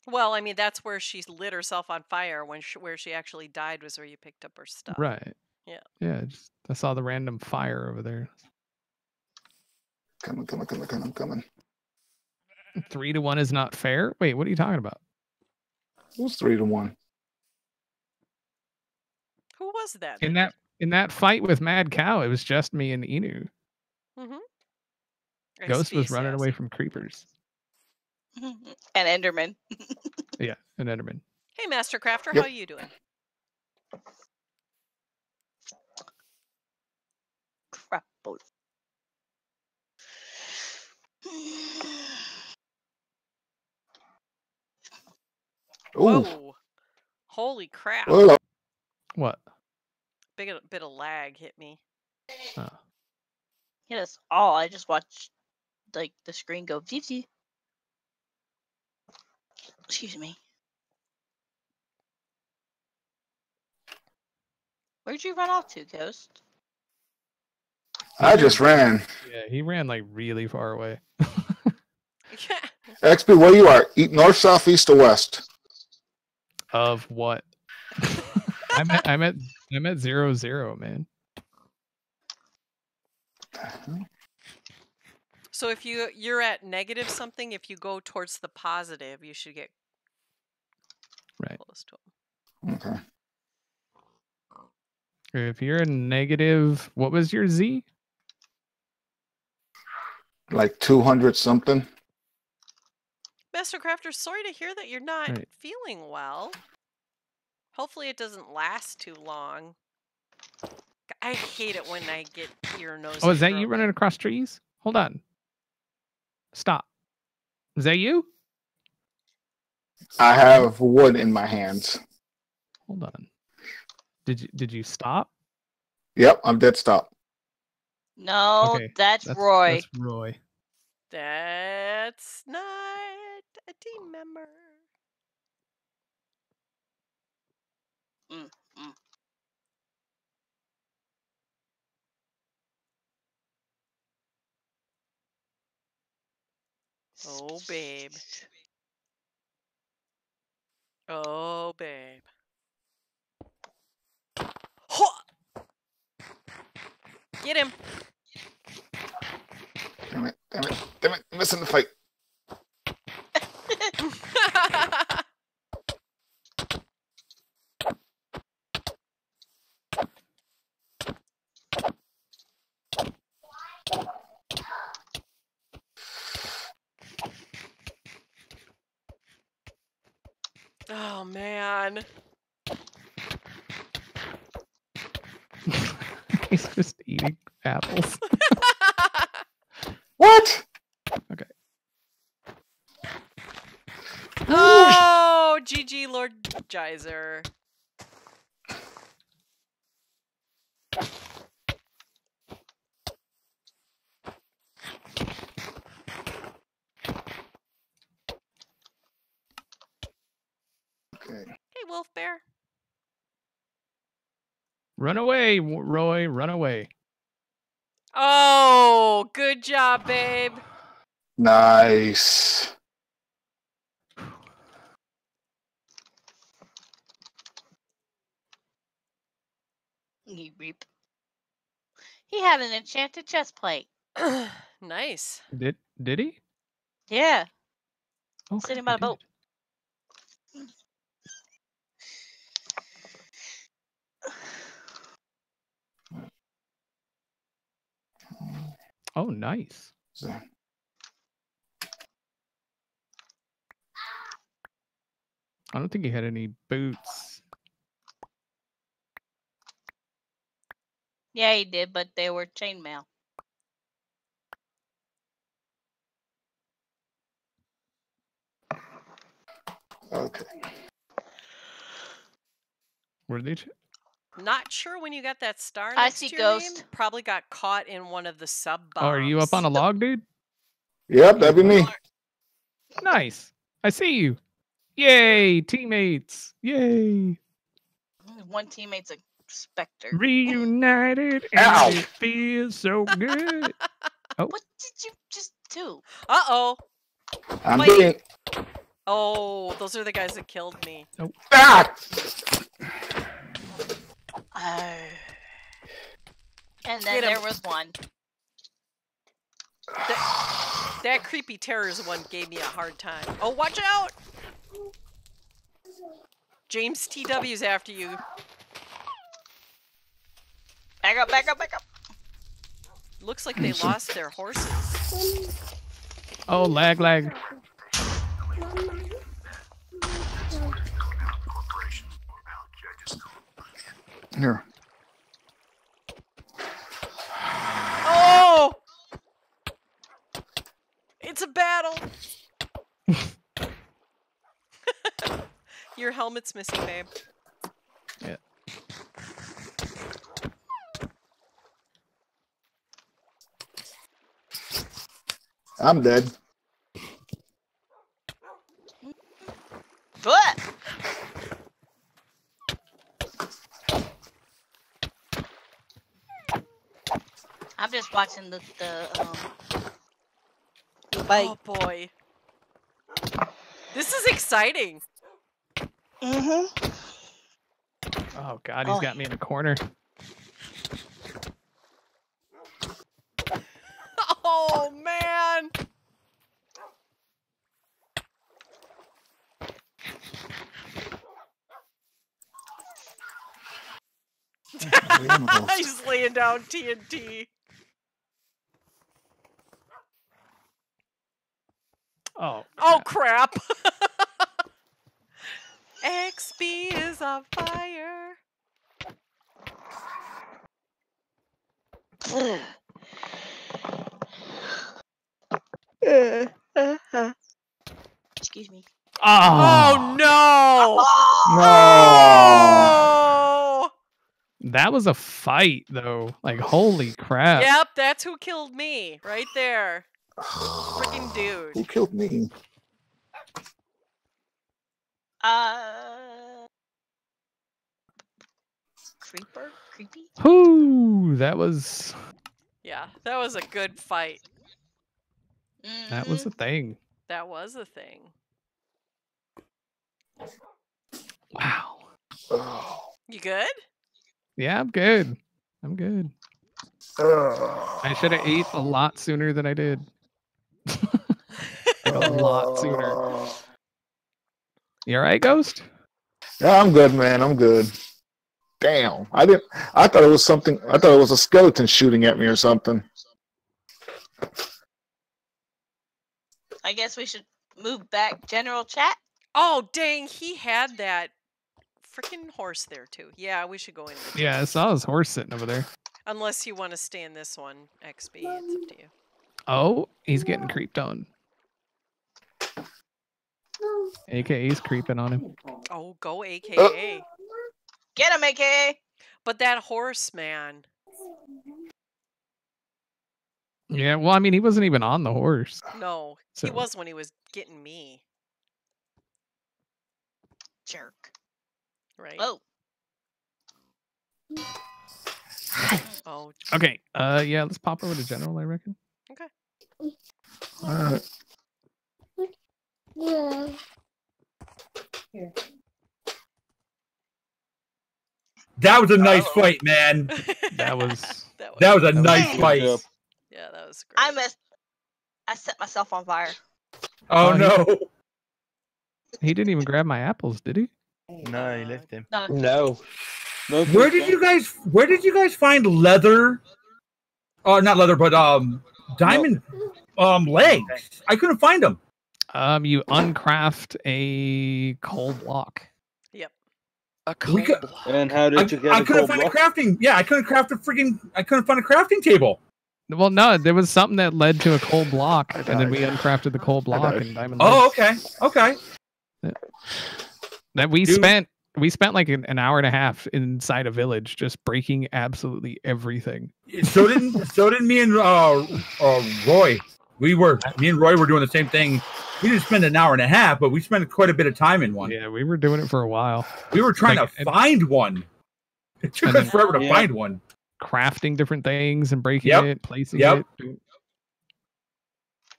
Well, I mean, that's where she lit herself on fire. When she, where she actually died was where you picked up her stuff. Right. Yeah. Yeah. Just, I saw the random fire over there. Coming, coming, coming, coming, coming. Three to one is not fair. Wait, what are you talking about? It was three to one. Who was that? In that in that fight with Mad Cow, it was just me and Inu. Mm-hmm. Ghost was running away from creepers. And Enderman. Yeah, an Enderman. Hey, Master Crafter, yep. How you doing? Crap boat. Whoa! Ooh. Holy crap! Hello. What? Big a bit of lag hit me. Huh. Hit us all. I just watched like the screen go V T. Excuse me. Where'd you run off to, Ghost? I just ran. Yeah, he ran like really far away. X B, where you are? Eat north, south, east, or west? Of what? I'm at I'm at I'm at zero zero, man. So if you you're at negative something, if you go towards the positive, you should get right close to them. Okay. If you're a negative, what was your Z? Like two hundred something. Master Crafter, sorry to hear that you're not right. Feeling well. Hopefully it doesn't last too long. I hate it when I get ear, nose. Oh, is that you running across trees? Hold on. Stop. Is that you? I have wood in my hands. Hold on. Did you did you stop? Yep, I'm dead stop. No, okay. that's, that's Roy. That's Roy. That's not a team member. Mm, mm. Oh, babe. Oh, babe. Ho! Get him. Damn it, damn it, damn it, missing the fight. Oh, man. He's just eating apples. What? Okay. Oh, G G, Lord Geyser. Okay. Hey, Wolf Bear. Run away, Roy, run away. Oh, good job, babe. Nice. He reap. He had an enchanted chest plate. Nice. Did did he? Yeah. Okay. Sitting by a boat. Oh, nice. So. I don't think he had any boots. Yeah, he did, but they were chainmail. Okay. Were they? Not sure when you got that star next I see to your Ghost. Name. Probably got caught in one of the sub bombs. Oh, are you up on a log, dude? Yep, that'd be me. Nice. I see you. Yay, teammates. Yay. One teammate's a specter. Reunited. Ow. And it feels so good. Oh. What did you just do? Uh-oh. I'm doing... Oh, those are the guys that killed me. Nope. Ah! Uh, and then there was one. That, that creepy terrors one gave me a hard time. Oh, watch out! James T W's after you. Back up, back up, back up. Looks like they lost their horses. Oh, lag, lag. Here. Oh! It's a battle! Your helmet's missing, babe. Yeah. I'm dead. What? I'm just watching the, the um, bike. Oh boy. This is exciting. Mm-hmm. Oh God, he's oh. got me in a corner. Oh man. He's laying down T N T. Oh, oh crap. X B is on fire. Excuse me. Oh, oh no. Oh. No. That was a fight though. Like holy crap. Yep, that's who killed me right there. Freaking dude. Who killed me? Uh. Creeper? Creepy? Ooh, that was. Yeah, that was a good fight. Mm-hmm. That was a thing. That was a thing. Wow. Oh. You good? Yeah, I'm good. I'm good. Oh. I should have ate a lot sooner than I did. A lot sooner. You alright, Ghost? Yeah, I'm good, man. I'm good. Damn. I didn't I thought it was something I thought it was a skeleton shooting at me or something. I guess we should move back general chat. Oh dang, he had that freaking horse there too. Yeah, we should go in. Yeah, I saw his horse sitting over there. Unless you want to stay in this one, X B, it's up to you. Oh, he's getting creeped on. A K A's creeping on him. Oh, go A K A. Get him, A K A. But that horse, man. Yeah, well, I mean, he wasn't even on the horse. No, so. He was when he was getting me. Jerk. Right? Oh. Oh, okay. Uh, yeah, let's pop over to General, I reckon. Okay. Alright. Yeah. Here. That was a nice oh. fight, man. That was that was, that was a that nice was fight. Up. Yeah, that was great. I missed. I set myself on fire. Oh, oh no! He, he didn't even grab my apples, did he? No, he left them. No. No. no where did you guys? Where did you guys find leather? Oh, not leather, but um, diamond, no. um, legs. I couldn't find them. Um, you uncraft a coal block. Yep. A coal could, block. And how did I, you get I a couldn't coal find block? a crafting. Yeah, I couldn't craft a freaking. I couldn't find a crafting table. Well, no, there was something that led to a coal block, and then we uncrafted the coal block and diamond. Oh, okay, okay. That we Dude. spent we spent like an, an hour and a half inside a village just breaking absolutely everything. So didn't so didn't me and uh, uh Roy. We were me and Roy were doing the same thing. We didn't spend an hour and a half, but we spent quite a bit of time in one. Yeah, we were doing it for a while. We were trying like, to find it, one. It took us forever to yeah. find one. Crafting different things and breaking yep. it, placing yep. it.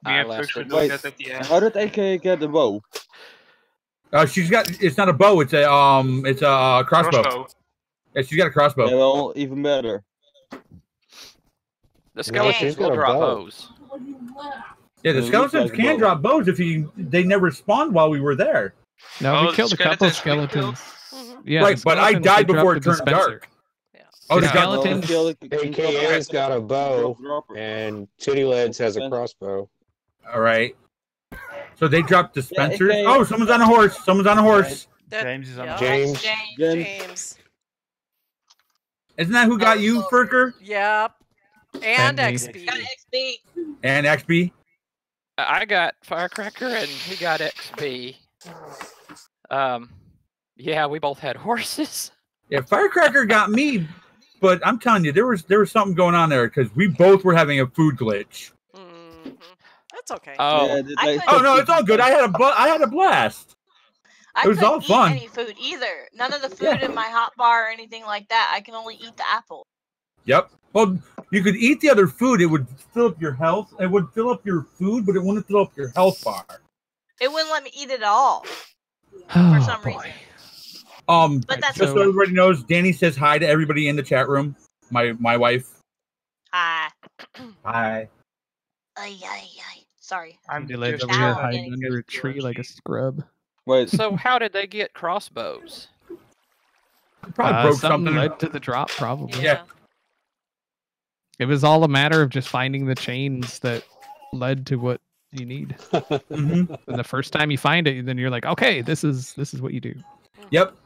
Yep. Wait, how did A K get the bow? Uh, she's got. It's not a bow. It's a um. It's a crossbow. crossbow. Yeah, she's got a crossbow. Yeah, well, even better. The skeletons will drop bows. Yeah, the skeletons can drop bows if you. They never spawned while we were there. No, oh, we killed a couple of skeletons. Killed? Yeah, right, but I died before it turned dark. Oh, the skeleton. A K A's got a bow, and Titty Leds has a crossbow. All right. So they dropped dispensers. Yeah, oh, someone's on a horse. Someone's on a horse. That, James is on a horse. James. James. James. Isn't that who got oh, you, Furker? Yep. And X P. X P. And X P. I got Firecracker, and he got X P. Um, yeah, we both had horses. Yeah, Firecracker got me. But I'm telling you, there was there was something going on there because we both were having a food glitch. Mm-hmm. That's okay. Oh, yeah, like, oh no, it's all good. I had a I had a blast. I it was all fun. Any food either? None of the food yeah. in my hot bar or anything like that. I can only eat the apple. Yep. Well, you could eat the other food. It would fill up your health. It would fill up your food, but it wouldn't fill up your health bar. It wouldn't let me eat it at all oh, for some boy. reason. Um, but that's just so everybody knows, Danny says hi to everybody in the chat room. My my wife. Hi. Hi. Ay, ay, ay. Sorry. I'm delayed over here hiding under a tree like a scrub. Wait. So how did they get crossbows? Probably uh, broke something. something led to the drop, probably. Yeah. It was all a matter of just finding the chains that led to what you need. Mm-hmm. And the first time you find it, then you're like, okay, this is this is what you do. Yep.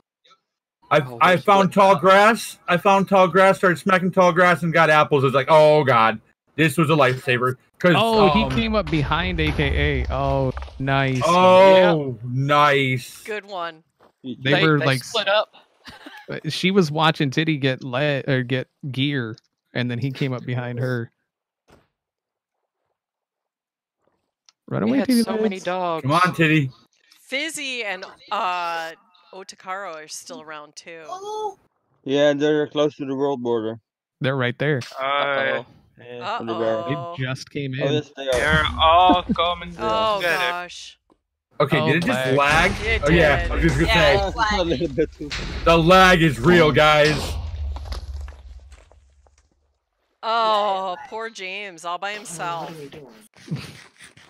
I, oh, I found tall grass. I found tall grass, started smacking tall grass, and got apples. I was like, oh, God. This was a lifesaver. Oh, um, he came up behind A K A. Oh, nice. Oh, yeah. nice. Good one. They, they were they like split up. She was watching Titty get lead or get gear, and then he came up behind her. Right away, Titty. So many dogs. Come on, Titty. Fizzy and uh. Otakaro are still around too. Yeah, they're close to the world border. They're right there. Uh, yeah. Uh-oh. They just came in. Oh, yes, they are. They're all coming together. Oh gosh. Okay, oh, did it just lag? It oh did. yeah, I was just gonna yeah, say. The lag is real, guys. Oh, poor James, all by himself.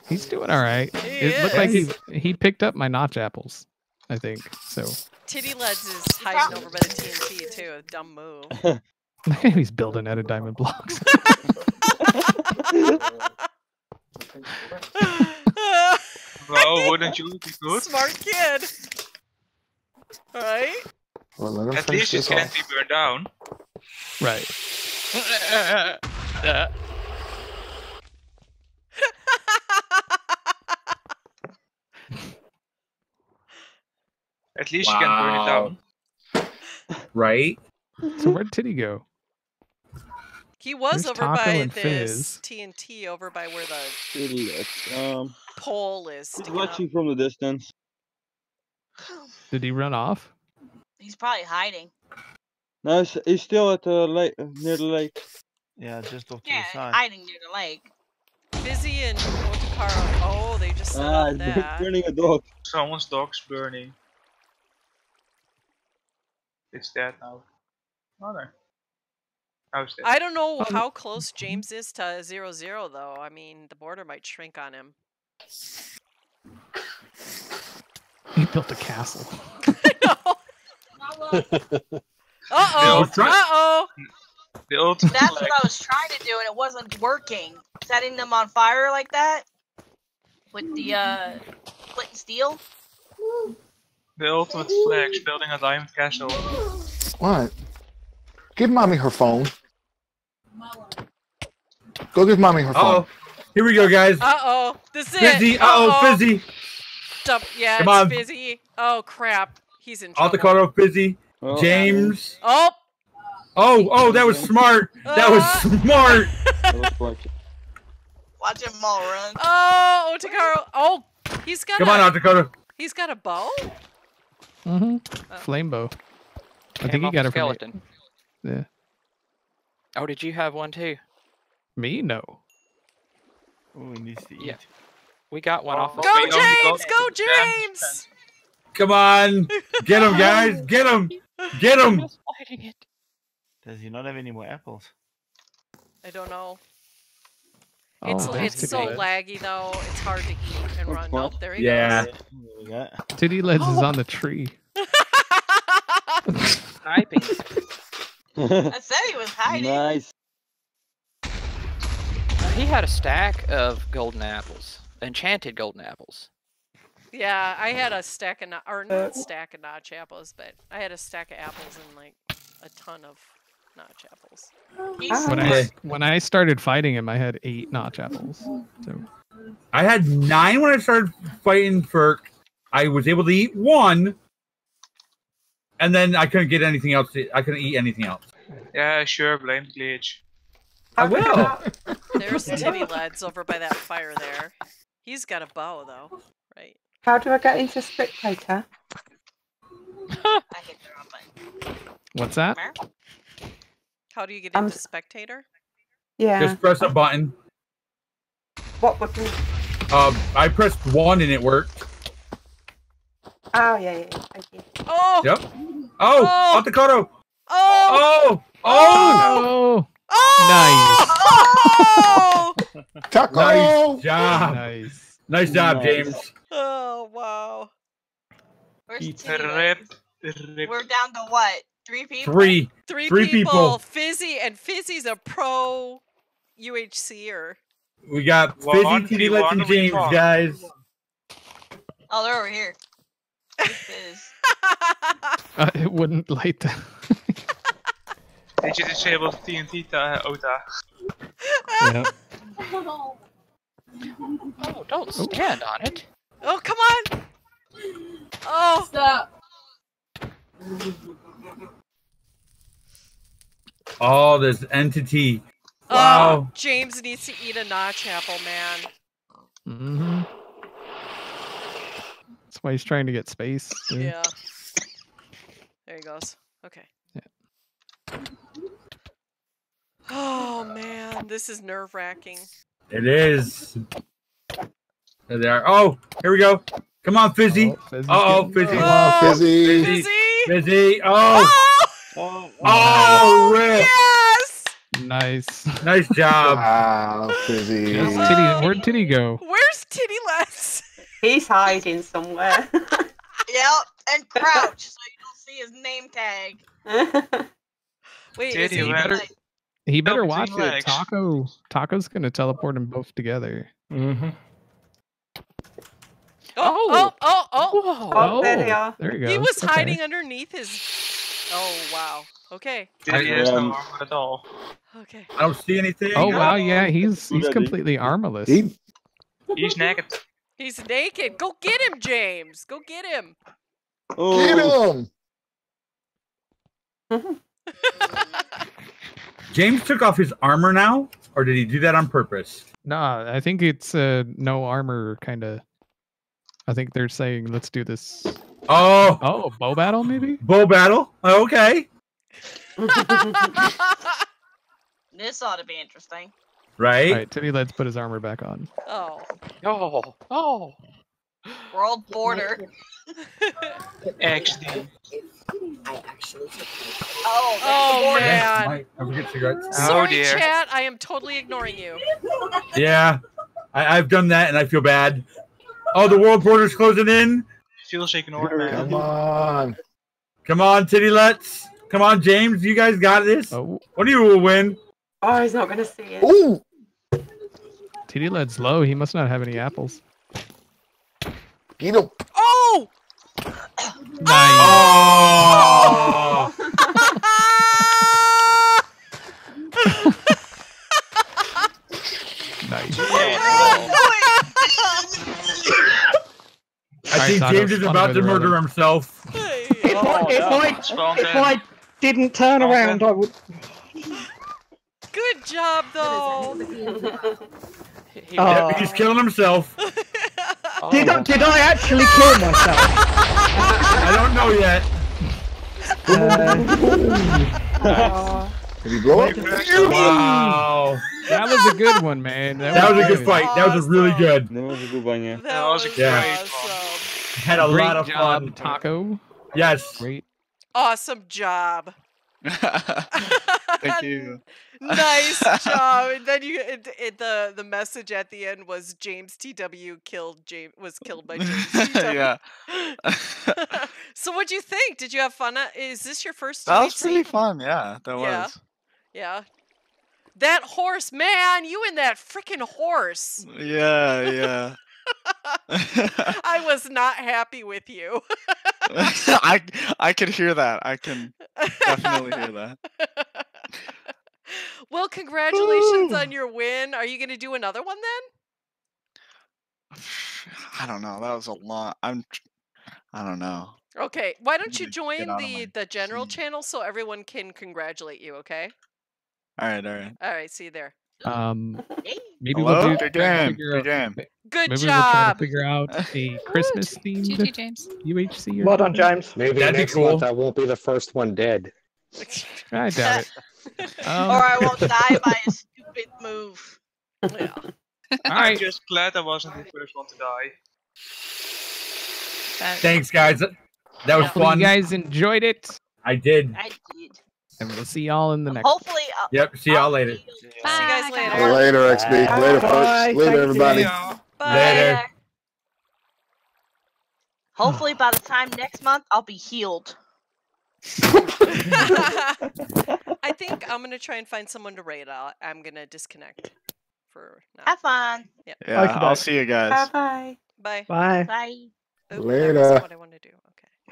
He's doing all right. He it is. looked like he he picked up my notch apples. I think so. Titty Leds is hiding over by the T N T too. A dumb move. He's building out of diamond blocks. Well, wouldn't you be good? Smart kid. Right? Well, at least it can't be burned down. Right. uh. At least wow. you can burn it down. Right? So where'd Titty go? He was There's over Taco by this Fizz. T N T, over by where the Idiot. Um, pole is. He's watching out. from the distance. Did he run off? He's probably hiding. No, it's, it's still at the lake, near the lake. Yeah, just off to yeah, the side. Yeah, hiding near the lake. Fizzy and Otakaro. Oh, they just set ah, up there. Burning a dog. Someone's dog's burning. It's dead now. Mother. How's that? I don't know oh. how close James is to zero zero though. I mean, the border might shrink on him. He built a castle. I know. Uh oh. Uh oh. Build. That's what I was trying to do, and it wasn't working. Setting them on fire like that with the uh, flint and steel. The ultimate flex, building a diamond castle. What? Give mommy her phone. Go give mommy her uh -oh. phone. Here we go, guys. Uh oh, this is Fizzy. It. Uh oh, uh -oh. Fizzy. Stop. Yeah, Come it's on. Fizzy. Oh crap, he's in trouble. Otakaro, Fizzy, oh. James. Oh. Oh, oh, that was smart. Uh, that was smart. Watch him all run. Oh, Otakaro. Oh, he's got. Come a, on, Otakaro. He's got a bow. Mm-hmm. Oh. Flame bow. I think he got a skeleton. Yeah. Oh, did you have one too? Me, no. Oh, he needs to eat. Yeah. We got one oh, off. Go, of James! Go, James! Come on, get him, guys! Get him! Get him! Does he not have any more apples? I don't know. Oh, it's it's so good. laggy though, it's hard to eat and run. Nope, there he yeah. goes. Yeah. Titty Leds oh. is on the tree. Sniping. I said he was hiding. Nice. He had a stack of golden apples. Enchanted golden apples. Yeah, I had a stack of, or not a stack of notch apples, but I had a stack of apples and like a ton of notch apples. When I, when I started fighting him, I had eight notch apples. So. I had nine when I started fighting Ferk. I was able to eat one, and then I couldn't get anything else. To, I couldn't eat anything else. Yeah, sure, blame the glitch. I will. There's Titty Leds over by that fire there. He's got a bow though, right? How do I get into Spectator? I hit the wrong button. What's that? How do you get into um, Spectator? Yeah. Just press a button. What button? Um, I pressed one and it worked. Oh, yeah, yeah, thank you. Oh! Yep. Oh! Otakaro! Oh! Oh! Oh! Oh! Oh! Oh! Nice! Oh! Taco! Nice job! Nice, nice job, nice. James. Oh, wow. Rip, rip. We're down to what? Three people? Three. Three, Three people. people. Fizzy, and Fizzy's a pro U H C-er. We got well, Fizzy, Titty Leds, and James, guys. Oh, they're over here. uh, it wouldn't light them. Did you disable T N T, Ota? Yeah. Oh, don't stand on it. Oh, come on! Oh! Stop. Oh, this entity. Oh, wow. James needs to eat a notch apple, man. Mm-hmm. That's why he's trying to get space. Dude. Yeah. There he goes. Okay. Yeah. Oh, man. This is nerve-wracking. It is. There they are. Oh, here we go. Come on, Fizzy. Uh-oh, Fizzy. Oh, Fizzy. Fizzy. Fizzy. Oh. Oh. Oh, oh, oh rip. Yes. Nice. Nice job. Wow, Fizzy. Where's Titty, where'd Titty go? Where's Titty Less? He's hiding somewhere. Yep, and crouch so you don't see his name tag. Wait, Titty, he better, he better watch it. Taco, Taco's going to teleport them both together. Mm-hmm. Oh, oh, oh, oh, oh. oh there they are. There you go. He was okay. hiding underneath his... Oh, wow. Okay. Titty is um, no armor at all. Okay. I don't see anything. Oh, no. Wow, yeah, he's he's completely armorless. He, he's naked. He's naked. Go get him, James. Go get him. Oh. Get him. James took off his armor now? Or did he do that on purpose? Nah, I think it's uh, no armor kind of... I think they're saying, let's do this. Oh! Oh, bow battle, maybe? Bow battle? Okay. This ought to be interesting. Right? All right, Titty Leds put his armor back on. Oh. Oh. Oh. World border. Actually. I actually took Oh, oh man. man. Sorry, oh, dear. Chat. I am totally ignoring you. Yeah. I, I've done that and I feel bad. Oh, the world border's closing in. Feel shaken order, man. Come on. Come on, Titty Leds. Come on, James. You guys got this. Oh. What do you will win? Oh, he's not gonna see it. Ooh! Titty Led's low. He must not have any apples. Get him! Oh! Nice. Oh! Oh! Nice. I think James is about to murder himself. If I, if I, if I didn't turn around, I would. Good job, though. He oh. He's killing himself. Oh. Did, I, did I actually kill myself? I don't know yet. Uh, nice. Did he blow up? Wow. That was a good one, man. That, that was, was a good fight. Awesome. That was a really good. That was a good one, yeah. That, that was, was yeah. awesome. Had a Great lot of job, fun. Taco. Yes. Great. Awesome job. Thank you. Nice job. And then you, it, it, the the message at the end was James T W killed James was killed by James T W. Yeah. So what'd you think? Did you have fun? Is this your first? That was pretty fun. Yeah, that yeah. was. Yeah. That horse, man! You and that freaking horse. Yeah, yeah. I was not happy with you. I I can hear that. I can definitely hear that. Well, congratulations Ooh. on your win. Are you going to do another one then? I don't know. That was a lot. I'm I don't know. Okay. Why don't you join the the general team. channel so everyone can congratulate you, okay? All right, all right. All right, see you there. Um, maybe Hello? we'll do good game. Good, game. good maybe job. Maybe we'll try to figure out a Christmas themed U H C. Or well done, James. Maybe That'd next cool. month I won't be the first one dead. I doubt it. Um, or I won't die by a stupid move. Yeah. All right. I'm just glad I wasn't the first one to die. That Thanks, guys. That was Hopefully fun. You guys enjoyed it. I did. I did. And we'll see y'all in the next. Hopefully. I'll, yep. See y'all later. See you guys later. Later, X B. Bye. Later, folks. Bye. Later, Thank everybody. Bye. Later. Hopefully, by the time next month, I'll be healed. I think I'm gonna try and find someone to raid. I'll, I'm gonna disconnect. For now. Have fun. Yep. Yeah. Okay, I'll bye. see you guys. Bye. Bye. Bye. Bye. Oops, later. That wasn't what I wanted to do.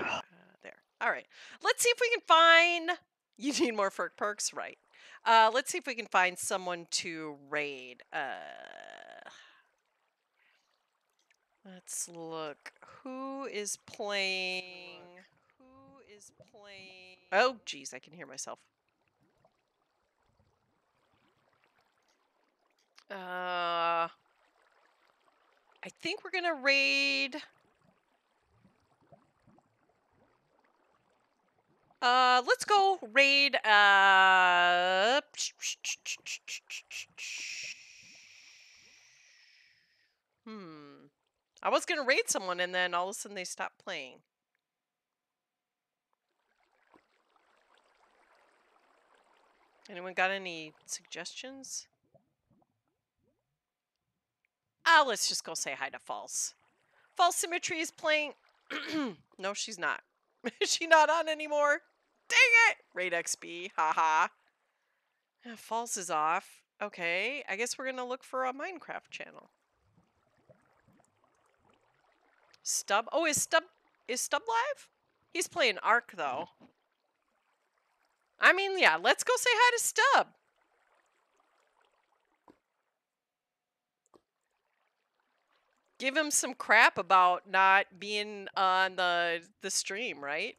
Okay. Uh, there. All right. Let's see if we can find. You need more perk perks, right? Uh, let's see if we can find someone to raid. Uh, let's look. Who is playing? Who is playing? Oh, geez, I can hear myself. Uh, I think we're gonna raid. Uh, let's go raid, uh... Hmm. I was gonna raid someone and then all of a sudden they stopped playing. Anyone got any suggestions? Ah, let's just go say hi to False. False Symmetry is playing... No, she's not. Is she not on anymore? Dang it! Raid X P, haha. -ha. False is off. Okay, I guess we're gonna look for a Minecraft channel. Stub. Oh, is Stub is Stub live? He's playing Ark though. I mean, yeah. Let's go say hi to Stub. Give him some crap about not being on the the stream, right?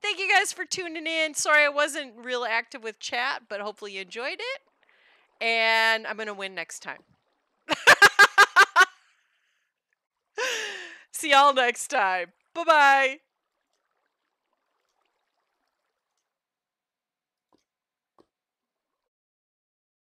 Thank you guys for tuning in. Sorry I wasn't real active with chat, but hopefully you enjoyed it. And I'm going to win next time. See y'all next time. Bye-bye.